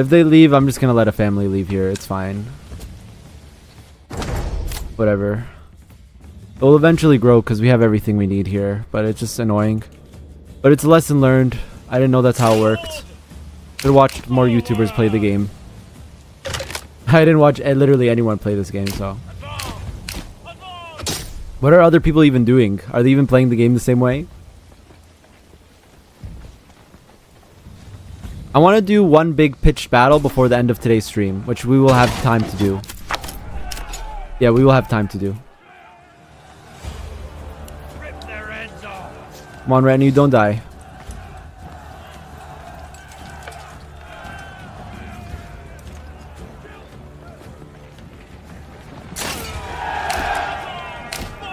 If they leave, I'm just gonna let a family leave here. It's fine. Whatever. It will eventually grow because we have everything we need here, but it's just annoying. But it's a lesson learned. I didn't know that's how it worked. Should have watched more YouTubers play the game. I didn't watch literally anyone play this game, so. What are other people even doing? Are they even playing the game the same way? I want to do one big pitched battle before the end of today's stream, which we will have time to do. Yeah, we will have time to do. Come on, Retinue, don't die.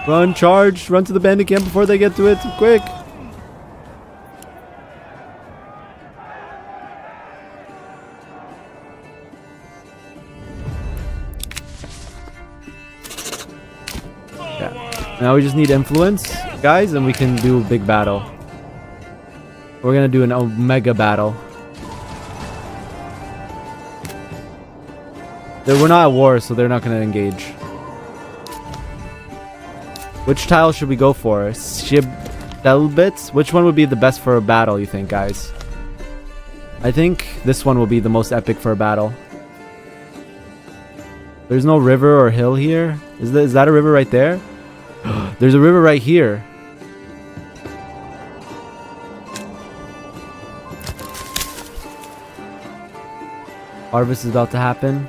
Run, charge, run to the bandit camp before they get to it, quick! Now we just need influence, guys, and we can do a big battle. We're gonna do an omega battle. We're not at war, so they're not gonna engage. Which tile should we go for? Shibdelbits? Which one would be the best for a battle, you think, guys? I think this one will be the most epic for a battle. There's no river or hill here. Is that a river right there? There's a river right here. Harvest is about to happen.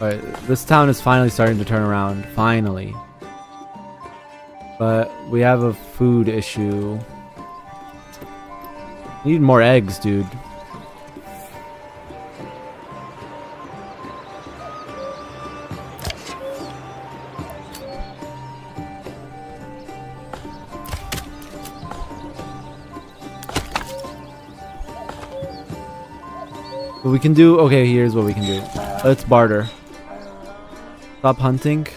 Alright, this town is finally starting to turn around. Finally. But we have a food issue. Need more eggs, dude. What we can do... Okay, here's what we can do. Let's barter. Stop hunting.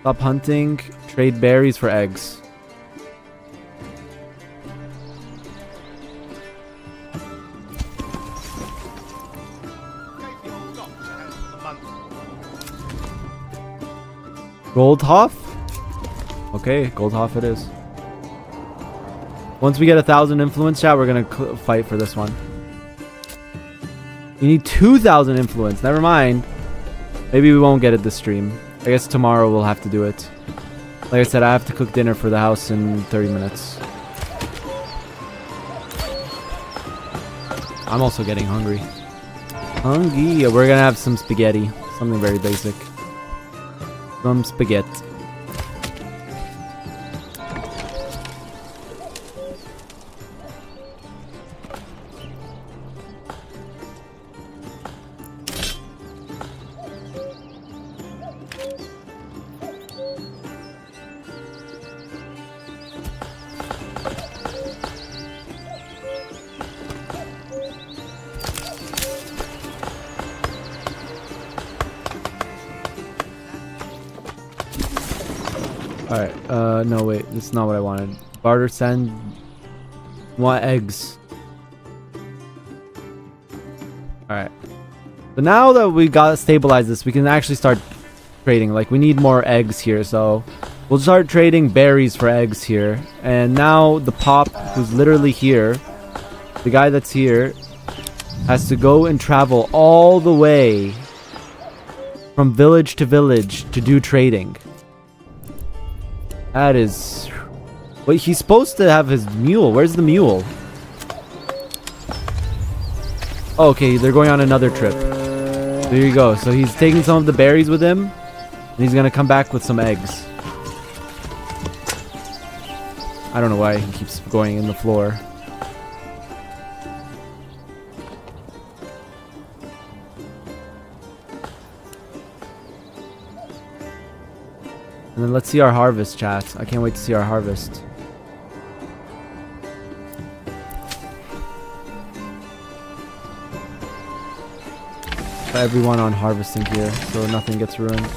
Stop hunting. Trade berries for eggs. Goldhoff? Okay, Goldhoff it is. Once we get 1,000 influence, chat, we're gonna fight for this one. We need 2,000 influence. Never mind. Maybe we won't get it this stream. I guess tomorrow we'll have to do it. Like I said, I have to cook dinner for the house in 30 minutes. I'm also getting hungry. Hungry. We're gonna have some spaghetti. Something very basic. Some spaghetti. No, wait, that's not what I wanted. Barter, send. Want eggs. Alright. But now that we got stabilized this, we can actually start trading. Like, we need more eggs here, so we'll start trading berries for eggs here. And now the pop, who's literally here, the guy that's here, has to go and travel all the way from village to village to do trading. That is... Wait, he's supposed to have his mule. Where's the mule? Oh, okay, they're going on another trip. There you go. So he's taking some of the berries with him. And he's going to come back with some eggs. I don't know why he keeps going in the floor. And then let's see our harvest, chat. I can't wait to see our harvest. Put everyone on harvesting here so nothing gets ruined.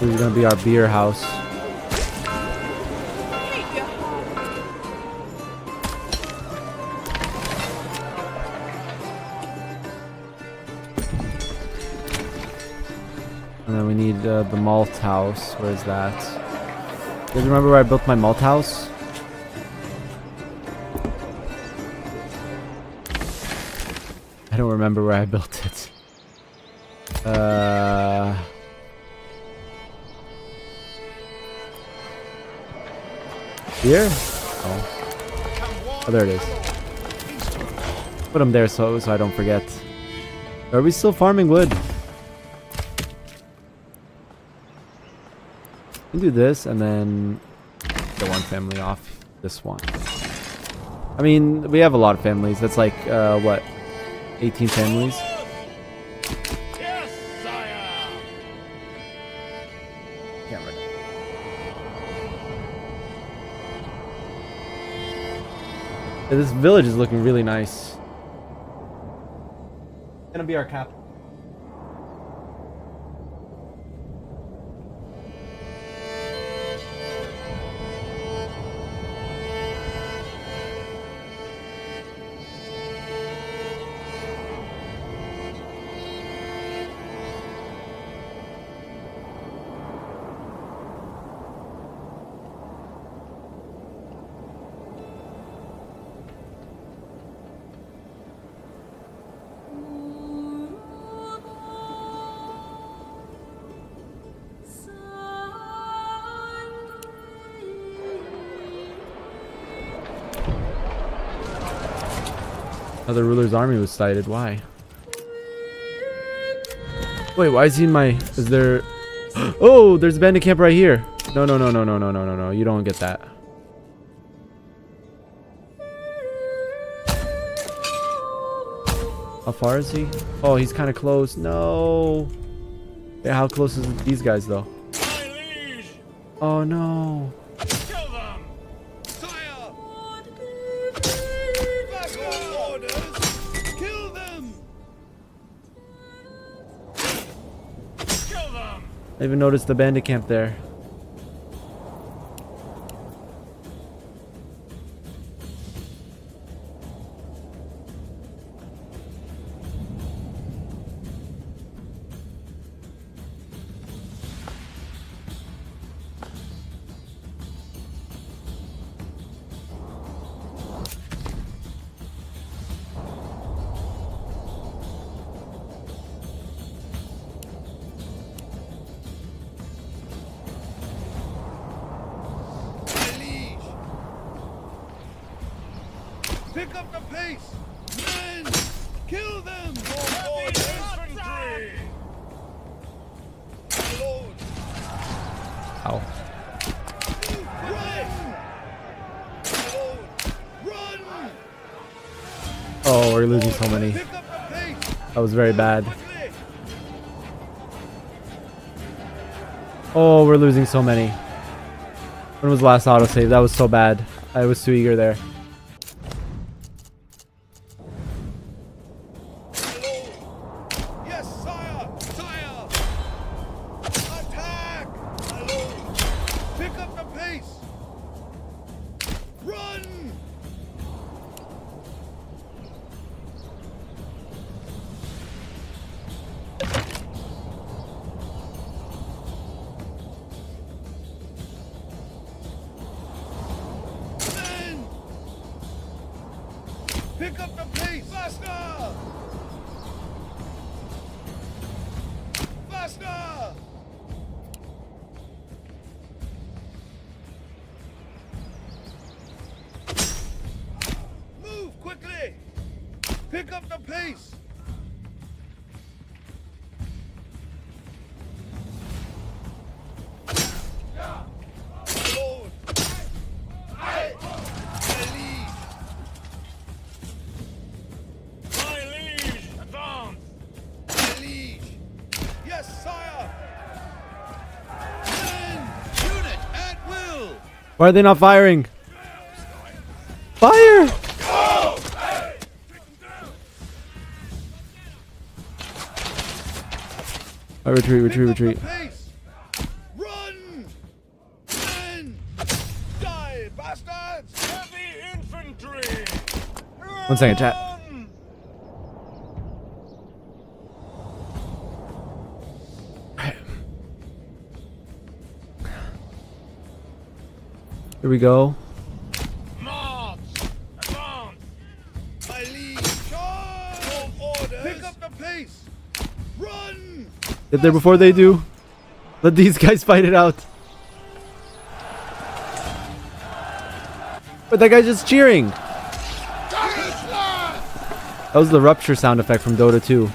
This is gonna be our beer house. And then we need the malt house. Where is that? You guys remember where I built my malt house? I don't remember where I built it. Here? Oh. Oh, there it is. Put them there so I don't forget. Are we still farming wood? We can do this and then get one family off this one. I mean, we have a lot of families. That's like, what? 18 families? This village is looking really nice. It's gonna be our capital. Another ruler's army was sighted. Why? Wait, why is he in my... Is there... Oh, there's a bandit camp right here. No, no, no, no, no, no, no, no, no. You don't get that. How far is he? Oh, he's kind of close. No. Yeah, how close is these guys, though? Oh, no. Kill them. Sire. Back orders. Kill them. Kill them. I even noticed the bandit camp there. Pick up the pace! Men! Kill them! For infantry! Lord! Ow. Run! Run! Oh, we're losing so many. That was very bad. Oh, we're losing so many. When was the last autosave? That was so bad. I was too eager there. Pick up the pace! Faster! Faster! Move quickly! Pick up the pace! Why are they not firing? Fire! I retreat, retreat, retreat. Run! Die, bastards! Heavy infantry! 1 second, chat. Here we go. March! Advance! I lead! Charge! Orders! Pick up the pace! Run! Get there before they do. Let these guys fight it out. But that guy's just cheering. That was the rupture sound effect from Dota 2.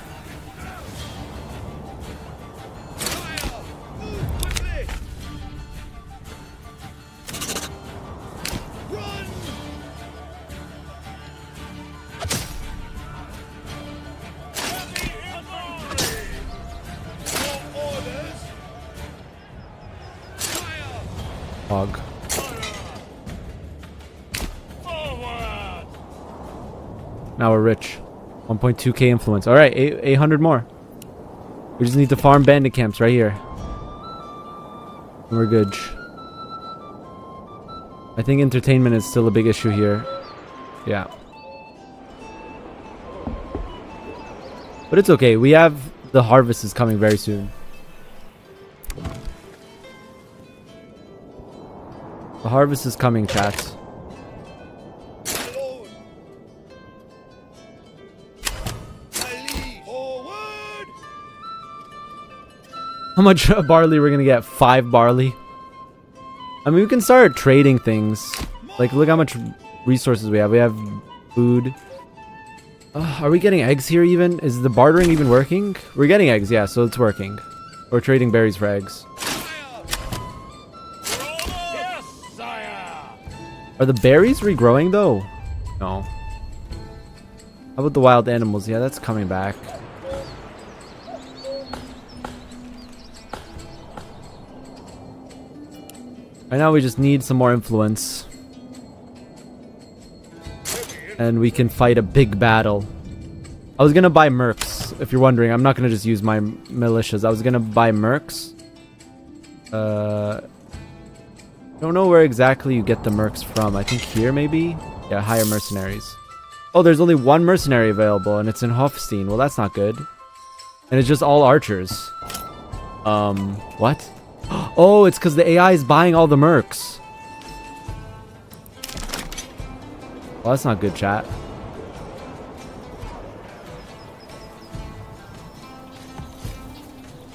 Fog. Now we're rich. 1.2k influence. All right, 800 more. We just need to farm bandit camps right here. And we're good. I think entertainment is still a big issue here. Yeah. But it's okay. We have the harvest is coming very soon. The harvest is coming, chat. How much barley we're gonna get? 5 barley? I mean, we can start trading things. Like, look how much resources we have. We have food. Are we getting eggs here even? Is the bartering even working? We're getting eggs, yeah, so it's working. We're trading berries for eggs. Are the berries regrowing though? No. How about the wild animals? Yeah, that's coming back. Right now we just need some more influence. And we can fight a big battle. I was gonna buy mercs, if you're wondering. I'm not gonna just use my militias. I was gonna buy mercs. Don't know where exactly you get the mercs from. I think here maybe? Yeah, hire mercenaries. Oh, there's only one mercenary available and it's in Hofstein. Well, that's not good. And it's just all archers. What? Oh, it's because the AI is buying all the mercs. Well, that's not good, chat.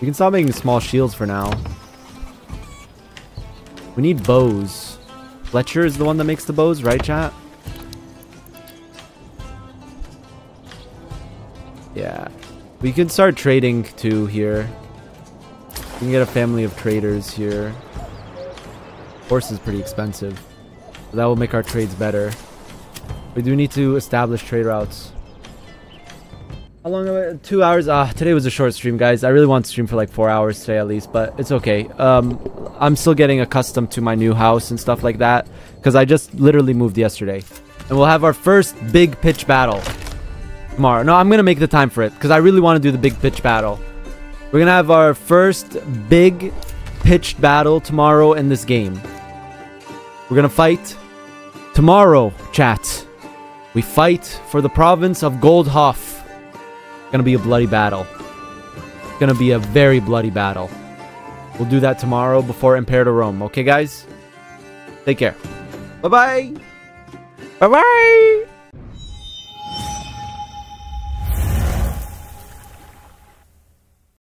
We can stop making small shields for now. We need bows. Fletcher is the one that makes the bows, right, chat? Yeah. We can start trading, too, here. We can get a family of traders here. Horse is pretty expensive. So that will make our trades better. We do need to establish trade routes. How long are we? 2 hours? Today was a short stream, guys. I really want to stream for like 4 hours today at least, but it's okay. I'm still getting accustomed to my new house and stuff like that. Because I just literally moved yesterday. And we'll have our first big pitch battle tomorrow. No, I'm going to make the time for it. Because I really want to do the big pitch battle. We're going to have our first big pitched battle tomorrow in this game. We're going to fight tomorrow, chat. We fight for the province of Goldhof. It's going to be a bloody battle. It's going to be a very bloody battle. We'll do that tomorrow before Imperator Rome. Okay, guys? Take care. Bye-bye. Bye-bye.